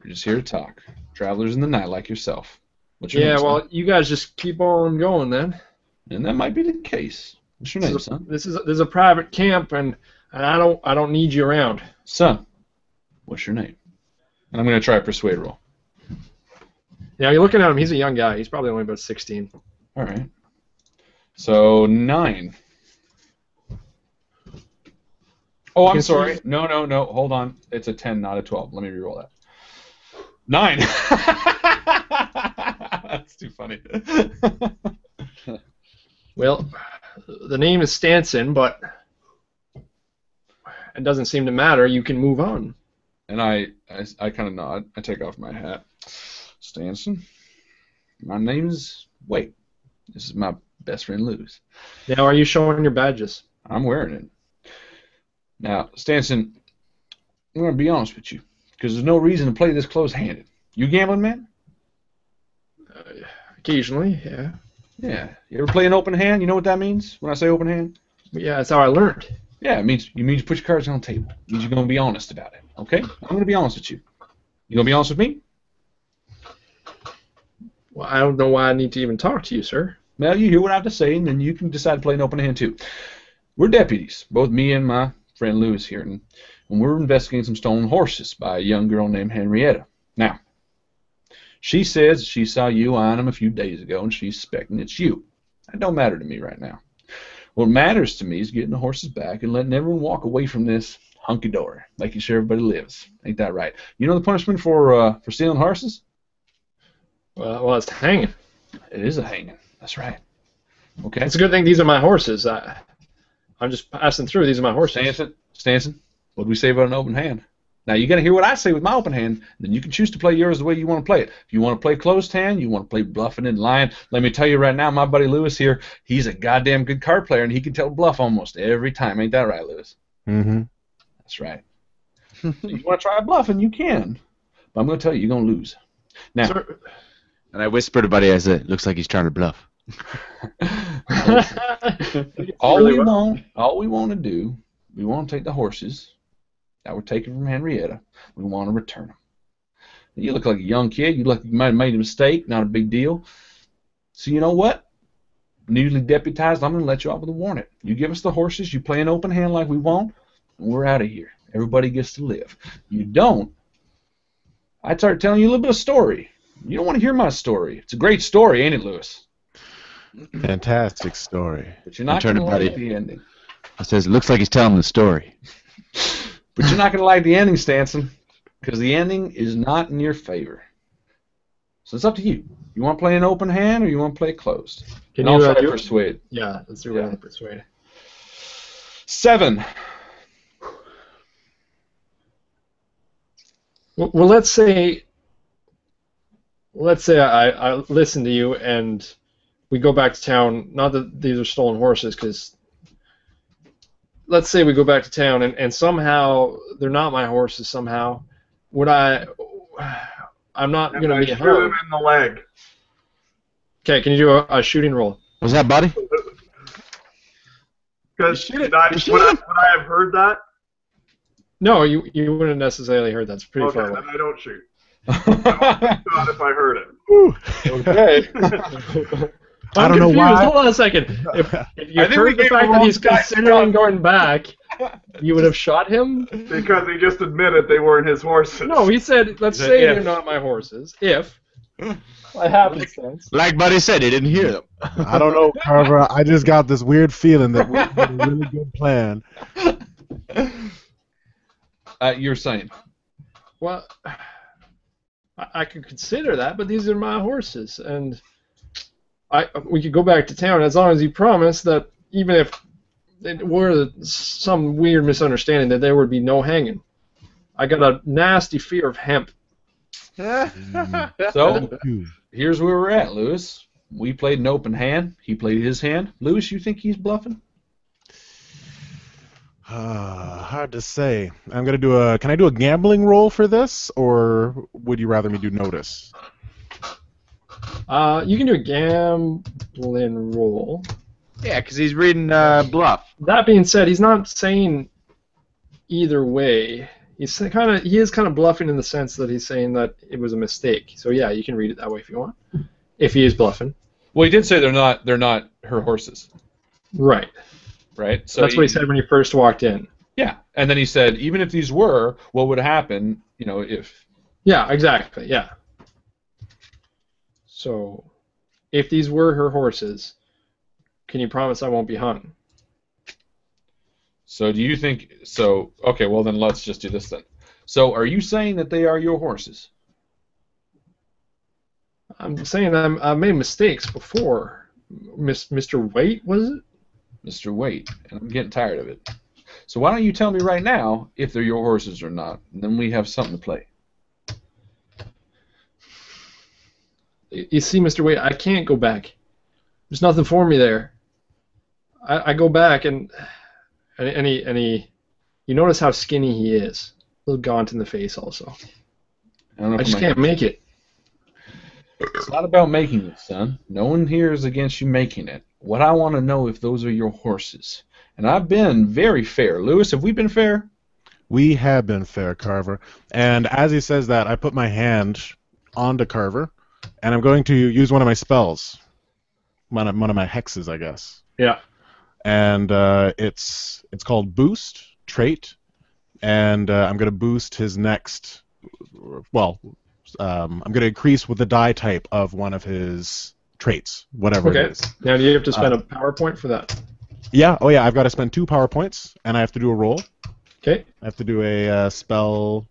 We're just here to talk. Travelers in the night like yourself. Yeah, well, son? You guys just keep on going then. And that might be the case. What's your this name, is a, son? This is a, this is a private camp, and, and I don't I don't need you around. Son, what's your name? And I'm gonna try a persuade roll. Yeah, you're looking at him. He's a young guy. He's probably only about sixteen. All right. So nine. Oh, I'm sorry. No, no, no. Hold on. It's a ten, not a twelve. Let me re-roll that. Nine. That's too funny. Well, the name is Stanson, but it doesn't seem to matter. You can move on. And I, I, I kind of nod. I take off my hat. Stanson, my name is Wait. This is my best friend, Louis. Now, are you showing your badges? I'm wearing it. Now, Stanson, I'm going to be honest with you, because there's no reason to play this close-handed. You gambling, man? Occasionally, yeah. Yeah. You ever play an open hand? You know what that means when I say open hand? Yeah, that's how I learned. Yeah, it means you mean to put your cards on the table. It means you're going to be honest about it, okay? I'm going to be honest with you. You going to be honest with me? Well, I don't know why I need to even talk to you, sir. Well, you hear what I have to say, and then you can decide to play an open hand, too. We're deputies, both me and my friend Louis here, and we're investigating some stolen horses by a young girl named Henrietta. Now, she says she saw you eyeing them a few days ago, and she's suspecting it's you. That don't matter to me right now. What matters to me is getting the horses back and letting everyone walk away from this hunky-dory, making sure everybody lives. Ain't that right? You know the punishment for uh, for stealing horses? Well, well, it's hanging. It is a hanging. That's right. Okay. It's a good thing these are my horses. I, I'm just passing through. These are my horses. Stanson, Stanson, what do we say about an open hand? Now, you're going to hear what I say with my open hand, and then you can choose to play yours the way you want to play it. If you want to play closed hand, you want to play bluffing and lying, let me tell you right now, my buddy Louis here, he's a goddamn good card player, and he can tell bluff almost every time. Ain't that right, Louis? Mm-hmm. That's right. So you want to try bluffing, you can. But I'm going to tell you, you're going to lose. Now, sir, and I whispered to Buddy, I said, looks like he's trying to bluff. all, really we well. want, all we want to do, we want to take the horses that we're taking from Henrietta. We want to return them. You look like a young kid. You look like you might have made a mistake. Not a big deal. So you know what? newly deputized, I'm going to let you off with a warrant. You give us the horses, you play an open hand like we want, and we're out of here. Everybody gets to live. You don't, I start telling you a little bit of story. You don't want to hear my story. It's a great story, ain't it, Louis? Fantastic story. But you're not going to like the ending. I says, it looks like he's telling the story. But you're not going to like the ending, Stanson, because the ending is not in your favor. So it's up to you. You want to play an open hand or you want to play closed? Can and you uh, do persuade? It? Yeah, let's do yeah. persuade. Seven. Well, well, let's say, let's say I, I listen to you and we go back to town. Not that these are stolen horses, because let's say we go back to town and, and somehow they're not my horses. Somehow, would I? I'm not going to be hurt. Shoot him in the leg. Okay, can you do a, a shooting roll? Was that Buddy? Because would, would I have heard that? No, you you wouldn't have necessarily heard that. It's pretty okay, far away. Then I don't shoot. I don't shoot if I heard it. Woo. Okay. I'm I don't confused. know why. Hold on a second. If, if you heard the fact that he's considering going back, you would have shot him? Because he just admitted they weren't his horses. No, he said, let's he said, say if. they're not my horses, if. That happens. Like, like Buddy said, he didn't hear them. I don't know, Carver. I just got this weird feeling that we had a really good plan. Uh, you're saying? Well, I, I could consider that, but these are my horses, and I we could go back to town as long as you promise that even if it were some weird misunderstanding, that there would be no hanging. I got a nasty fear of hemp. So, here's where we're at, Louis. We played an open hand. He played his hand. Louis, you think he's bluffing? Uh, hard to say. I'm gonna do a. Can I do a gambling roll for this, or would you rather me do notice? Uh, you can do a gambling roll. Yeah, because he's reading uh, bluff. That being said, he's not saying either way. He's kind of he is kind of bluffing in the sense that he's saying that it was a mistake. So yeah, you can read it that way if you want. If he is bluffing. Well, he did say they're not they're not her horses. Right. Right. So that's he, what he said when he first walked in. Yeah, and then he said, even if these were, what would happen? You know, if. Yeah. Exactly. Yeah. So, if these were her horses, can you promise I won't be hung? So do you think, so, okay, well then let's just do this then. So are you saying that they are your horses? I'm saying I'm, I made mistakes before. Miss, Mister Waite, was it? Mister Waite, and I'm getting tired of it. So why don't you tell me right now if they're your horses or not, and then we have something to play. You see, Mister Waite, I can't go back. There's nothing for me there. I, I go back and... And, and, he, and he, you notice how skinny he is. A little gaunt in the face also. I, don't know I just can't make it. It's not about making it, son. No one here is against you making it. What I want to know if those are your horses. And I've been very fair. Louis, have we been fair? We have been fair, Carver. And as he says that, I put my hand onto Carver, and I'm going to use one of my spells. One of, one of my hexes, I guess. Yeah. And uh, it's it's called Boost Trait, and uh, I'm going to boost his next. Well, um, I'm going to increase with the die type of one of his traits, whatever okay. it is. Now, do you have to spend uh, a power point for that? Yeah. Oh, yeah. I've got to spend two power points, and I have to do a roll. Okay. I have to do a uh, spell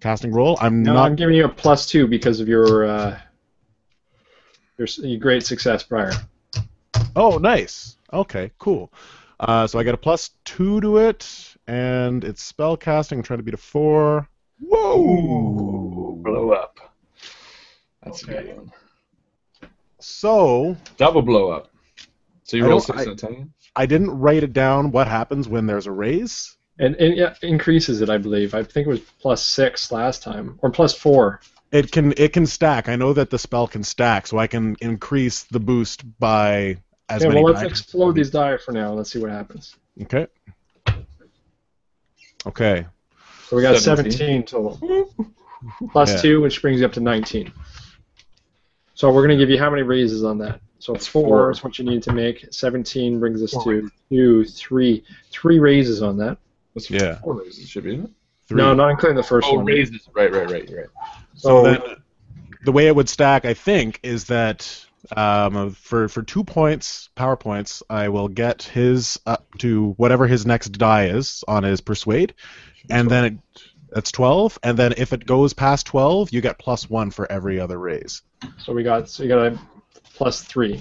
casting roll. I'm no, not. I'm giving you a plus two because of your uh, your, your great success prior. Oh, nice. Okay, cool. Uh, so I got a plus two to it, and it's spell casting. I'm trying to beat a four. Whoa! Blow up. That's okay. a good one. So double blow up. So you roll six and ten. I didn't write it down. What happens when there's a raise? And, and yeah, increases it, I believe. I think it was plus six last time, or plus four. It can it can stack. I know that the spell can stack, so I can increase the boost by. As yeah, well, let's die. explode these die for now. Let's see what happens. Okay. Okay. So we got seventeen, seventeen total. Plus yeah. two, which brings you up to nineteen. So we're going to give you how many raises on that? So that's four, four is what you need to make. seventeen brings us four. to two, three. Three raises on that. That's yeah. Four raises should be, isn't it? Three. No, not including the first oh, one. Oh, raises. Right, right, right. right. So, so then the way it would stack, I think, is that um, for, for two points, power points, I will get his up to whatever his next die is on his Persuade, and then it, that's twelve, and then if it goes past twelve, you get plus one for every other raise. So we got, so you got a plus three.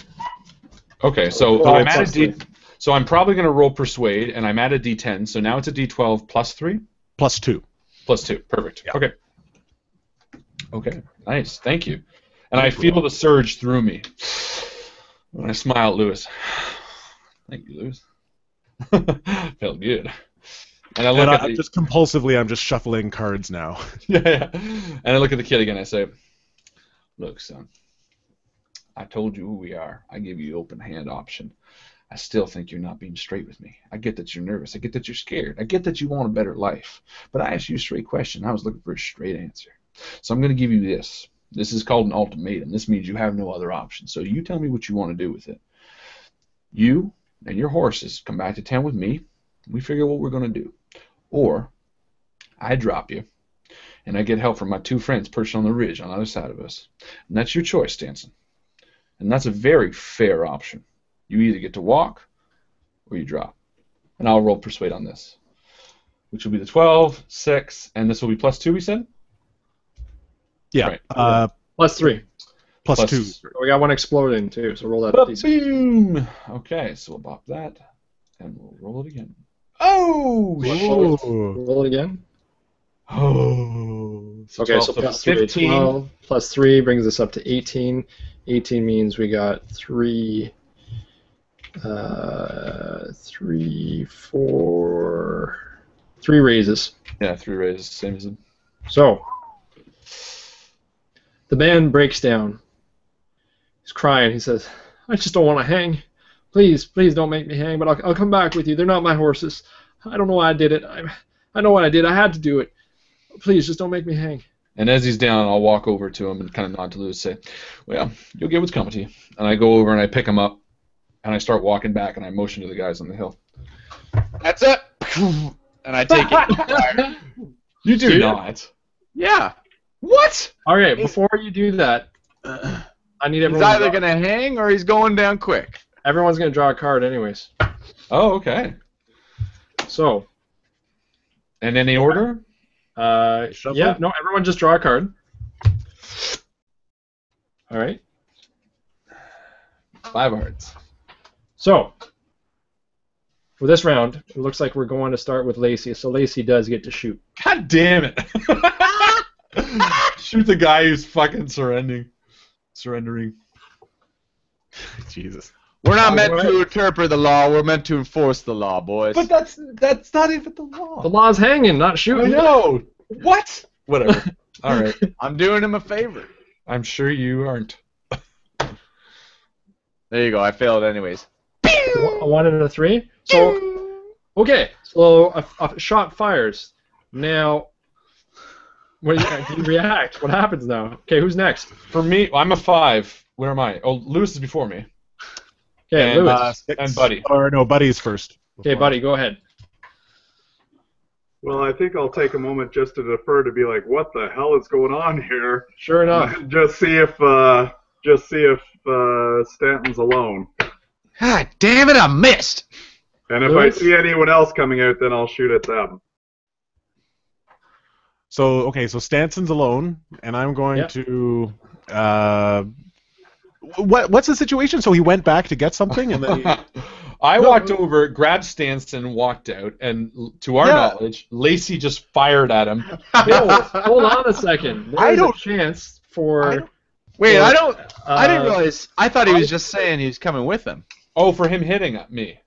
Okay, so, so I'm at a D, so I'm probably going to roll Persuade, and I'm at a D ten, so now it's a D twelve plus three? Plus two. Plus two, perfect. Yeah. Okay. Okay, nice, thank you. And I feel the surge through me. And I smile at Louis. Thank you, Louis. Felt good. And I look and at I, the... just compulsively, I'm just shuffling cards now. yeah, yeah. And I look at the kid again. I say, "Look, son. I told you who we are. I give you the open hand option. I still think you're not being straight with me. I get that you're nervous. I get that you're scared. I get that you want a better life. But I asked you a straight question. I was looking for a straight answer. So I'm going to give you this. This is called an ultimatum. This means you have no other option. So you tell me what you want to do with it. You and your horses come back to town with me. We figure what we're going to do. Or I drop you, and I get help from my two friends perched on the ridge on the other side of us. And that's your choice, Stanson. And that's a very fair option. You either get to walk or you drop. And I'll roll Persuade on this, which will be the twelve, six, and this will be plus two, we said? Yeah. Right. Uh, plus three. Plus, plus two. So we got one exploding, too, so roll that. Boom! Okay, so we'll bop that, and we'll roll it again. Oh! Roll it. roll it again. Oh. So okay, so plus three, twelve. Plus three brings us up to eighteen. eighteen means we got three, uh, three, four, three raises. Yeah, three raises, same as him. So, the man breaks down. He's crying. He says, "I just don't want to hang. Please, please don't make me hang, but I'll, I'll come back with you. They're not my horses. I don't know why I did it. I, I know what I did. I had to do it. Please, just don't make me hang." And as he's down, I'll walk over to him and kind of nod to Louis and say, "Well, you'll get what's coming to you." And I go over and I pick him up, and I start walking back, and I motion to the guys on the hill. "That's it." And I take it. You do not. Yeah. What? All right, before you do that, I need everyone. He's either going to hang or he's going down quick. Everyone's going to draw a card anyways. Oh, okay. So. And any order? Uh, yeah, no, everyone just draw a card. All right. Five hearts. So, for this round, it looks like we're going to start with Lacey, so Lacey does get to shoot. God damn it. Shoot the guy who's fucking surrendering. Surrendering. Jesus. We're not meant to interpret the law. We're meant to enforce the law, boys. But that's that's not even the law. The law's hanging, not shooting. I know. What? Whatever. All right. I'm doing him a favor. I'm sure you aren't. There you go. I failed anyways. A one and a three. So, okay. So a, a shot fires. Now, what do you react? What happens now? Okay, who's next? For me, I'm a five. Where am I? Oh, Louis is before me. Okay, and, Louis uh, and Buddy. Or no, Buddy's first. Okay, Buddy, go ahead. Well, I think I'll take a moment just to defer to be like, what the hell is going on here? Sure enough. Just see if uh, just see if uh, Stanton's alone. God damn it, I missed. And if Louis? I see anyone else coming out, then I'll shoot at them. So okay, so Stanson's alone, and I'm going yep. to. Uh, What what's the situation? So he went back to get something, and then he... I no. walked over, grabbed Stanson, walked out, and to our yeah. knowledge, Lacey just fired at him. Bill, hold on a second. There I don't a chance for. I don't, wait, for, I don't. Uh, I didn't realize. I thought he was just saying he was coming with him. Oh, for him hitting at me.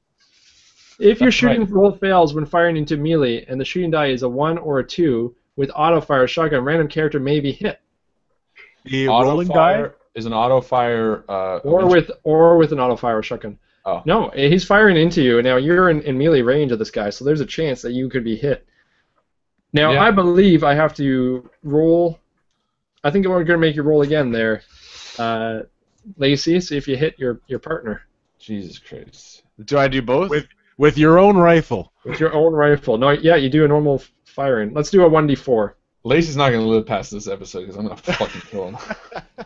If That's your shooting right. roll fails when firing into melee, and the shooting die is a one or a two with auto fire shotgun, random character may be hit. The auto rolling fire. die. Is an auto fire uh, or with or with an auto fire shotgun? Oh no, he's firing into you, and now you're in, in melee range of this guy, so there's a chance that you could be hit. Now yeah. I believe I have to roll. I think we're going to make you roll again there, uh, Lacey, see if you hit your, your partner. Jesus Christ. Do I do both? With, with your own rifle. With your own rifle. No, yeah, you do a normal firing. Let's do a one d four. Lacey's not going to live past this episode because I'm going to fucking kill him.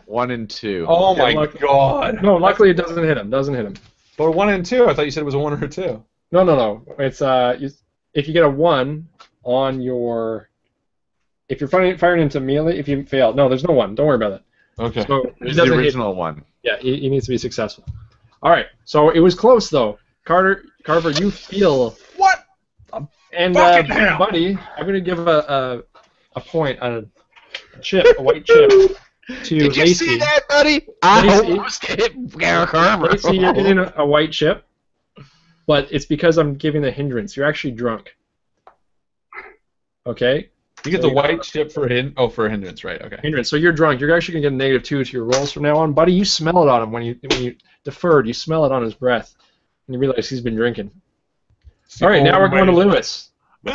One and two. Oh, yeah, my luck God. No, luckily it doesn't hit him. Doesn't hit him. But one and two. I thought you said it was a one or a two. No, no, no. It's uh, you, if you get a one on your... If you're firing, firing into melee, if you fail... No, there's no one. Don't worry about that. Okay. So it's the original hit. One. Yeah, he, he needs to be successful. All right. So it was close, though. Carter, Carver, you feel... What? And, uh, Buddy, I'm going to give a... a A point on a chip, a white chip. To Did you Lacey. See that, buddy? I almost hit Garrett Carver. Lacey, you're getting a, a white chip, but it's because I'm giving the hindrance. You're actually drunk. Okay. You get so the white chip for hin. Oh, for a hindrance, right? Okay. Hindrance. So you're drunk. You're actually gonna get a negative two to your rolls from now on, buddy. You smell it on him when you when you deferred. You smell it on his breath, and you realize he's been drinking. See, all right, now we're going to Louis.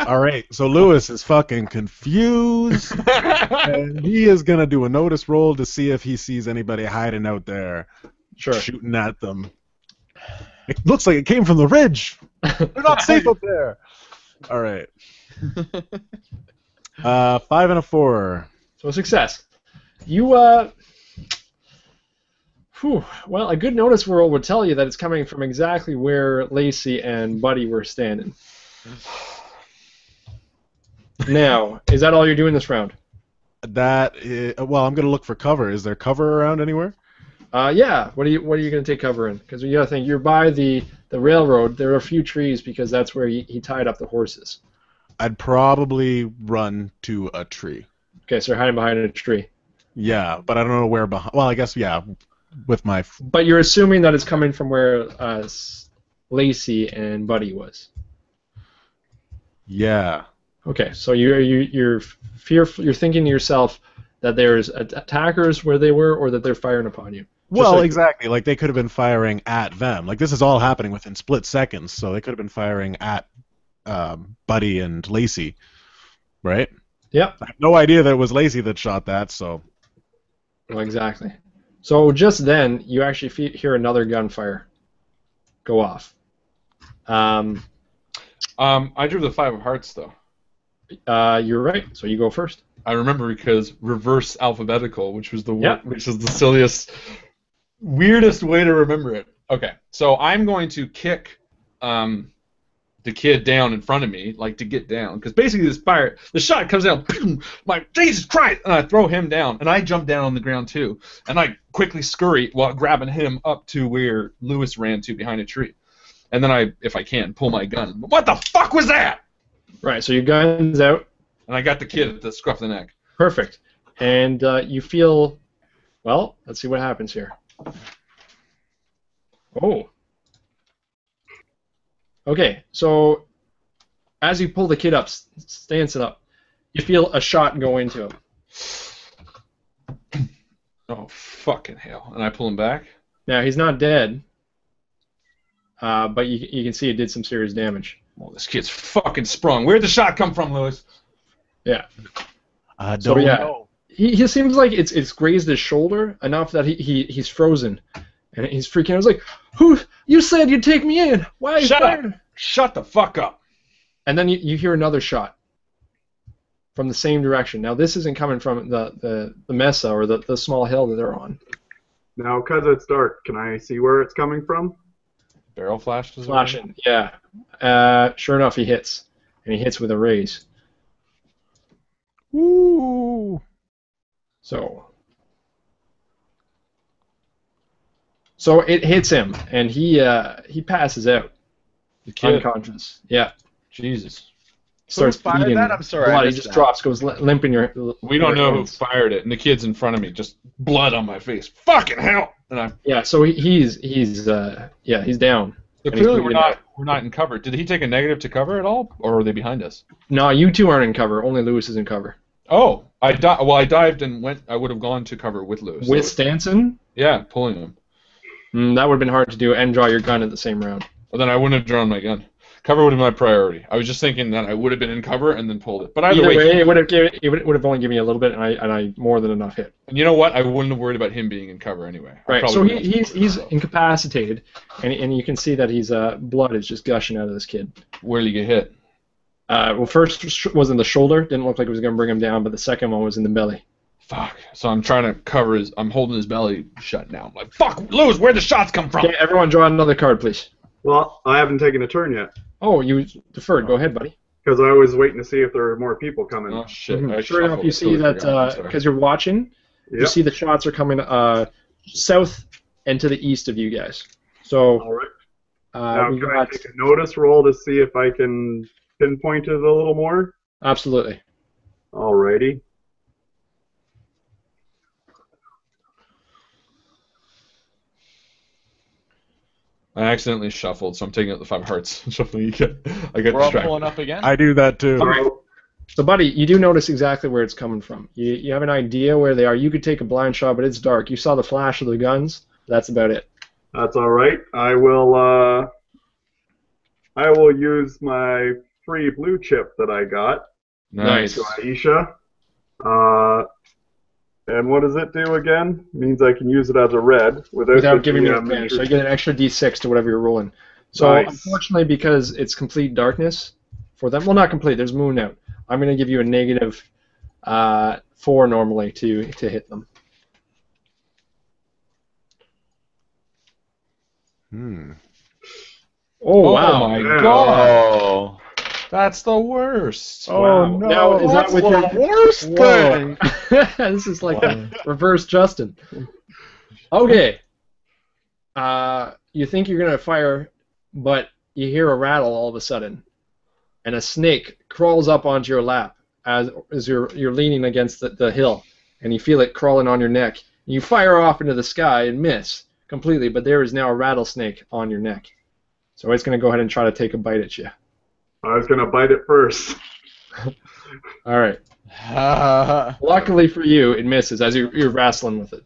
All right, so Louis is fucking confused, and he is going to do a notice roll to see if he sees anybody hiding out there, sure. shooting at them. It looks like it came from the ridge. They're not safe up there. All right. Uh, five and a four. So success. You, uh... Whew, well, a good notice roll would tell you that it's coming from exactly where Lacey and Buddy were standing. Now, is that all you're doing this round? That is, well, I'm gonna look for cover. Is there cover around anywhere? Uh, yeah. What are you What are you gonna take cover in? Because you gotta think you're by the the railroad. There are a few trees because that's where he, he tied up the horses. I'd probably run to a tree. Okay, so you're hiding behind a tree. Yeah, but I don't know where behind. Well, I guess yeah, with my. F but you're assuming that it's coming from where uh, Lacey and Buddy was. Yeah. Okay, so you're you, you're fearful. You're thinking to yourself that there's attackers where they were, or that they're firing upon you. Just well, like, exactly. Like they could have been firing at them. Like this is all happening within split seconds, so they could have been firing at um, Buddy and Lacey, right? Yep. I have no idea that it was Lacey that shot that. So. Well, exactly. So just then, you actually hear another gunfire go off. Um. Um. I drew the five of hearts, though. Uh, you're right. So you go first. I remember because reverse alphabetical, which was the yep. which is the silliest, weirdest way to remember it. Okay, so I'm going to kick um, the kid down in front of me, like to get down, because basically this fire, the shot comes down, boom, my Jesus Christ, and I throw him down, and I jump down on the ground too, and I quickly scurry while grabbing him up to where Louis ran to behind a tree, and then I, if I can, pull my gun. What the fuck was that? Right, so your gun's out. And I got the kid at the scruff of the neck. Perfect. And uh, you feel... Well, let's see what happens here. Oh. Okay, so as you pull the kid up, Stanson up, you feel a shot go into him. Oh, fucking hell. And I pull him back? Now, he's not dead, uh, but you, you can see it did some serious damage. Well, this kid's fucking sprung. Where'd the shot come from, Louis? Yeah. I don't so, yeah, know. He, he seems like it's it's grazed his shoulder enough that he, he he's frozen. And he's freaking out. I was like, who? You said you'd take me in. Why are you Shut fired? Up. Shut the fuck up. And then you, you hear another shot from the same direction. Now, this isn't coming from the, the, the mesa or the, the small hill that they're on. Now, because it's dark, can I see where it's coming from? Barrel flashes. Flashing, yeah. Uh, sure enough, he hits, and he hits with a raise. Woo! So, so it hits him, and he uh, he passes out. The kid. Unconscious. Yeah. Jesus. Starts who fired bleeding. That? I'm sorry. Blood. He just that. drops, goes limping. Your. We don't know hands. Who fired it, and the kid's in front of me, just blood on my face. Fucking hell! And I, yeah, so he, he's he's uh, yeah he's down. So clearly we're not we're not in cover. Did he take a negative to cover at all, or are they behind us? No, you two aren't in cover. Only Louis is in cover. Oh, I di well I dived and went. I would have gone to cover with Louis. With Stanson? Yeah, pulling him. Mm, that would have been hard to do and draw your gun at the same round. Well, then I wouldn't have drawn my gun. Cover would have been my priority. I was just thinking that I would have been in cover and then pulled it. But either, either way, way, it would have given, it would have only given me a little bit, and I and I more than enough hit. And you know what? I wouldn't have worried about him being in cover anyway. Right. So he, he's he's incapacitated, and and you can see that his uh, blood is just gushing out of this kid. Where did he get hit? Uh, well, first was in the shoulder. Didn't look like it was gonna bring him down, but the second one was in the belly. Fuck. So I'm trying to cover his. I'm holding his belly shut now. I'm like, fuck, Louis, where'd the shots come from? Okay, everyone, draw another card, please. Well, I haven't taken a turn yet. Oh, you deferred. Go ahead, buddy. Because I was waiting to see if there were more people coming. Oh, shit. Mm-hmm. Sure enough, you see that, because uh, you're watching, yep. You see the shots are coming uh, south and to the east of you guys. So, all right. Uh, now, we can got... I take a notice roll to see if I can pinpoint it a little more? Absolutely. All righty. I accidentally shuffled, so I'm taking out the five hearts. Shuffling, you get, I get We're distracted. All pulling up again? I do that too. All right. So, buddy, you do notice exactly where it's coming from. You, you have an idea where they are. You could take a blind shot, but it's dark. You saw the flash of the guns. That's about it. That's all right. I will. Uh, I will use my free blue chip that I got. Nice. To Aisha. Uh, And what does it do again? It means I can use it as a red. Without, without giving you advantage. So you get an extra d six to whatever you're rolling. So nice. Unfortunately, because it's complete darkness for them, well, not complete, there's moon out. I'm going to give you a negative uh, four normally to, to hit them. Hmm. Oh, oh wow. My yeah. God. That's the worst. Oh, wow. No. Now, is That's that with the your... worst Whoa. Thing. This is like wow. reverse Justin. Okay. Uh, you think you're going to fire, but you hear a rattle all of a sudden, and a snake crawls up onto your lap as, as you're, you're leaning against the, the hill, and you feel it crawling on your neck. You fire off into the sky and miss completely, but there is now a rattlesnake on your neck. So it's going to go ahead and try to take a bite at you. I was going to bite it first. All right. Uh, Luckily for you, it misses as you're, you're wrestling with it.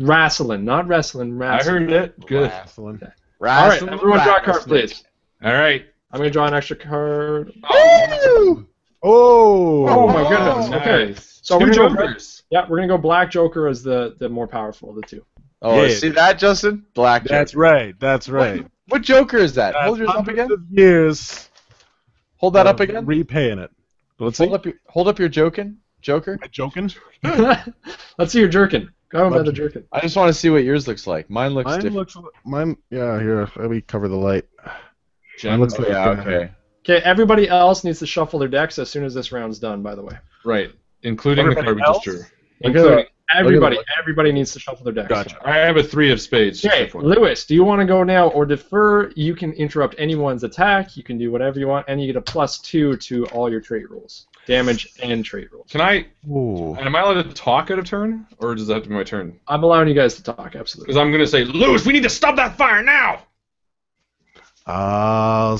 Wrestling, not wrestling, wrestling. I heard it. Good. Wrestling. Okay. All right, everyone draw a card, please. All right. I'm going to draw an extra card. Oh! Oh, oh my goodness. Nice. Okay. So two we're gonna Jokers. Go, yeah, we're going to go Black Joker as the, the more powerful of the two. Oh, yeah. See that, Justin? Black Joker. That's right. That's right. What, what Joker is that? That's Hold yours up again. Years. Hold that uh, up again. Repaying it. Let's hold see. Up your hold up your joking, Joker. My joking. Let's see your jerkin. Go about the jerkin. I just want to see what yours looks like. Mine looks. Mine different. looks. Mine. Yeah. Here. Let me cover the light. Gem. Mine looks. Oh, like yeah. Okay. Okay. Everybody else needs to shuffle their decks as soon as this round's done. By the way. Right. Including everybody the garbage true. Including everybody. Everybody needs to shuffle their decks. Gotcha. I have a three of spades. Okay. Louis, do you want to go now or defer? You can interrupt anyone's attack. You can do whatever you want, and you get a plus two to all your trait rolls, damage and trait rolls. Can I? Ooh. Am I allowed to talk at a turn, or does that have to be my turn? I'm allowing you guys to talk, absolutely. Because I'm going to say, Louis, we need to stop that fire now. Uh,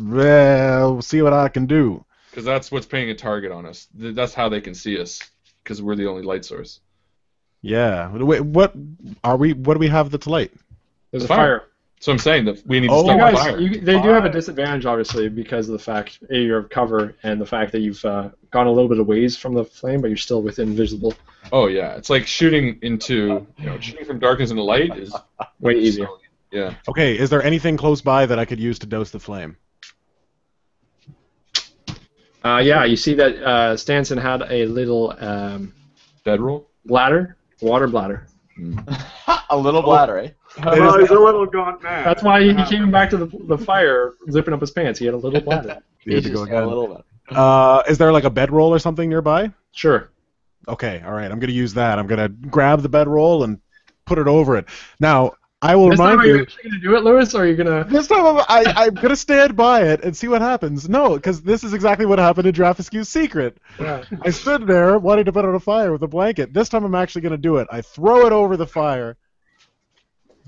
well, see what I can do. Because that's what's paying a target on us. That's how they can see us. Because we're the only light source. Yeah. Wait, what are we? What do we have that's light? There's a fire. fire. So I'm saying that we need oh, to stop guys, the fire. You, they fire. do have a disadvantage, obviously, because of the fact A, you're of cover, and the fact that you've uh, gone a little bit away from the flame, but you're still within visible. Oh yeah, it's like shooting into, you know, shooting from darkness into light is way easier. So, yeah. Okay. Is there anything close by that I could use to douse the flame? Uh, yeah, you see that uh, Stanson had a little um, bedroll bladder, water bladder. Mm. A little bladder, eh? Well, he's a little gaunt man. That's why he, he came back to the, the fire, zipping up his pants. He had a little bladder. he had to go again. A little uh, is there like a bedroll or something nearby? Sure. Okay, all right. I'm gonna use that. I'm gonna grab the bedroll and put it over it. Now. I will this remind time, you. Are you actually going to do it, Louis, or are you going to. This time I'm, I, I'm going to stand by it and see what happens. No, because this is exactly what happened in Draft Ascue's Secret. Yeah. I stood there wanting to put out a fire with a blanket. This time I'm actually going to do it. I throw it over the fire.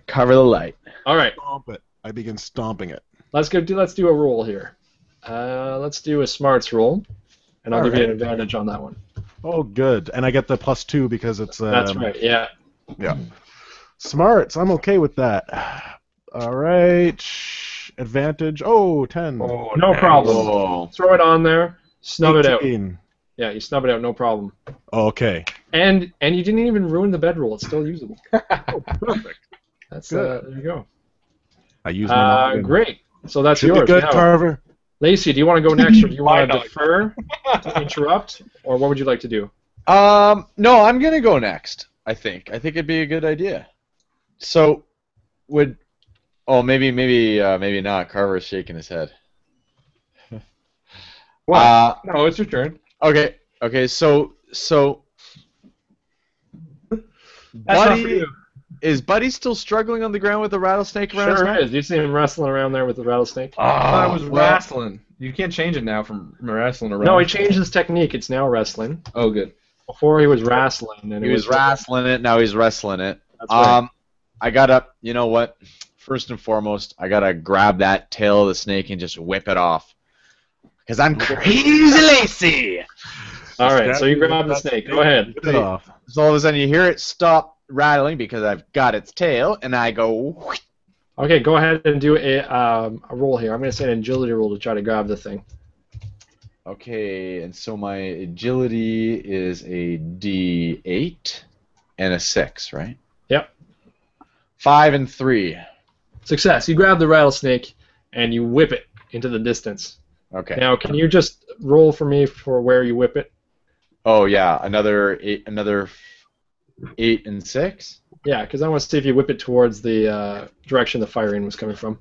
Cover the light. All right. Stomp it. I begin stomping it. Let's go. Do, let's do a roll here. Uh, let's do a smarts roll, and I'll All give right. you an advantage on that one. Oh, good. And I get the plus two because it's. Um, That's right, yeah. Yeah. Smarts, I'm okay with that. All right. Advantage. Oh, ten. Oh, no nice. problem. Oh. Throw it on there. Snub eighteen. It out. Yeah, you snub it out, no problem. Okay. And and you didn't even ruin the bedroll. It's still usable. Oh, perfect. That's uh, there you go. I use uh, Great. So that's Should yours. Be good, now, Carver. Lacey, do you want to go next, or do you want to defer, to interrupt, or what would you like to do? Um, no, I'm gonna go next. I think. I think it'd be a good idea. So, would oh maybe maybe uh, maybe not. Carver's shaking his head. Well, uh, no, it's your turn. Okay. Okay. So so. Buddy, is Buddy still struggling on the ground with the rattlesnake around? Sure is. You see him wrestling around there with the rattlesnake. Oh, I was well, wrestling. You can't change it now from wrestling around. No, he changed his technique. It's now wrestling. Oh, good. Before he was wrestling. And he was, was wrestling it. Now he's wrestling it. That's right. Um, I got up. You know what? First and foremost, I gotta grab that tail of the snake and just whip it off. Cause I'm crazy Lacey. All right, so you grab the snake. Go ahead. So all of a sudden you hear it stop rattling because I've got its tail, and I go. Okay, go ahead and do a um, a roll here. I'm gonna say an agility roll to try to grab the thing. Okay, and so my agility is a D eight and a six, right? Yep. Five and three. Success. You grab the rattlesnake and you whip it into the distance. Okay. Now, can you just roll for me for where you whip it? Oh yeah, another eight, another eight and six. Yeah, because I want to see if you whip it towards the uh, direction the firing was coming from.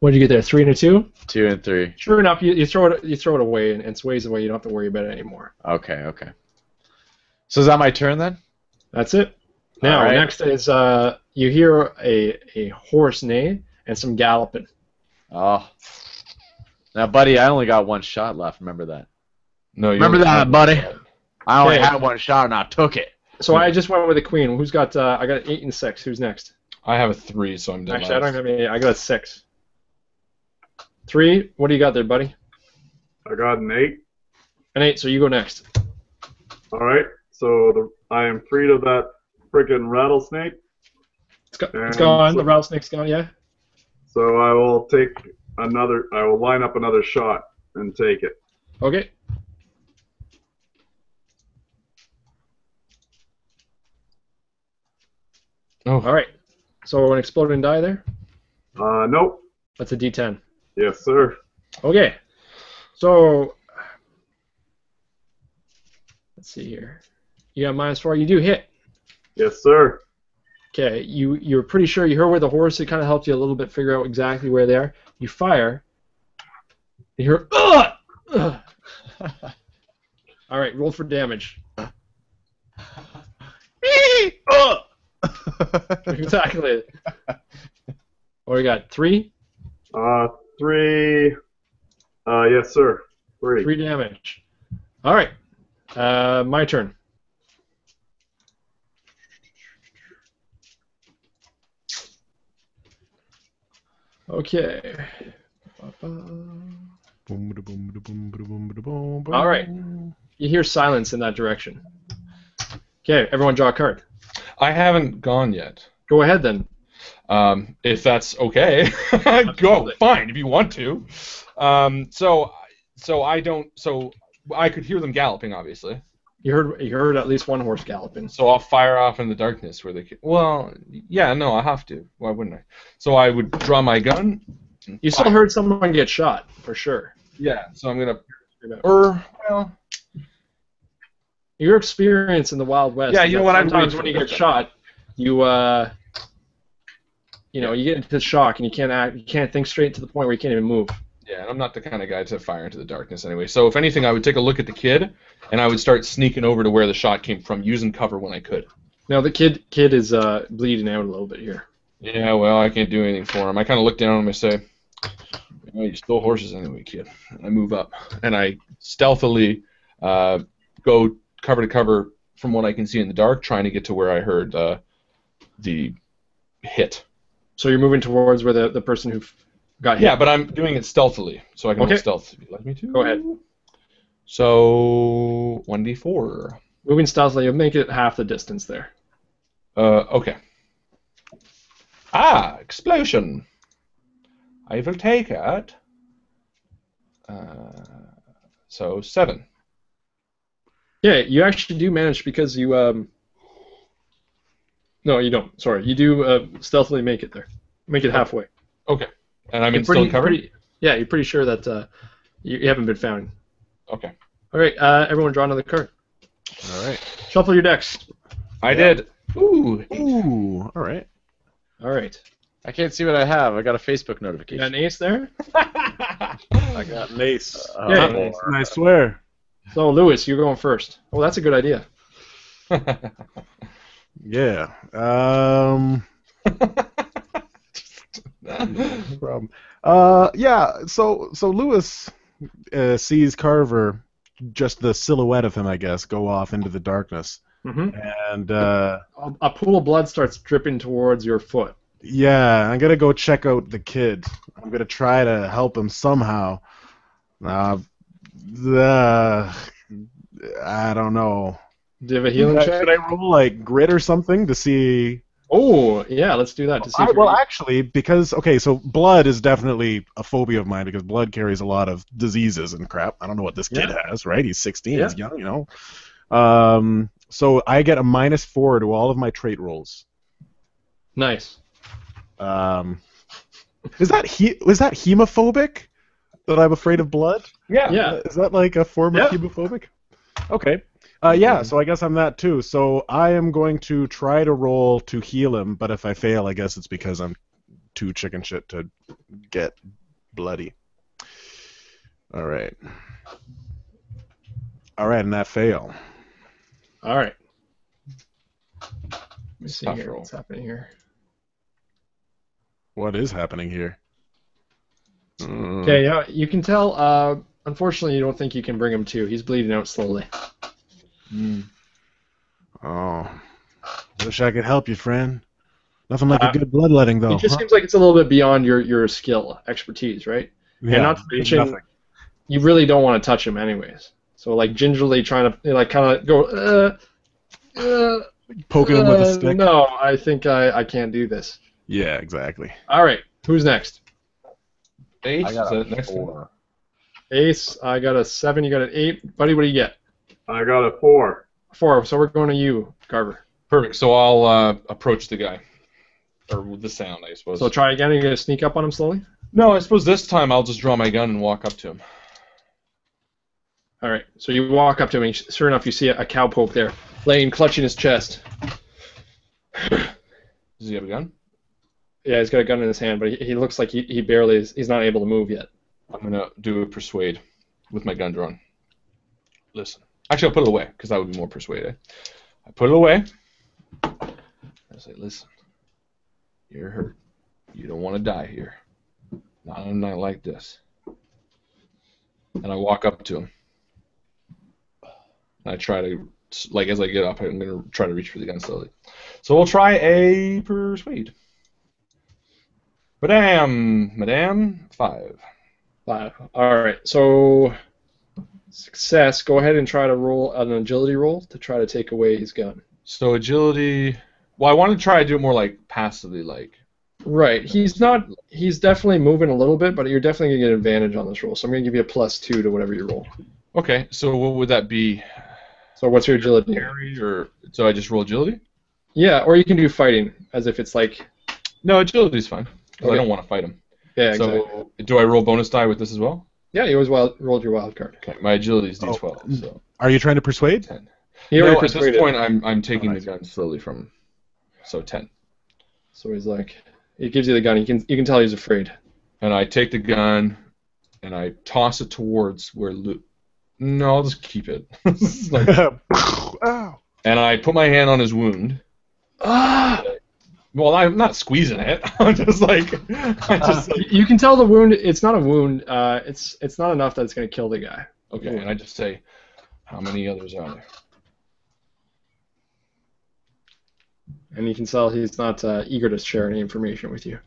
What did you get there? Three and a two. Two and three. Sure enough, you, you throw it you throw it away, and it sways away. You don't have to worry about it anymore. Okay, okay. So is that my turn then? That's it. Now right. Next is uh, you hear a a horse neigh and some galloping. Oh. Now, buddy, I only got one shot left. Remember that. No, you remember that, buddy. That. I only okay. had one shot and I took it. So I just went with a queen. Who's got? Uh, I got an eight and six. Who's next? I have a three, so I'm done. Actually, last. I don't have any. I got a six. Three. What do you got there, buddy? I got an eight. An eight. So you go next. All right. So the, I am freed of that freaking rattlesnake. It's, go, it's gone. So, the rattlesnake's gone. Yeah. So I will take. Another. I will line up another shot and take it. Okay. Oh. All right. So an exploding die there? Uh, nope. That's a D ten. Yes, sir. Okay. So let's see here. You got minus four. You do hit. Yes, sir. Okay. You you're pretty sure you heard where the horse. It kind of helped you a little bit figure out exactly where they are. You fire. You hear. Ugh! Ugh! All right, roll for damage. Exactly. What do we got? Three. Uh, three. Uh, yes, sir. Three. Three damage. All right. Uh, my turn. Okay. All right. You hear silence in that direction. Okay, everyone draw a card. I haven't gone yet. Go ahead then. Um, if that's okay. Go. Fine, if you want to. Um, so, so I don't. So I could hear them galloping, obviously. You heard. You heard at least one horse galloping. So I'll fire off in the darkness where they. Can, well, yeah, no, I have to. Why wouldn't I? So I would draw my gun. You still fire. Heard someone get shot for sure. Yeah. So I'm gonna. Or well. Your experience in the Wild West. Yeah, you know what? Sometimes when you get shot, you uh. You know, you get into shock and you can't act. You can't think straight to the point where you can't even move. Yeah, and I'm not the kind of guy to fire into the darkness anyway. So if anything, I would take a look at the kid, and I would start sneaking over to where the shot came from, using cover when I could. Now the kid kid is uh, bleeding out a little bit here. Yeah, well, I can't do anything for him. I kind of look down and I say, oh, you stole horses anyway, kid. And I move up, and I stealthily uh, go cover to cover from what I can see in the dark, trying to get to where I heard uh, the hit. So you're moving towards where the, the person who... Got yeah, but I'm doing it stealthily, so I can okay. stealth. If you'd like me to. Go ahead. So one d four. Moving stealthily, you'll make it half the distance there. Uh, okay. Ah, explosion. I will take it. Uh, so seven. Yeah, you actually do manage because you. Um... No, you don't. Sorry, you do uh, stealthily make it there. Make it halfway. Okay. And I'm still covered. Pretty, yeah, you're pretty sure that uh, you, you haven't been found. Okay. All right. Uh, everyone, draw another card. All right. Shuffle your decks. I yeah. did. Ooh. Ooh. All right. All right. I can't see what I have. I got a Facebook notification. You got an ace there? I got an ace. Uh, yeah, an ace. I swear. So, Louis, you're going first. Oh, that's a good idea. Yeah. Um. No problem. Uh, yeah. So, so Louis uh, sees Carver, just the silhouette of him, I guess, go off into the darkness, mm-hmm. and uh, a, a pool of blood starts dripping towards your foot. Yeah, I'm gonna go check out the kid. I'm gonna try to help him somehow. Uh, uh I don't know. Do you have a healing check? Should I roll like grit or something to see? Oh, yeah, let's do that to see. I, well, actually, because, okay, so blood is definitely a phobia of mine because blood carries a lot of diseases and crap. I don't know what this kid yeah. has, right? He's sixteen, yeah. he's young, you know. Um, so I get a minus four to all of my trait rolls. Nice. Um, is that he is that hemophobic? That I'm afraid of blood? Yeah. yeah. Is that like a form yeah. of hemophobic? Okay. Uh, yeah, so I guess I'm that too. So I am going to try to roll to heal him, but if I fail, I guess it's because I'm too chicken shit to get bloody. All right. All right, and that fail. All right. Let me see here roll. What's happening here. What is happening here? Mm. Okay, yeah, you can tell. Uh, unfortunately, you don't think you can bring him to. He's bleeding out slowly. Mm. Oh, wish I could help you, friend. Nothing like uh, a good bloodletting, though. It just huh? seems like it's a little bit beyond your, your skill, expertise, right? Yeah. And not to mention, you really don't want to touch him, anyways. So, like, gingerly trying to, you know, like, kind of go, uh, uh, poking uh, him with a stick. No, I think I, I can't do this. Yeah, exactly. All right, who's next? Ace. I got a next four. Ace. I got a seven. You got an eight, buddy. What do you get? I got a four. Four, so we're going to you, Carver. Perfect, so I'll uh, approach the guy. Or the sound, I suppose. So try again, are you going to sneak up on him slowly? No, I suppose this time I'll just draw my gun and walk up to him. Alright, so you walk up to him, and sure enough you see a, a cowpoke there, laying, clutching his chest. Does he have a gun? Yeah, he's got a gun in his hand, but he, he looks like he, he barely is, he's not able to move yet. I'm going to do a persuade with my gun drawn. Listen. Actually, I'll put it away, because that would be more persuaded. I put it away. I say, listen, you're hurt. You don't want to die here. Not on a night like this. And I walk up to him. And I try to, like, as I get up, I'm going to try to reach for the gun slowly. So we'll try a persuade. Madame, Madame, five. Five. All right, so... Success. Go ahead and try to roll an agility roll to try to take away his gun. So agility. Well, I want to try to do it more like passively, like. Right. He's not. He's definitely moving a little bit, but you're definitely gonna get an advantage on this roll. So I'm gonna give you a plus two to whatever you roll. Okay. So what would that be? So what's your agility? Or so I just roll agility? Yeah. Or you can do fighting, as if it's like. No, agility's fine. Because okay. I don't want to fight him. Yeah. So exactly. Do I roll bonus die with this as well? Yeah, you always wild, rolled your wild card. Okay, my agility is D twelve. Oh. So. Are you trying to persuade? ten. No, at this point, I'm I'm taking oh, the gun slowly from him. So ten. So he's like, he gives you the gun. You can you can tell he's afraid. And I take the gun, and I toss it towards where Luke. No, I'll just keep it. like, Ow. And I put my hand on his wound. Ah. Well, I'm not squeezing it. I'm just like, I just uh, like... you can tell the wound. It's not a wound. Uh, it's it's not enough that it's gonna kill the guy. Okay, and I just say, how many others are there? And you can tell he's not uh, eager to share any information with you.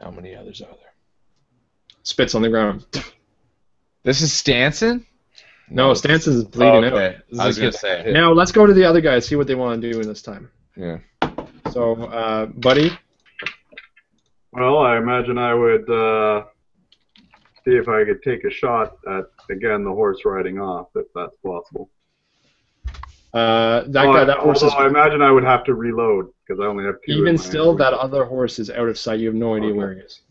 How many others are there? Spits on the ground. This is Stanson? No, Stanson's bleeding oh, okay. out. This I was gonna say. Hit. Now let's go to the other guys. See what they want to do in this time. Yeah. So, uh, buddy. Well, I imagine I would uh, see if I could take a shot at, again, the horse riding off, if that's possible. Uh, that, oh, guy, that horse is... I imagine I would have to reload, because I only have two. Even still, hand. That other horse is out of sight. You have no idea okay. where he is.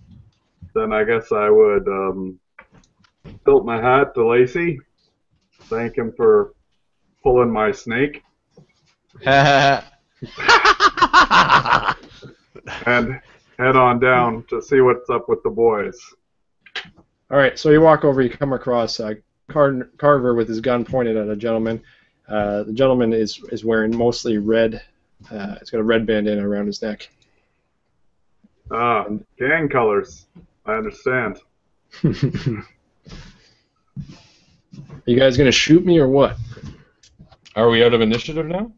Then I guess I would um, tilt my hat to Lacey, thank him for pulling my snake. And head on down to see what's up with the boys. All right, so you walk over, you come across uh, Car Carver with his gun pointed at a gentleman. Uh, the gentleman is, is wearing mostly red. Uh, it's got a red bandana around his neck. Ah, gang colors. I understand. Are you guys going to shoot me or what? Are we out of initiative now?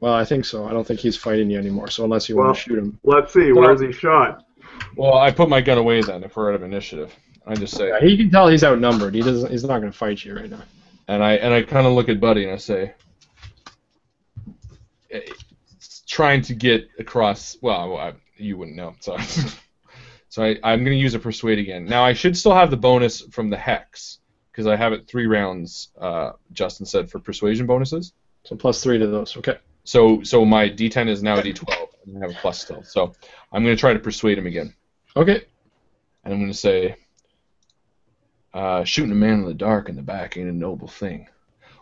Well, I think so. I don't think he's fighting you anymore, so unless you well, want to shoot him. Let's see. Where's he shot? Well, I put my gun away then if we're out of initiative. I just say... Yeah, he can tell he's outnumbered. He doesn't, he's not going to fight you right now. And I and I kind of look at Buddy and I say, trying to get across... Well, I, you wouldn't know. So, so I, I'm going to use a persuade again. Now, I should still have the bonus from the hex, because I have it three rounds, uh, Justin said, for persuasion bonuses. So plus three to those. Okay. So so my D ten is now a D twelve, and I have a plus still. So I'm going to try to persuade him again. Okay. And I'm going to say... Uh, shooting a man in the dark in the back ain't a noble thing.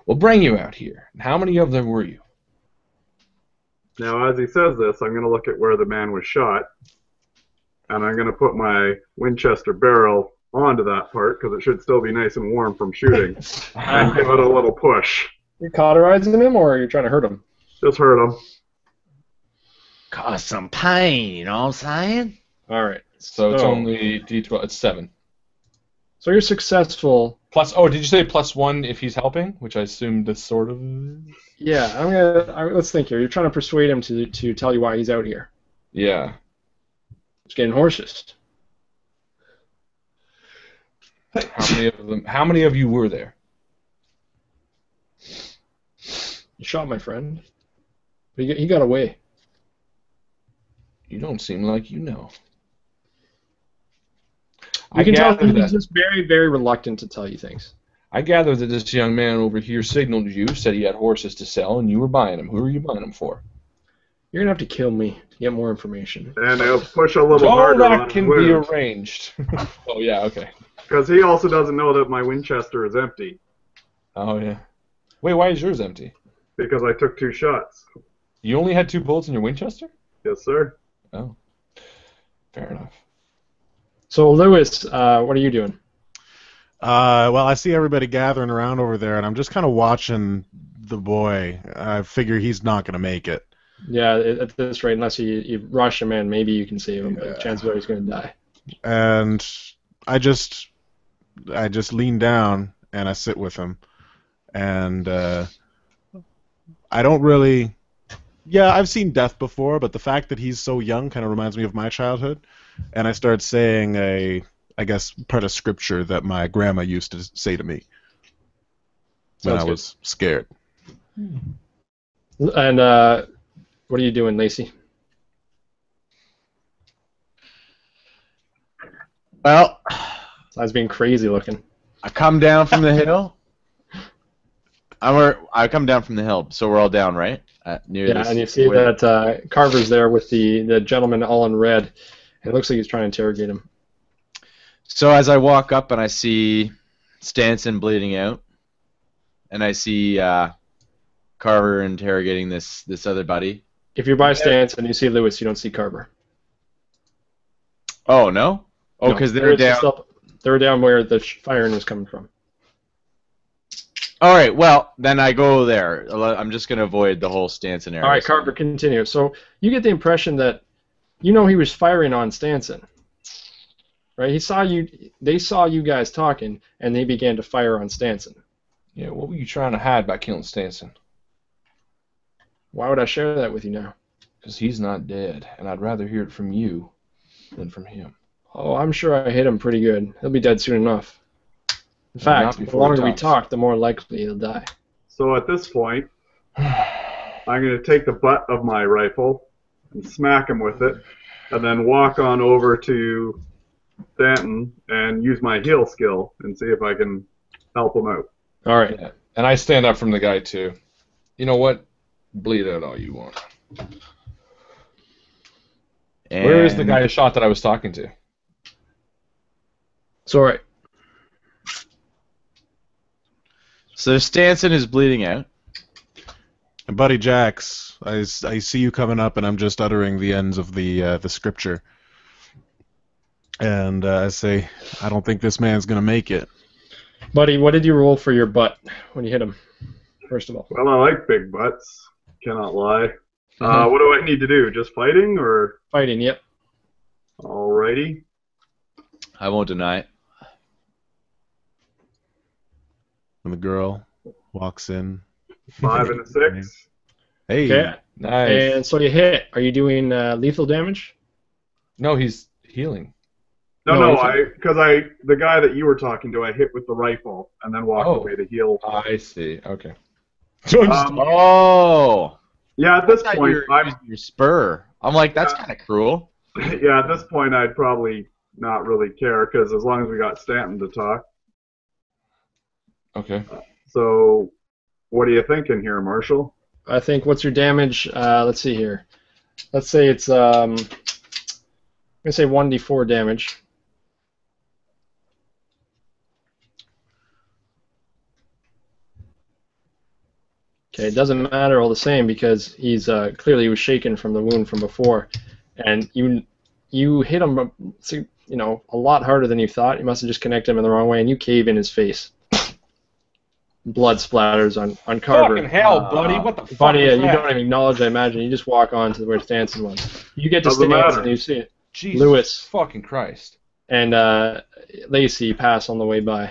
We'll bring you out here. How many of them were you? Now, as he says this, I'm going to look at where the man was shot, and I'm going to put my Winchester barrel onto that part, because it should still be nice and warm from shooting, and give it a little push. You're cauterizing him, or are you trying to hurt him? Just hurt him. Cause some pain, you know what I'm saying? All right. So, so it's only D twelve. It's seven. So you're successful. Plus, oh, did you say plus one if he's helping? Which I assume that's sort of. Yeah, I'm gonna. I, let's think here. You're trying to persuade him to to tell you why he's out here. Yeah. He's getting horses. How many of them? How many of you were there? You shot my friend. But he he got away. You don't seem like you know. You can tell that he's just very, very reluctant to tell you things. I gather that this young man over here signaled you, said he had horses to sell, and you were buying them. Who are you buying them for? You're going to have to kill me to get more information. And I'll push a little All harder. All that can be arranged. Oh, yeah, okay. Because he also doesn't know that my Winchester is empty. Oh, yeah. Wait, why is yours empty? Because I took two shots. You only had two bullets in your Winchester? Yes, sir. Oh. Fair enough. So, Louis, uh, what are you doing? Uh, well, I see everybody gathering around over there, and I'm just kind of watching the boy. I figure he's not going to make it. Yeah, at this rate, unless you, you rush him in, maybe you can save him, yeah. But chances are he's going to die. And I just, I just lean down, and I sit with him. And uh, I don't really... Yeah, I've seen death before, but the fact that he's so young kind of reminds me of my childhood. And I started saying a, I guess, part of scripture that my grandma used to say to me when Sounds I good. was scared. And uh, what are you doing, Lacey? Well, so I was being crazy looking. I come down from the hill. I'm. I come down from the hill, so we're all down, right? Uh, near yeah, and you see way. that uh, Carver's there with the the gentleman all in red. It looks like he's trying to interrogate him. So as I walk up and I see Stanson bleeding out, and I see uh, Carver interrogating this this other buddy. If you're by Stanson, you see Louis. You don't see Carver. Oh no! Oh, because no, they were down. Up, they were down where the firing was coming from. All right. Well, then I go there. I'm just going to avoid the whole Stanson area. All right, Carver, continue. So you get the impression that. You know he was firing on Stanson, right? He saw you. They saw you guys talking, and they began to fire on Stanson. Yeah, what were you trying to hide by killing Stanson? Why would I share that with you now? Because he's not dead, and I'd rather hear it from you than from him. Oh, I'm sure I hit him pretty good. He'll be dead soon enough. In fact, the longer we talk, the more likely he'll die. So at this point, I'm going to take the butt of my rifle and smack him with it, and then walk on over to Stanton and use my heal skill and see if I can help him out. All right. Yeah. And I stand up from the guy, too. You know what? Bleed out all you want. And where is the guy I shot that I was talking to? It's all right. So Stanson is bleeding out. And Buddy Jacks, I, I see you coming up, and I'm just uttering the ends of the uh, the scripture. And uh, I say, I don't think this man's going to make it. Buddy, what did you roll for your butt when you hit him, first of all? Well, I like big butts. Cannot lie. Mm-hmm. Uh, what do I need to do? Just fighting, or? Fighting, yep. Alrighty. I won't deny it. And the girl walks in. Five and a six. Hey. Okay. Nice. And so you hit. Are you doing uh, lethal damage? No, he's healing. No, no, no I because I the guy that you were talking to, I hit with the rifle and then walked oh. away to heal. I see. Okay. So I'm just, um, oh. Yeah, at this that's point, your, I'm your spur. I'm like, that's yeah, kind of cruel. Yeah, at this point, I'd probably not really care because as long as we got Stanton to talk. Okay. Uh, so, what are you thinking here, Marshall? I think what's your damage? Uh, let's see here. Let's say it's um, I'm gonna say one d four damage. Okay, it doesn't matter all the same because he's uh, clearly he was shaken from the wound from before, and you you hit him, you know, a lot harder than you thought. You must have just connected him in the wrong way, and you cave in his face. Blood splatters on on Carver. Fucking hell, uh, buddy! What the fuck? Buddy, is you that? Don't even acknowledge. I imagine you just walk on to where Stanson was. You get to Stanson and you see it. Jesus, Louis, fucking Christ, and uh, Lacey pass on the way by.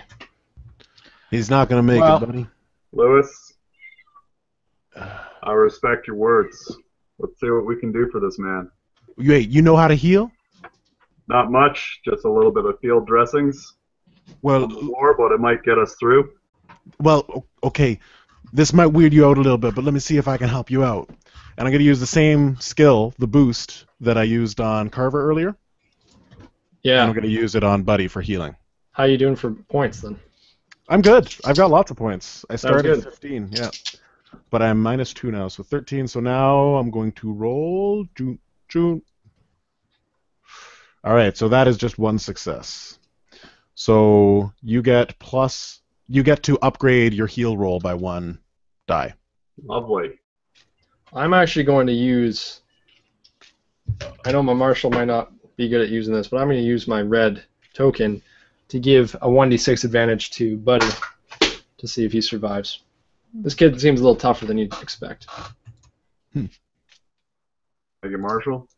He's not gonna make well, it, buddy. Louis. I respect your words. Let's see what we can do for this man. Wait, you know how to heal? Not much, just a little bit of field dressings. Well, more, but it might get us through. Well, okay, this might weird you out a little bit, but let me see if I can help you out. And I'm going to use the same skill, the boost, that I used on Carver earlier. Yeah. And I'm going to use it on Buddy for healing. How are you doing for points, then? I'm good. I've got lots of points. I started at fifteen, yeah. But I'm minus two now, so thirteen. So now I'm going to roll. June, June. All right, so that is just one success. So you get plus. You get to upgrade your heal roll by one die. Lovely. I'm actually going to use. I know my Marshall might not be good at using this, but I'm going to use my red token to give a one d six advantage to Buddy to see if he survives. This kid seems a little tougher than you'd expect. Hmm. Thank you, Marshall.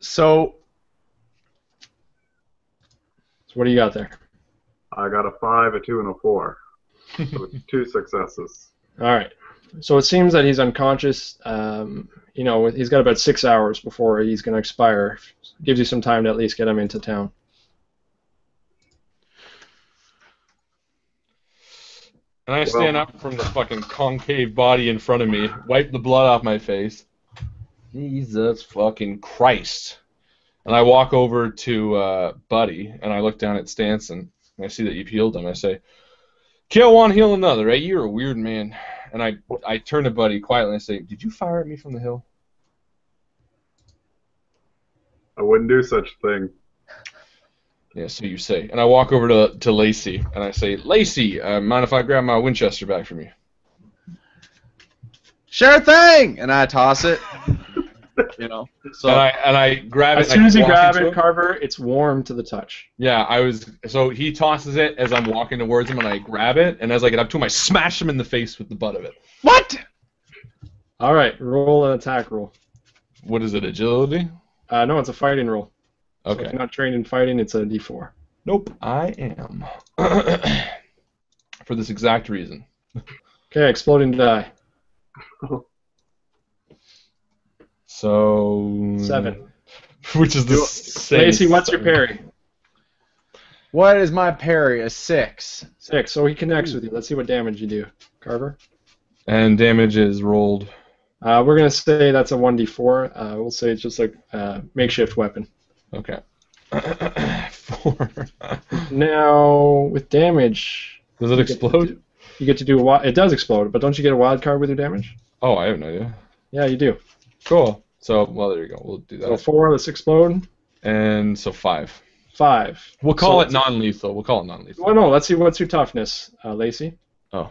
So, so what do you got there? I got a five, a two, and a four. So two successes. All right. So it seems that he's unconscious. Um, you know, he's got about six hours before he's going to expire. Gives you some time to at least get him into town. And I stand well, up from the fucking concave body in front of me, wipe the blood off my face. Jesus fucking Christ. And I walk over to uh, Buddy, and I look down at Stanson, and I see that you've healed him. I say, kill one, heal another, eh? You're a weird man. And I, I turn to Buddy quietly and I say, did you fire at me from the hill? I wouldn't do such a thing. Yeah, so you say. And I walk over to to Lacey, and I say, Lacey, uh, mind if I grab my Winchester back from you? Sure thing! And I toss it. You know. So and I, and I grab it. As soon as you grab it, Carver, it's warm to the touch. Yeah, I was. So he tosses it as I'm walking towards him, and I grab it, and as I get up to him, I smash him in the face with the butt of it. What? All right, roll an attack roll. What is it, agility? Uh, no, it's a fighting roll. Okay. So if you're not trained in fighting, it's a d four. Nope, I am. For this exact reason. Okay, exploding die. So... Seven. Which is the same... Lacey, what's your parry? What is my parry? A six. Six, so he connects with you. Let's see what damage you do. Carver? And damage is rolled Uh, we're going to say that's a one d four. Uh, we'll say it's just like a makeshift weapon. Okay. Four. Now, with damage... Does it explode? Do, you get to do a wild... It does explode, but don't you get a wild card with your damage? Oh, I have no idea. Yeah, you do. Cool. So, well, there you go. We'll do that. So four, let's explode. And so five. Five. We'll call so it non-lethal. We'll call it non-lethal. Well, no, let's see. What's your toughness, uh, Lacey? Oh.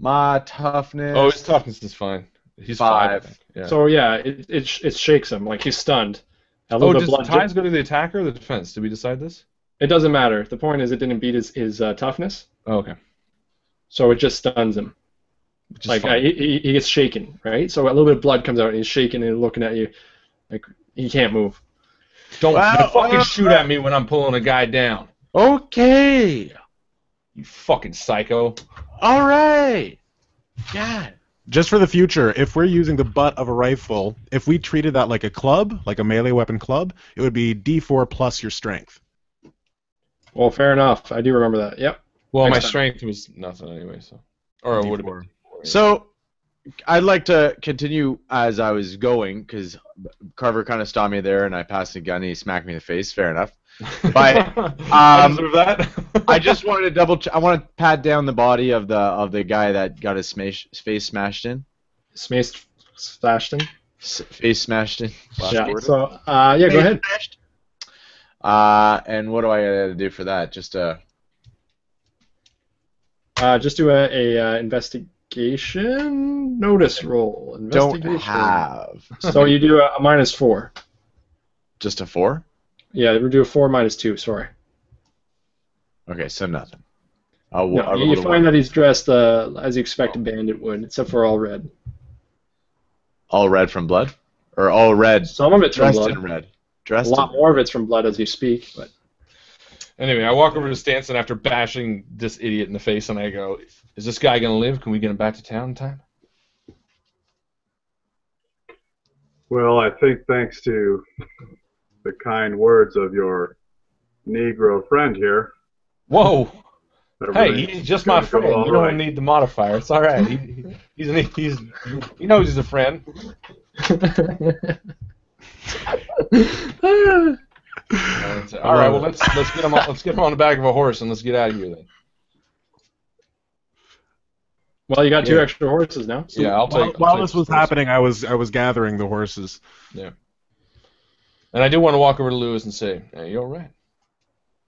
My toughness... Oh, his toughness is fine. He's five. five yeah. So, yeah, it, it it shakes him. Like, he's stunned. A oh, does blood ties go to the attack or the defense? Did we decide this? It doesn't matter. The point is it didn't beat his, his uh, toughness. Oh, okay. So it just stuns him. Which like, uh, he, he gets shaken, right? So a little bit of blood comes out, and he's shaking and looking at you. Like, he can't move. Don't wow, fucking wow. shoot at me when I'm pulling a guy down. Okay. You fucking psycho. All right. God. Just for the future, if we're using the butt of a rifle, if we treated that like a club, like a melee weapon club, it would be d four plus your strength. Well, fair enough. I do remember that. Yep. Well, Next my time. strength was nothing anyway, so. Or it would have been. So, I'd like to continue as I was going, because Carver kind of stopped me there, and I passed the gun, and he smacked me in the face. Fair enough. But um, I, I just wanted to double. Ch I want to pat down the body of the of the guy that got his smash face smashed in. Smashed, smashed in. S face smashed in. Yeah. Order. So uh, yeah, face go ahead. Smashed. Uh, and what do I gotta do for that? Just uh. Uh, just do a, a uh, investigation notice roll. Investigation. Don't have. So you do a, a minus four. Just a four. Yeah, we do a four minus two. Sorry. Okay, so nothing. I'll, no, I'll you find that he's dressed uh, as you expect oh. a bandit would, except for all red. All red from blood, or all red? Some of it's dressed from blood. in red. Dressed. A lot in more red. of it's from blood as you speak. But anyway, I walk over to Stanson after bashing this idiot in the face, and I go, "Is this guy gonna live? Can we get him back to town in time?" Well, I think thanks to the kind words of your Negro friend here. Whoa! Everybody's hey, he's just my friend. You don't right. need the modifier. It's all right. He, he's an, he's he knows he's a friend. All right. Well, let's let's get him on, let's get him on the back of a horse and let's get out of here then. Well, you got yeah. two extra horses now. So yeah, I'll take. While, I'll while take this was horses. happening, I was I was gathering the horses. Yeah. And I do want to walk over to Louis and say, hey, you're all right.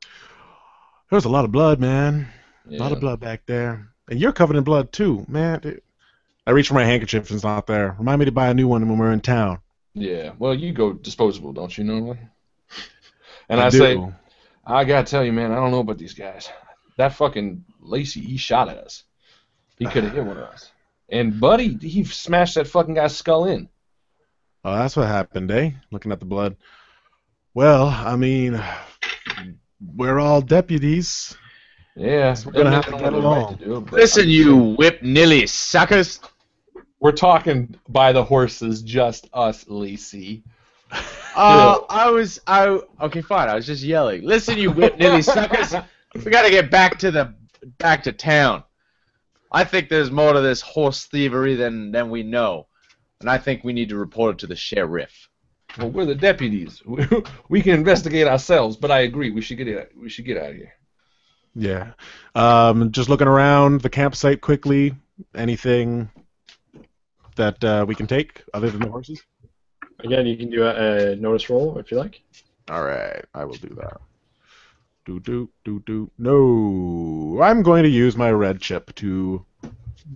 There was a lot of blood, man. Yeah. A lot of blood back there. And you're covered in blood, too, man. I reach for my handkerchief and it's not there. Remind me to buy a new one when we're in town. Yeah. Well, you go disposable, don't you, normally? And I, I say, I got to tell you, man, I don't know about these guys. That fucking Lacey, he shot at us. He could have hit one of us. And Buddy, he smashed that fucking guy's skull in. Oh, that's what happened, eh? Looking at the blood. Well, I mean, we're all deputies. Yeah. So we're going to have to get along. To do, Listen, I'm you whip-nilly suckers. We're talking by the horses, just us, Lacey. Uh, I was... I Okay, fine. I was just yelling. Listen, you whip-nilly suckers. We got to get back to the back to town. I think there's more to this horse thievery than, than we know. And I think we need to report it to the sheriff. Well, we're the deputies. We, we can investigate ourselves, but I agree. We should get it. We should get out of here. Yeah. Um, just looking around the campsite quickly. Anything that uh, we can take other than the horses? Again, you can do a, a notice roll if you like. All right, I will do that. Do do do do. No, I'm going to use my red chip to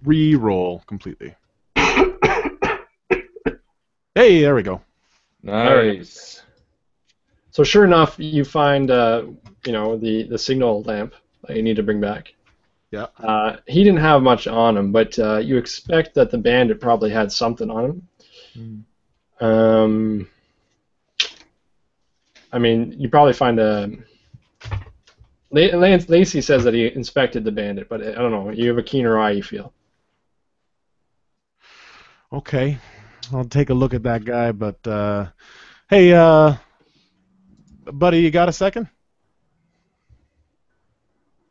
re-roll completely. Hey, there we go. Nice. So sure enough, you find uh, you know the the signal lamp that you need to bring back. Yeah. Uh, he didn't have much on him, but uh, you expect that the bandit probably had something on him. Mm. Um. I mean, you probably find a. Lance Lacey says that he inspected the bandit, but I don't know. You have a keener eye, you feel. Okay. I'll take a look at that guy, but, uh, hey, uh, buddy, you got a second?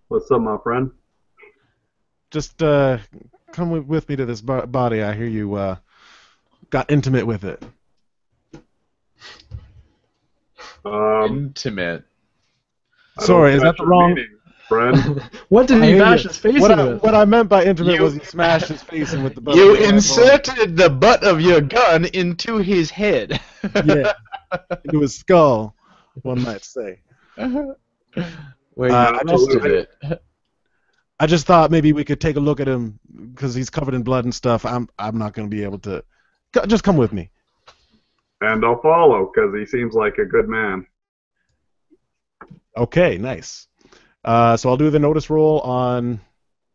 What's up, my friend? Just, uh, come with me to this body. I hear you, uh, got intimate with it? Um, intimate. Sorry, is that the wrong friend? What did he bash his face in with? What I meant by intimate was he smashed his face in with the butt. You inserted the butt of your gun into his head. Yeah, into his skull, one might say. Uh-huh. Wait, uh, I just did it. I just thought maybe we could take a look at him because he's covered in blood and stuff. I'm I'm not going to be able to. Just come with me. And I'll follow because he seems like a good man. Okay, nice. Uh, so I'll do the notice roll on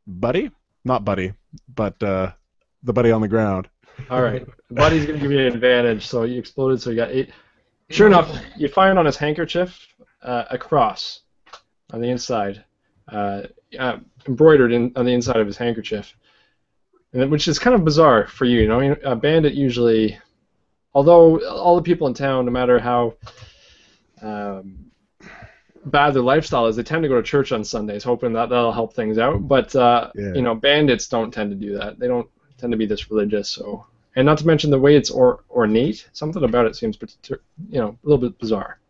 Buddy. Not Buddy, but uh, the Buddy on the ground. All right. Buddy's going to give you an advantage. So you exploded, so you got eight. Sure enough, you find on his handkerchief uh, a cross on the inside, uh, uh, embroidered in, on the inside of his handkerchief, and it, which is kind of bizarre for you. You know, a bandit usually... Although all the people in town, no matter how um, bad their lifestyle is, they tend to go to church on Sundays, hoping that that'll help things out. But uh, yeah. you know, bandits don't tend to do that. They don't tend to be this religious. So, and not to mention the way it's or, ornate. Something about it seems, you know, a little bit bizarre.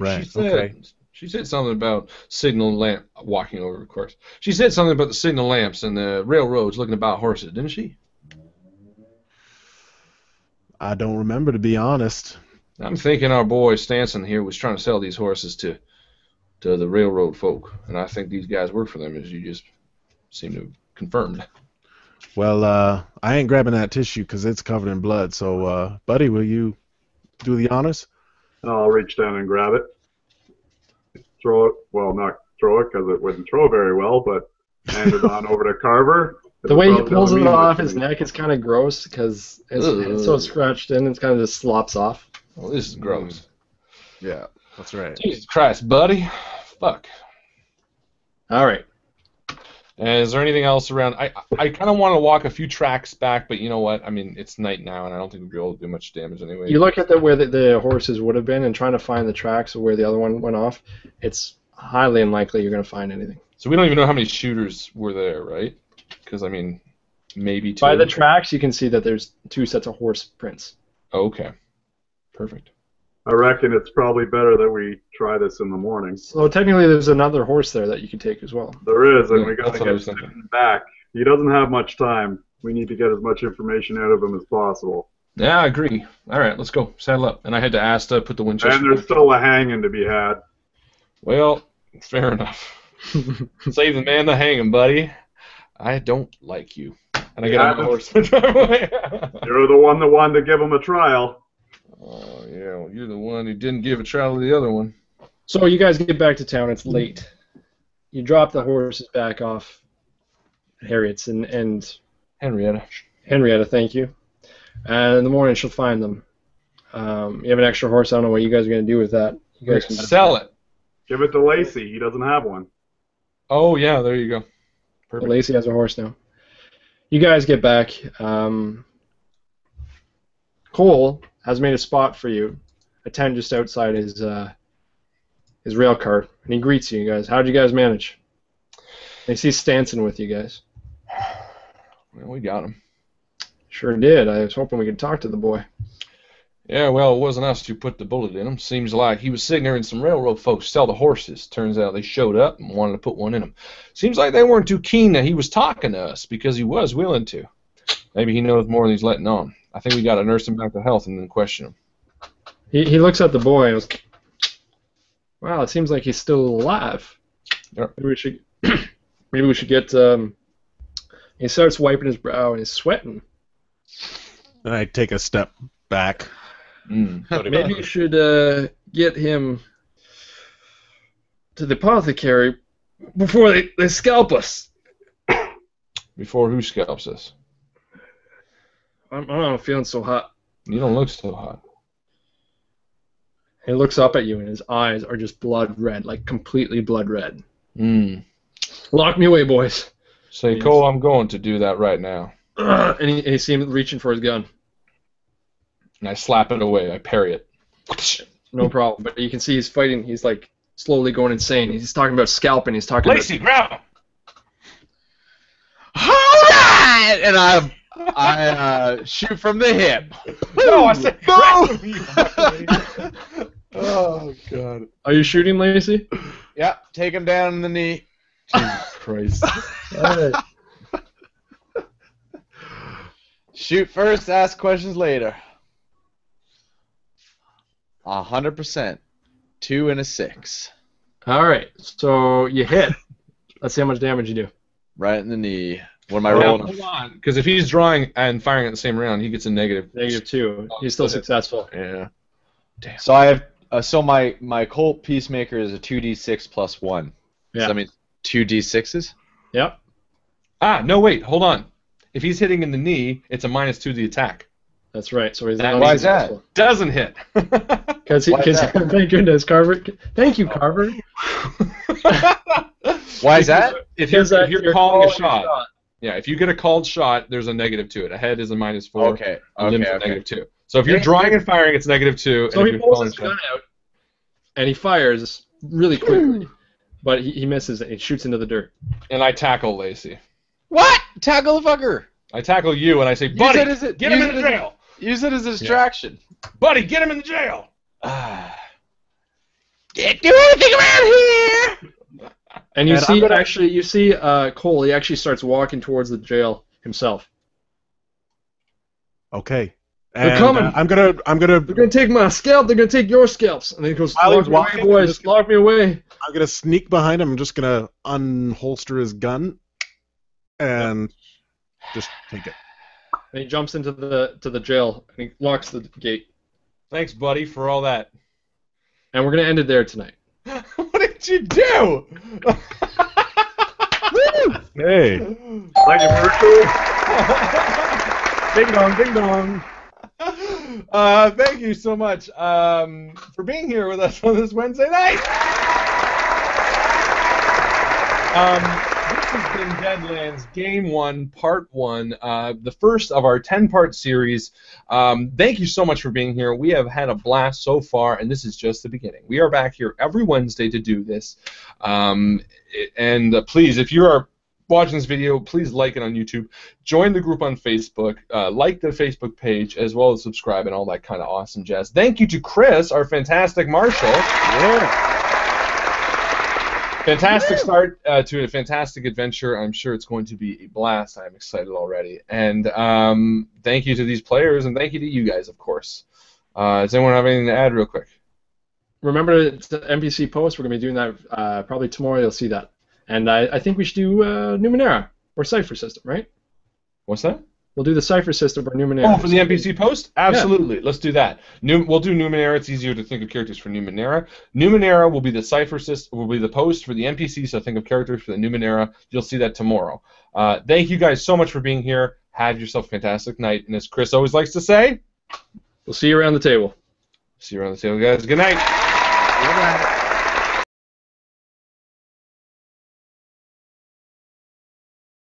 Right. She said, okay. She said something about signal lamp walking over. Of course, she said something about the signal lamps and the railroads looking about horses, didn't she? I don't remember, to be honest. I'm thinking our boy Stanson here was trying to sell these horses to to the railroad folk, and I think these guys work for them, as you just seem to have confirmed. Well, uh, I ain't grabbing that tissue because it's covered in blood, so, uh, Buddy, will you do the honors? I'll reach down and grab it. Throw it, well, not throw it because it wouldn't throw very well, but hand it on over to Carver. The way he pulls it off his neck is kind of gross because it's, it's so scratched in, it's kind of just slops off. Well, this is gross. Yeah, that's right. Jesus Christ, Buddy. Fuck. All right. And is there anything else around? I I kind of want to walk a few tracks back, but you know what? I mean, it's night now, and I don't think we'll be able to do much damage anyway. You look at the, where the, the horses would have been and trying to find the tracks of where the other one went off. It's highly unlikely you're going to find anything. So we don't even know how many shooters were there, right? Because, I mean, maybe two. By the tracks, you can see that there's two sets of horse prints. Okay. Perfect. I reckon it's probably better that we try this in the morning. So technically there's another horse there that you can take as well. There is, and yeah, we got to get him back. He doesn't have much time. We need to get as much information out of him as possible. Yeah, I agree. All right, let's go. Saddle up. And I had to ask to put the Winchester... And there's still a hanging to be had. Well, fair enough. Save the man the hanging, buddy. I don't like you. And I get on the horse. You're the one that wanted to give him a trial. Oh, yeah. Well, you're the one who didn't give a trial to the other one. So you guys get back to town. It's late. You drop the horses back off Harriet's and, and Henrietta. Henrietta, thank you. And in the morning, she'll find them. Um, you have an extra horse. I don't know what you guys are going to do with that. You guys can sell it. Give it to Lacey. He doesn't have one. Oh, yeah. There you go. Perfect. Lacey has a horse now. You guys get back. Um, Cole has made a spot for you, a tent just outside his uh, his rail car, and he greets you guys. How'd you guys manage? They see Stanson with you guys. Well, we got him. Sure did. I was hoping we could talk to the boy. Yeah, well, it wasn't us who put the bullet in him. Seems like he was signaling some railroad folks to sell the horses. Turns out they showed up and wanted to put one in him. Seems like they weren't too keen that he was talking to us, because he was willing to. Maybe he knows more than he's letting on. I think we got to nurse him back to health and then question him. He, he looks at the boy and goes, wow, it seems like he's still alive. Yep. Maybe we should, maybe we should get... Um, he starts wiping his brow and he's sweating. And I take a step back. Mm. Maybe you should uh, get him to the apothecary before they, they scalp us. Before who scalps us? I'm, I'm not feeling so hot. You don't look so hot. He looks up at you, and his eyes are just blood red, like completely blood red. Mm. Lock me away, boys. Say, Cole, just... I'm going to do that right now. And he, he seemed reaching for his gun. And I slap it away. I parry it. No problem. But you can see he's fighting. He's like slowly going insane. He's talking about scalping. He's talking. Lacey, about... grab him. Hold on! And I I uh, shoot from the hip. No, I said no. Oh God! Are you shooting, Lacey? Yeah, take him down in the knee. Jesus Christ! All right. Shoot first, ask questions later. A hundred percent. Two and a six. All right. So you hit. Let's see how much damage you do. Right in the knee. What am I rolling? Hold on, because if he's drawing and firing at the same round, he gets a negative. Negative two. He's still successful. Yeah. Damn. So I have. Uh, so my my Colt Peacemaker is a two d six plus one. Yeah. So that means two d sixes. Yep. Ah, no wait, hold on. If he's hitting in the knee, it's a minus two to the attack. That's right. So he's that, why is that? Doesn't hit. Because thank goodness, Carver. Thank you, Carver. Why is that? If you're, that, if you're, you're calling, calling a shot. shot. Yeah, if you get a called shot, there's a negative to it. A head is a minus four. Okay. Okay. okay. Negative two. So if you're drawing and firing, it's negative two. So and he pulls his gun out, and he fires really quickly, but he, he misses and he shoots into the dirt. And I tackle Lacey. What? Tackle the fucker. I tackle you, and I say, "Buddy, it a, get him in the jail." A, use it as a distraction. Yeah. Buddy, get him in the jail. Ah. Can't do anything around here. And you and see, gonna... actually, you see uh, Cole. He actually starts walking towards the jail himself. Okay. And, they're coming. Uh, I'm gonna. I'm gonna. They're gonna take my scalp. They're gonna take your scalps. And then he goes, "Lock me away, boys. Lock me away." I'm gonna sneak behind him. I'm just gonna unholster his gun, and yep. just take it. And he jumps into the to the jail and he locks the gate. Thanks, buddy, for all that. And we're gonna end it there tonight. What did you do? Hey. Like a virtual. Ding dong, ding dong. Uh, thank you so much um, for being here with us on this Wednesday night. Um, this has been Deadlands Game one, Part one, uh, the first of our ten-part series. Um, thank you so much for being here. We have had a blast so far, and this is just the beginning. We are back here every Wednesday to do this. Um, and uh, please, if you are watching this video, please like it on YouTube. Join the group on Facebook. Uh, like the Facebook page, as well as subscribe and all that kind of awesome jazz. Thank you to Chris, our fantastic marshal. Yeah. Fantastic start uh, to a fantastic adventure. I'm sure it's going to be a blast. I'm excited already. And um, thank you to these players, and thank you to you guys, of course. Uh, does anyone have anything to add real quick? Remember, it's the N P C post. We're going to be doing that uh, probably tomorrow. You'll see that. And I, I think we should do uh, Numenera or Cypher system, right? What's that? We'll do the Cypher system or Numenera. Oh, for the N P C post? Absolutely. Yeah. Let's do that. Num we'll do Numenera. It's easier to think of characters for Numenera. Numenera will be the Cypher system, will be the post for the N P C, so think of characters for the Numenera. You'll see that tomorrow. Uh, thank you guys so much for being here. Have yourself a fantastic night. And as Chris always likes to say, we'll see you around the table. See you around the table, guys. Good night. Good night.